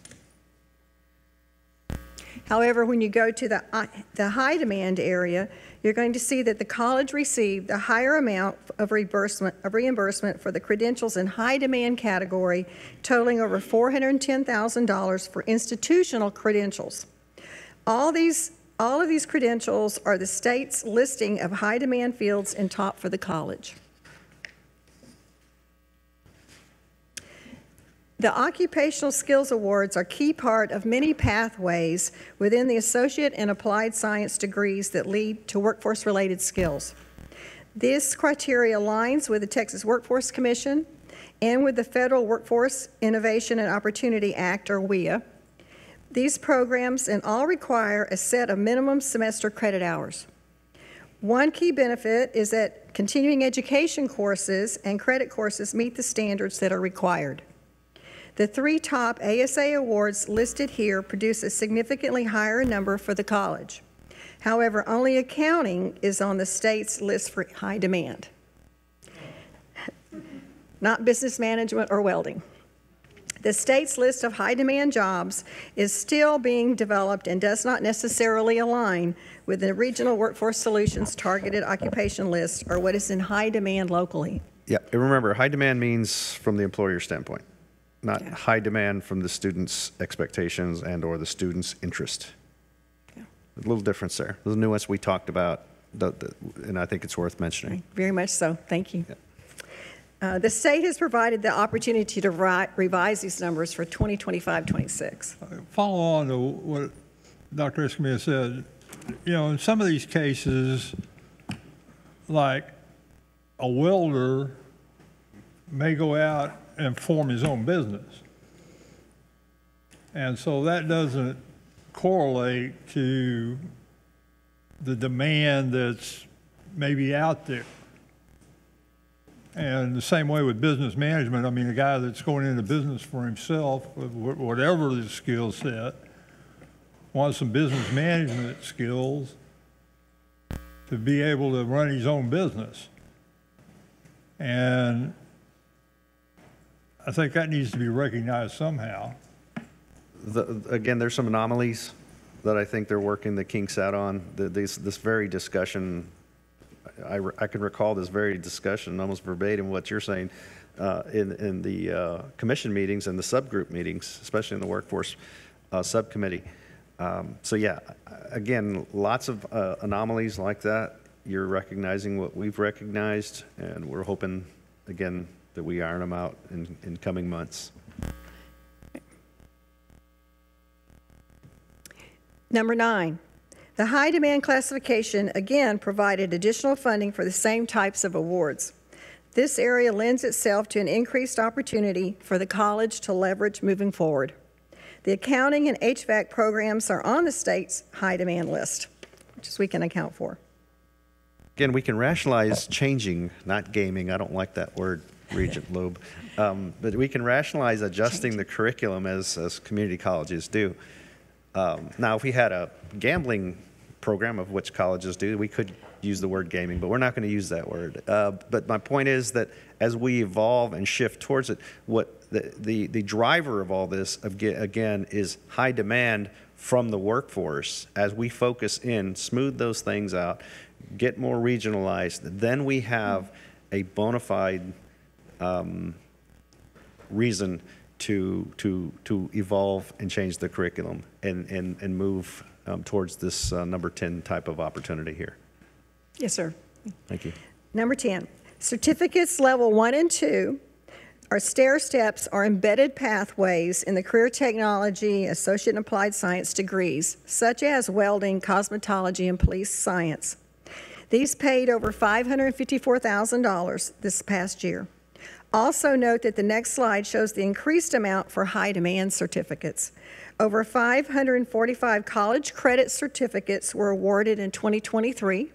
However, when you go to the, the high demand area, you're going to see that the college received the higher amount of reimbursement, of reimbursement for the credentials in high demand category, totaling over four hundred ten thousand dollars for institutional credentials. All these All of these credentials are the state's listing of high demand fields and top for the college. The Occupational Skills Awards are a key part of many pathways within the associate and applied science degrees that lead to workforce-related skills. This criteria aligns with the Texas Workforce Commission and with the Federal Workforce Innovation and Opportunity Act, or W I A. These programs and all require a set of minimum semester credit hours. One key benefit is that continuing education courses and credit courses meet the standards that are required. The three top A S A awards listed here produce a significantly higher number for the college. However, only accounting is on the state's list for high demand, not business management or welding. The state's list of high-demand jobs is still being developed and does not necessarily align with the Regional Workforce Solutions targeted occupation list, or what is in high demand locally. Yeah, and remember, high demand means from the employer standpoint, not yeah. high demand from the student's expectations and or the student's interest. Yeah. A little difference there. The nuance we talked about, the, the, and I think it's worth mentioning. Very much so. Thank you. Yeah. Uh, the state has provided the opportunity to ri revise these numbers for twenty twenty-five twenty-six. Follow on to what Doctor Escamilla said. You know, in some of these cases, like a welder may go out and form his own business. And so that doesn't correlate to the demand that's maybe out there. And the same way with business management, I mean, a guy that's going into business for himself, whatever his skill set, wants some business management skills to be able to run his own business. And I think that needs to be recognized somehow. The, again, there's some anomalies that I think they're working the kinks out on. The, this, this very discussion, I, I can recall this very discussion, almost verbatim what you're saying, uh, in, in the uh, commission meetings and the subgroup meetings, especially in the workforce uh, subcommittee. Um, so yeah, again, lots of uh, anomalies like that. You're recognizing what we've recognized, and we're hoping, again, that we iron them out in, in coming months. Number nine. The high demand classification, again, provided additional funding for the same types of awards. This area lends itself to an increased opportunity for the college to leverage moving forward. The accounting and H V A C programs are on the state's high demand list, which we can account for. Again, we can rationalize changing, not gaming. I don't like that word, Regent Loeb. Um, but we can rationalize adjusting the curriculum as, as community colleges do. Um, now, if we had a gambling program, of which colleges do, we could use the word gaming, but we're not going to use that word. Uh, but my point is that as we evolve and shift towards it, what the, the, the driver of all this, again, is high demand from the workforce. As we focus in, smooth those things out, get more regionalized, then we have a bona fide um, reason to, to, to evolve and change the curriculum and, and, and move um, towards this uh, number ten type of opportunity here. Yes, sir. Thank you. Number ten, certificates level one and two are stair steps or embedded pathways in the career technology, associate and applied science degrees, such as welding, cosmetology, and police science. These paid over five hundred fifty-four thousand dollars this past year. Also note that the next slide shows the increased amount for high demand certificates. Over five hundred forty-five college credit certificates were awarded in twenty twenty-three.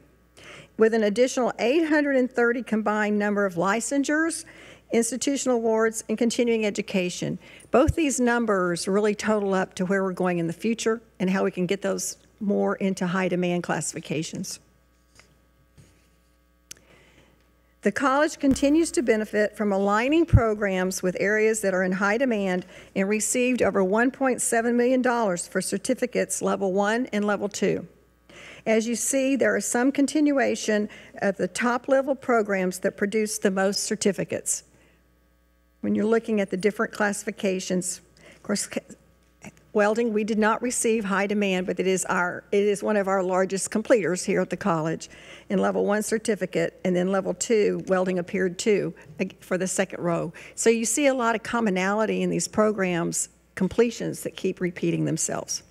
With an additional eight hundred thirty combined number of licensures, institutional awards, and continuing education. Both these numbers really total up to where we're going in the future and how we can get those more into high demand classifications. The college continues to benefit from aligning programs with areas that are in high demand and received over one point seven million dollars for certificates level one and level two. As you see, there is some continuation of the top-level programs that produce the most certificates. When you're looking at the different classifications, of course, welding, we did not receive high demand, but it is, our, it is one of our largest completers here at the college. In level one certificate, and then level two, welding appeared too for the second row. So you see a lot of commonality in these programs, completions that keep repeating themselves.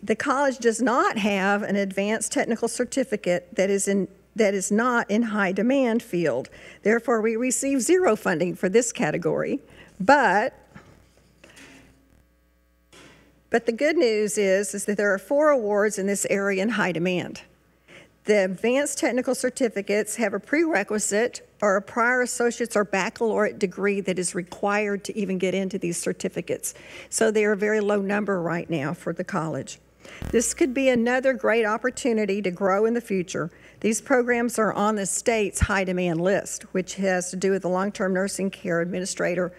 The college does not have an advanced technical certificate that is, in, that is not in high demand field. Therefore, we receive zero funding for this category. But, but the good news is, is that there are four awards in this area in high demand. The advanced technical certificates have a prerequisite or a prior associate's or baccalaureate degree that is required to even get into these certificates. So they are a very low number right now for the college. This could be another great opportunity to grow in the future. These programs are on the state's high demand list, which has to do with the long-term nursing care administrator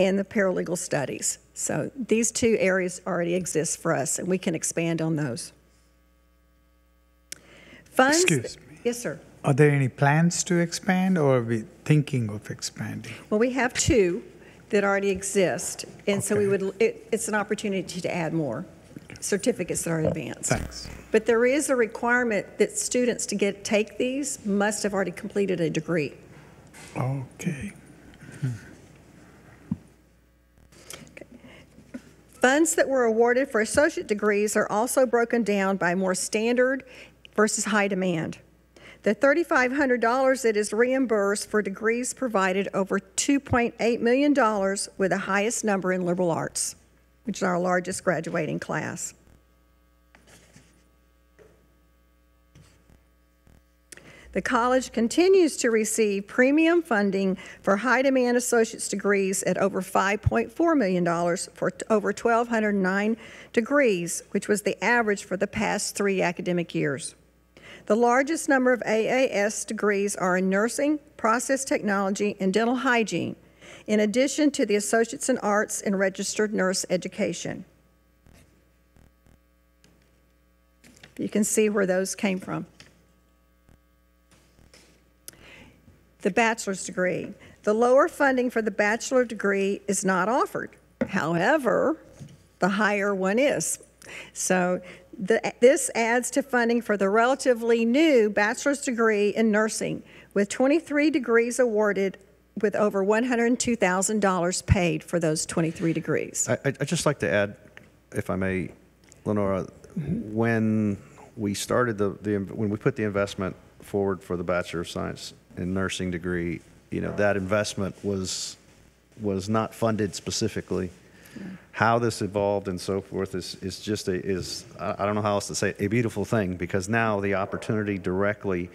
and the paralegal studies. So these two areas already exist for us, and we can expand on those. Funds, excuse me. Yes, sir. Are there any plans to expand, or are we thinking of expanding? Well, we have two that already exist, and okay. so we would. It, it's an opportunity to add more. Certificates that are advanced. Thanks. But there is a requirement that students to get take these must have already completed a degree. Okay. Hmm. Okay. Funds that were awarded for associate degrees are also broken down by more standard versus high demand. The three thousand five hundred dollars that is reimbursed for degrees provided over two point eight million dollars, with the highest number in liberal arts, which is our largest graduating class. The college continues to receive premium funding for high-demand associate's degrees at over five point four million dollars for over one thousand two hundred nine degrees, which was the average for the past three academic years. The largest number of A A S degrees are in nursing, process technology, and dental hygiene, in addition to the Associates in Arts and Registered Nurse Education. You can see where those came from. The bachelor's degree. The lower funding for the bachelor degree is not offered. However, the higher one is. So the, this adds to funding for the relatively new bachelor's degree in nursing, with twenty-three degrees awarded, with over one hundred two thousand dollars paid for those twenty-three degrees. I, I'd just like to add, if I may, Lenora, mm-hmm. when we started the, the, when we put the investment forward for the Bachelor of Science in Nursing degree, you know, that investment was was not funded specifically. Yeah. How this evolved and so forth is, is just a, is, I don't know how else to say it, a beautiful thing, because now the opportunity directly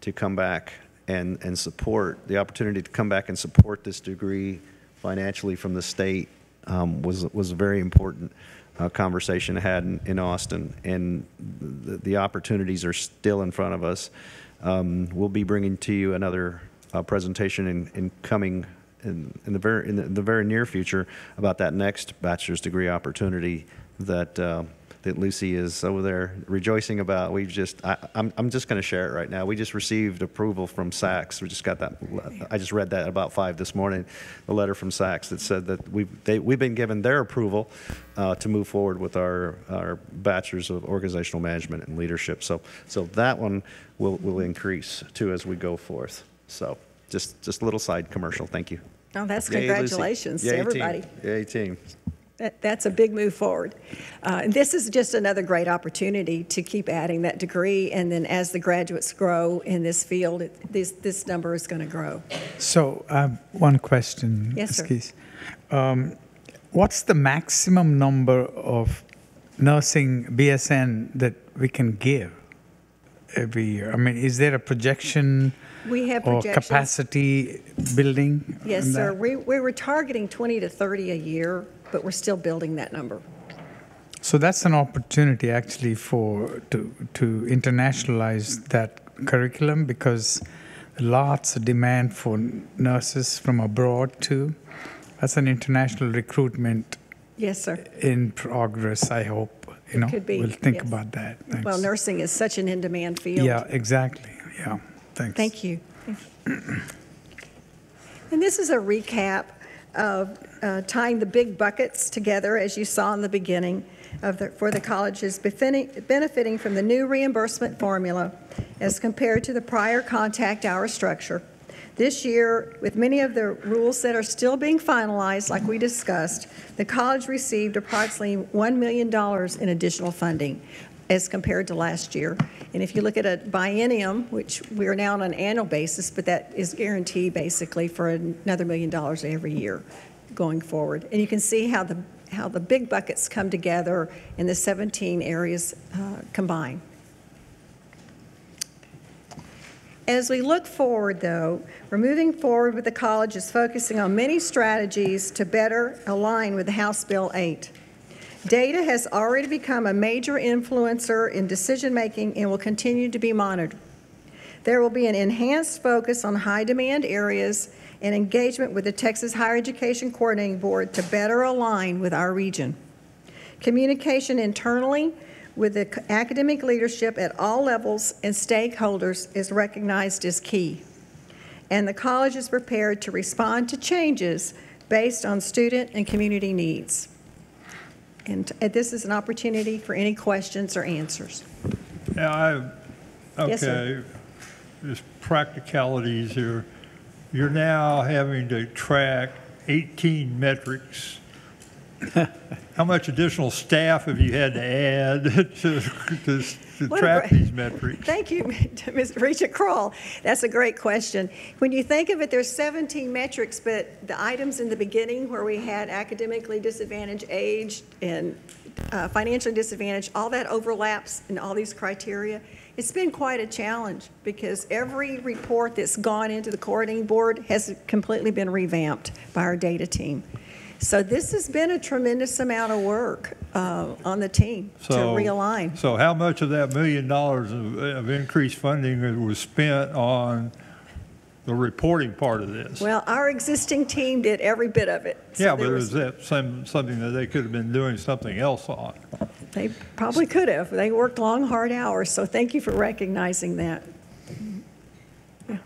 to come back and, and support, the opportunity to come back and support this degree financially from the state um, was, was a very important uh, conversation I had in, in Austin, and the, the opportunities are still in front of us. Um, we'll be bringing to you another uh, presentation in, in coming In, in the very in the, the very near future about that next bachelor's degree opportunity that uh, that Lucy is over there rejoicing about. We've just I, I'm I'm just going to share it right now. We just received approval from SACS. We just got that. I just read that about five this morning, the letter from SACS that said that we they we've been given their approval uh, to move forward with our our bachelor's of organizational management and leadership. So so that one will will increase too as we go forth. So. Just, just a little side commercial. Thank you. Oh, that's congratulations to everybody. Yay, team. That, that's a big move forward. Uh, this is just another great opportunity to keep adding that degree, and then as the graduates grow in this field, it, this this number is going to grow. So, um, one question. Yes, sir. Um, what's the maximum number of nursing B S N that we can give every year? I mean, is there a projection? We have or capacity building? Yes, sir. We, we were targeting twenty to thirty a year, but we're still building that number. So that's an opportunity actually for to, to internationalize that curriculum, because lots of demand for nurses from abroad too. That's an international recruitment. Yes, sir. In progress, I hope. You know, could be. We'll think yes. about that. Thanks. Well, nursing is such an in-demand field. Yeah, exactly. Yeah. Thanks. Thank you. And this is a recap of uh, tying the big buckets together, as you saw in the beginning, of the, for the colleges benefiting from the new reimbursement formula as compared to the prior contact hour structure. This year, with many of the rules that are still being finalized, like we discussed, the college received approximately one million dollars in additional funding as compared to last year. And if you look at a biennium, which we are now on an annual basis, but that is guaranteed basically for another million dollars every year going forward. And you can see how the, how the big buckets come together in the seventeen areas uh, combined. As we look forward, though, we're moving forward with the college is focusing on many strategies to better align with the House Bill eight. Data has already become a major influencer in decision-making and will continue to be monitored. There will be an enhanced focus on high-demand areas and engagement with the Texas Higher Education Coordinating Board to better align with our region. Communication internally with the academic leadership at all levels and stakeholders is recognized as key. And the college is prepared to respond to changes based on student and community needs. And this is an opportunity for any questions or answers. Yeah, I, okay, yes, sir. There's practicalities here. You're now having to track eighteen metrics. How much additional staff have you had to add to, to, to track great, these metrics? Thank you, Mister Regent Krull. That's a great question. When you think of it, there's seventeen metrics, but the items in the beginning where we had academically disadvantaged, age, and uh, financially disadvantaged, all that overlaps in all these criteria. It's been quite a challenge because every report that's gone into the coordinating board has completely been revamped by our data team. So this has been a tremendous amount of work uh, on the team so, to realign. So how much of that million dollars of, of increased funding was spent on the reporting part of this? Well, our existing team did every bit of it. So yeah, but was, was that some, something that they could have been doing something else on? They probably could have. They worked long, hard hours, so thank you for recognizing that. Yeah.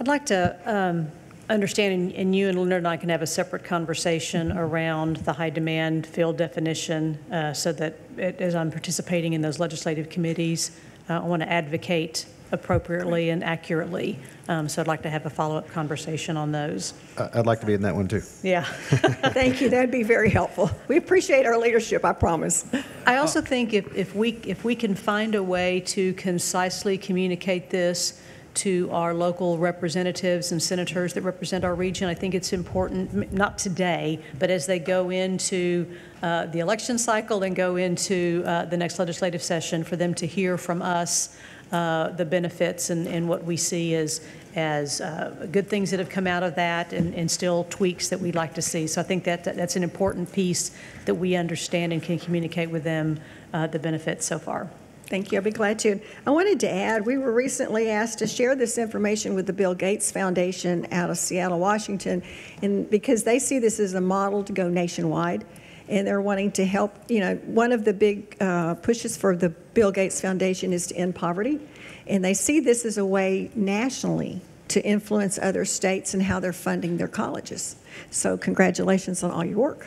I'd like to... Um, understand, and you and Leonard and I can have a separate conversation around the high demand field definition uh, so that it, as I'm participating in those legislative committees, uh, I want to advocate appropriately and accurately. Um, so I'd like to have a follow-up conversation on those. Uh, I'd like to be in that one too. Yeah. Thank you. That'd be very helpful. We appreciate our leadership, I promise. I also think if, if, we, if we can find a way to concisely communicate this to our local representatives and senators that represent our region. I think it's important, not today, but as they go into uh, the election cycle and go into uh, the next legislative session, for them to hear from us uh, the benefits and, and what we see as, as uh, good things that have come out of that, and, and still tweaks that we'd like to see. So I think that that's an important piece that we understand and can communicate with them uh, the benefits so far. Thank you. I'll be glad to. I wanted to add, we were recently asked to share this information with the Bill Gates Foundation out of Seattle, Washington, and because they see this as a model to go nationwide, and they're wanting to help. You know, one of the big uh, pushes for the Bill Gates Foundation is to end poverty, and they see this as a way nationally to influence other states and how they're funding their colleges. So congratulations on all your work.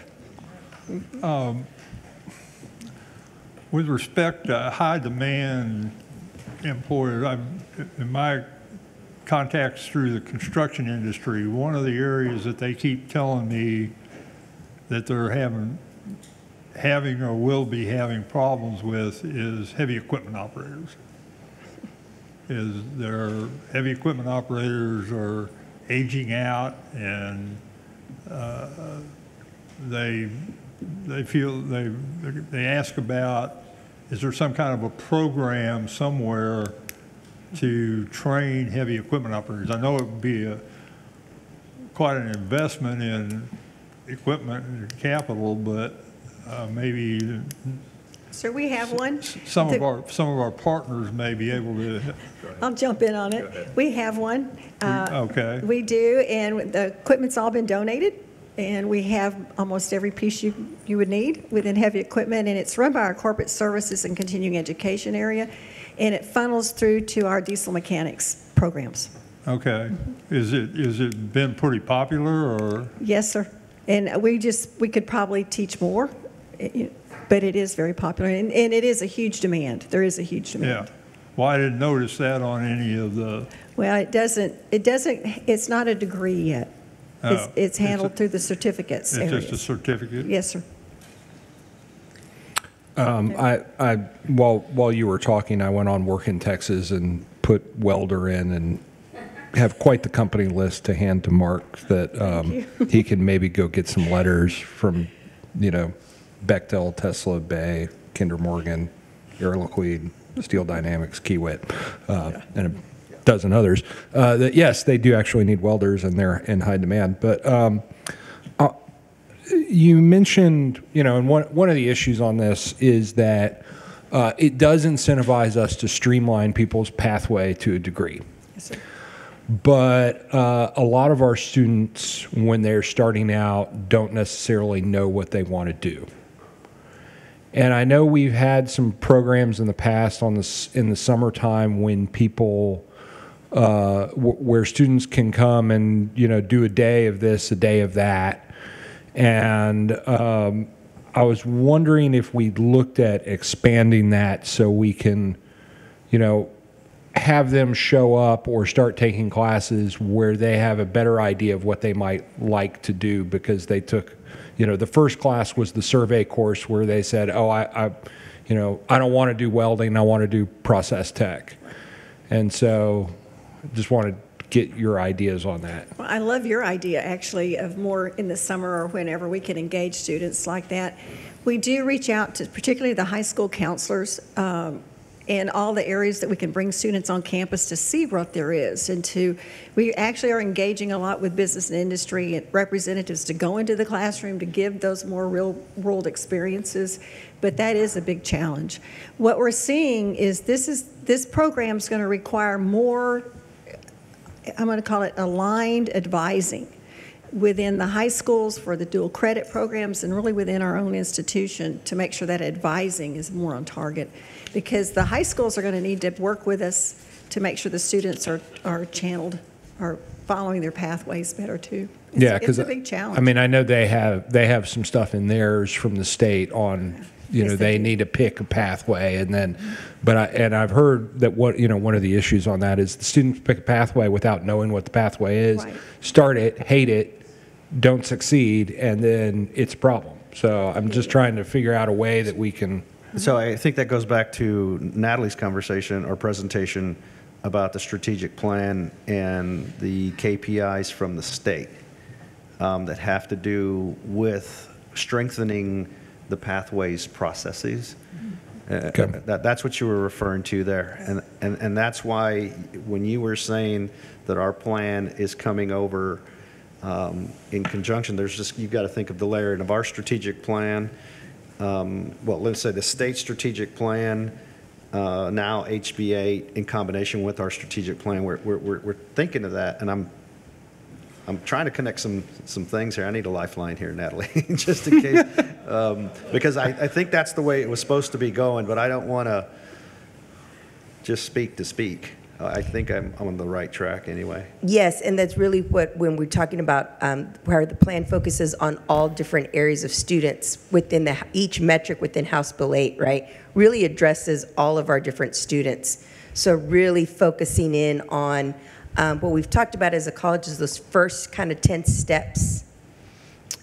Um, With respect to high demand employers, I'm, in my contacts through the construction industry, one of the areas that they keep telling me that they're having, having or will be having problems with is heavy equipment operators. Is their heavy equipment operators are aging out, and uh, they. They feel they they ask about, is there some kind of a program somewhere to train heavy equipment operators? I know it would be a, quite an investment in equipment and capital, but uh, maybe. Sir, we have one. Some the, of our some of our partners may be able to. I'll jump in on it. We have one. Uh, okay. We do, and the equipment's all been donated. And we have almost every piece you, you would need within heavy equipment, and it's run by our corporate services and continuing education area, and it funnels through to our diesel mechanics programs. Okay. Mm-hmm. Is it, is it been pretty popular, or? Yes, sir. And we just, we could probably teach more, but it is very popular, and, and it is a huge demand. There is a huge demand. Yeah. Well, I didn't notice that on any of the. Well, it doesn't, it doesn't, it's not a degree yet. Oh, it's, it's handled it's a, through the certificates. It's areas. Just a certificate? Yes, sir. Um, I, I, while, while you were talking, I went on work in Texas and put welder in, and have quite the company list to hand to Mark that um, he can maybe go get some letters from, you know, Bechtel, Tesla, Bay, Kinder Morgan, Aeroliquid, Steel Dynamics, Kiewit, uh, yeah. and a, dozen others, uh, that yes, they do actually need welders, and they're in high demand. But um, uh, you mentioned, you know, and one, one of the issues on this is that uh, it does incentivize us to streamline people's pathway to a degree. Yes, sir. But uh, a lot of our students, when they're starting out, don't necessarily know what they want to do. And I know we've had some programs in the past on this, in the summertime when people Uh, where students can come and, you know, do a day of this, a day of that. And um, I was wondering if we looked at expanding that so we can, you know, have them show up or start taking classes where they have a better idea of what they might like to do, because they took, you know, the first class was the survey course where they said, oh, I, I you know, I don't want to do welding, I want to do process tech. And so, just want to get your ideas on that. Well, I love your idea, actually, of more in the summer or whenever we can engage students like that. We do reach out to particularly the high school counselors um, and all the areas that we can bring students on campus to see what there is. And to, we actually are engaging a lot with business and industry representatives to go into the classroom to give those more real world experiences. But that is a big challenge. What we're seeing is this is this program is going to require more, I'm going to call it aligned advising within the high schools for the dual credit programs, and really within our own institution to make sure that advising is more on target, because the high schools are going to need to work with us to make sure the students are, are channeled, are following their pathways better too. It's, yeah, because it's a big challenge. I mean, I know they have they have some stuff in theirs from the state on, you know, they need to pick a pathway, and then, but I, and I've heard that what, you know, one of the issues on that is the students pick a pathway without knowing what the pathway is, right. Start it, hate it, don't succeed, and then it's a problem. So I'm just trying to figure out a way that we can. So I think that goes back to Natalie's conversation or presentation about the strategic plan and the K P Is from the state um, that have to do with strengthening the pathways processes. Okay. Uh, that, that's what you were referring to there. And, and, and that's why when you were saying that our plan is coming over um, in conjunction, there's just, you've got to think of the layering of our strategic plan, um, well, let's say the state strategic plan, uh, now H B eight in combination with our strategic plan. We're, we're, we're thinking of that, and I'm I'm trying to connect some some things here. I need a lifeline here, Natalie, just in case, um, because I, I think that's the way it was supposed to be going. But I don't want to just speak to speak. Uh, I think I'm, I'm on the right track anyway. Yes, and that's really what when we're talking about um, where the plan focuses on all different areas of students within the each metric within House Bill eight, right? Really addresses all of our different students. So really focusing in on. Um, what we've talked about as a college is those first kind of ten steps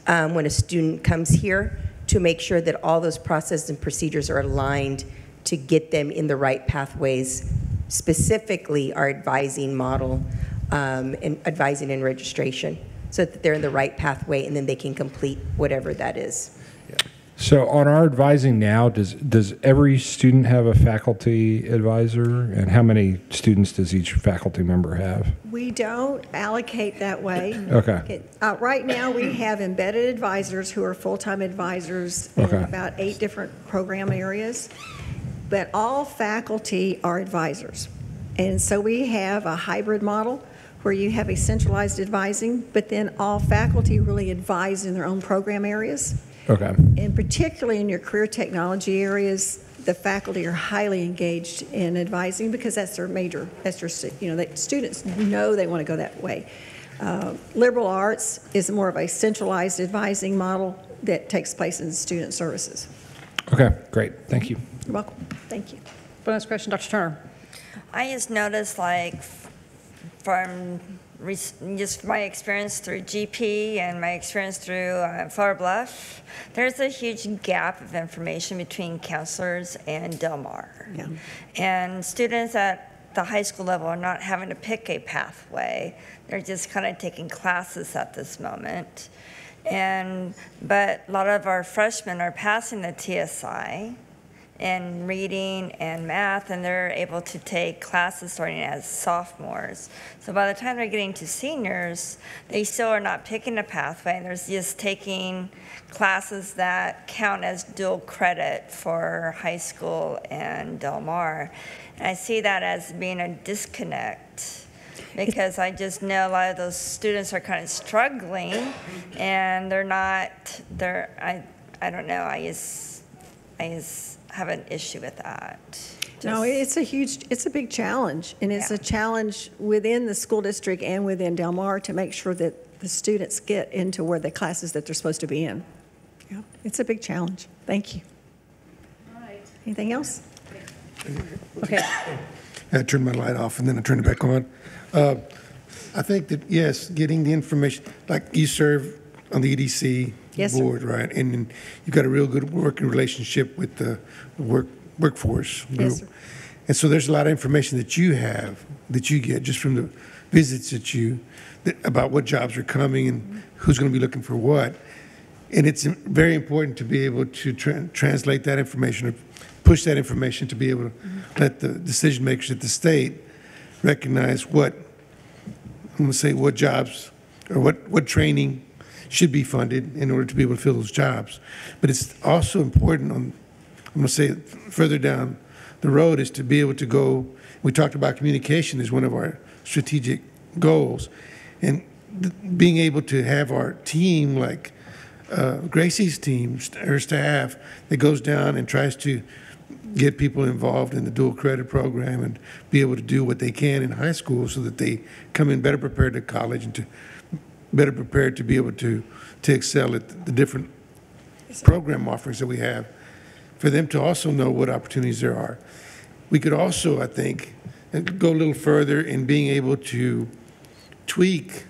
um, when a student comes here to make sure that all those processes and procedures are aligned to get them in the right pathways, specifically our advising model um, and advising and registration so that they're in the right pathway and then they can complete whatever that is. Yeah. So on our advising now, does, does every student have a faculty advisor? And how many students does each faculty member have? We don't allocate that way. Okay. It, uh, right now, we have embedded advisors who are full-time advisors in okay. about eight different program areas. But all faculty are advisors. And so we have a hybrid model where you have a centralized advising, but then all faculty really advise in their own program areas. Okay. And particularly in your career technology areas, the faculty are highly engaged in advising because that's their major. That's their, you know, that students know they want to go that way. Uh, liberal arts is more of a centralized advising model that takes place in student services. Okay, great. Thank you. You're welcome. Thank you. Bonus question, Doctor Turner. I just noticed, like, from just my experience through G P and my experience through uh, Flower Bluff, there's a huge gap of information between counselors and Del Mar. Yeah. And students at the high school level are not having to pick a pathway. They're just kind of taking classes at this moment. And but a lot of our freshmen are passing the T S I in reading and math, and they're able to take classes starting as sophomores. So by the time they're getting to seniors, they still are not picking a pathway, and they're just taking classes that count as dual credit for high school and Del Mar. And I see that as being a disconnect, because I just know a lot of those students are kind of struggling, and they're not, they're, I, I don't know, I just, I just, have an issue with that. Just no, it's a huge, it's a big challenge, and it's yeah. a challenge within the school district and within Del Mar to make sure that the students get into where the classes that they're supposed to be in. Yeah, it's a big challenge. Thank you. All right. Anything else? Okay. I turned my light off and then I turned it back on. Uh, I think that yes, getting the information, like you serve on the E D C. Yes, board, sir. Right, and, and you've got a real good working relationship with the work workforce group. Yes, sir. And so there's a lot of information that you have, that you get just from the visits that you, that, about what jobs are coming and mm-hmm. who's going to be looking for what. And it's very important to be able to tra translate that information or push that information to be able to mm-hmm. let the decision makers at the state recognize what, I'm going to say what jobs or what, what training should be funded in order to be able to fill those jobs. But it's also important, on, I'm going to say further down the road, is to be able to go, we talked about communication as one of our strategic goals, and th being able to have our team, like uh, Gracie's team, her staff, that goes down and tries to get people involved in the dual credit program and be able to do what they can in high school so that they come in better prepared to college and to better prepared to be able to, to excel at the different program offerings that we have, for them to also know what opportunities there are. We could also, I think, go a little further in being able to tweak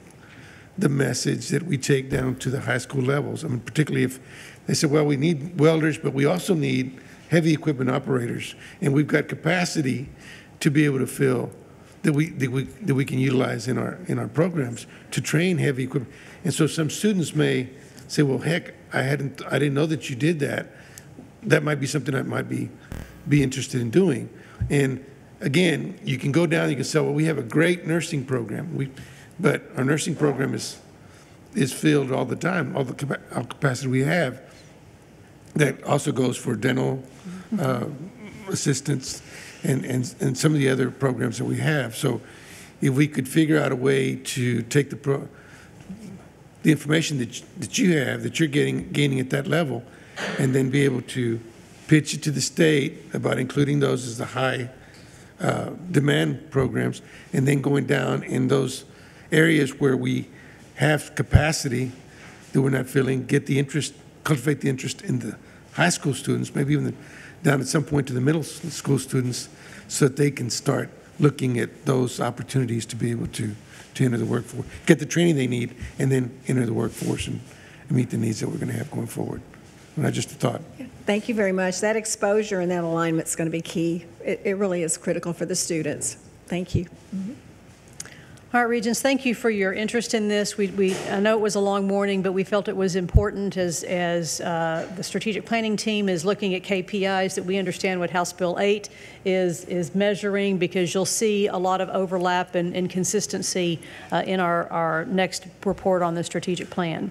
the message that we take down to the high school levels. I mean, particularly if they said, well, we need welders, but we also need heavy equipment operators, and we've got capacity to be able to fill that we that we that we can utilize in our in our programs to train heavy equipment. And so some students may say, well, heck, I hadn't I didn't know that you did that. That might be something I might be be interested in doing. And again, you can go down, you can say, well, we have a great nursing program. We but our nursing program is is filled all the time, all the all capacity we have. That also goes for dental uh, assistance and, and, and some of the other programs that we have. So if we could figure out a way to take the pro, the information that you, that you have, that you're getting gaining at that level, and then be able to pitch it to the state about including those as the high uh, demand programs, and then going down in those areas where we have capacity that we're not filling, get the interest, cultivate the interest in the high school students, maybe even the, down at some point to the middle school students, so that they can start looking at those opportunities to be able to, to enter the workforce, get the training they need, and then enter the workforce and, and meet the needs that we're going to have going forward. Not just a thought. Thank you very much. That exposure and that alignment is going to be key. It, it really is critical for the students. Thank you. Mm-hmm. All right, Regents, thank you for your interest in this. We, we, I know it was a long morning, but we felt it was important as, as uh, the strategic planning team is looking at K P Is that we understand what House Bill eight is, is measuring, because you'll see a lot of overlap and, and consistency uh, in our, our next report on the strategic plan.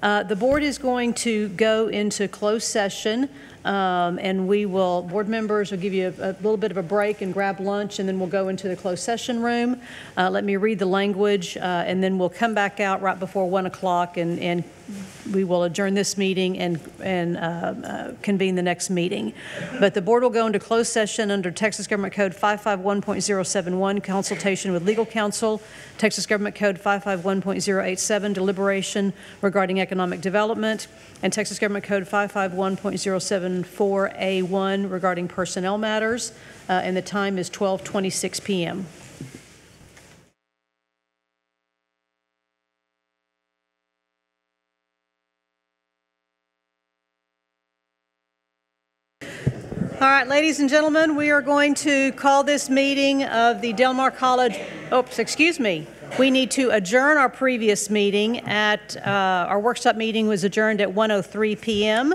Uh, the board is going to go into closed session, um, and we will, board members will give you a, a little bit of a break and grab lunch, and then we'll go into the closed session room. Uh, let me read the language, uh, and then we'll come back out right before one o'clock, and, and we will adjourn this meeting and, and uh, uh, convene the next meeting. But the board will go into closed session under Texas Government Code five five one point zero seven one, consultation with legal counsel, Texas Government Code five five one point zero eight seven, deliberation regarding economic development, and Texas Government Code five five one point zero seven four A one regarding personnel matters, uh, and the time is twelve twenty-six p m All right, ladies and gentlemen, we are going to call this meeting of the Del Mar College. Oops, excuse me. We need to adjourn our previous meeting at, uh, our workshop meeting was adjourned at one oh three p m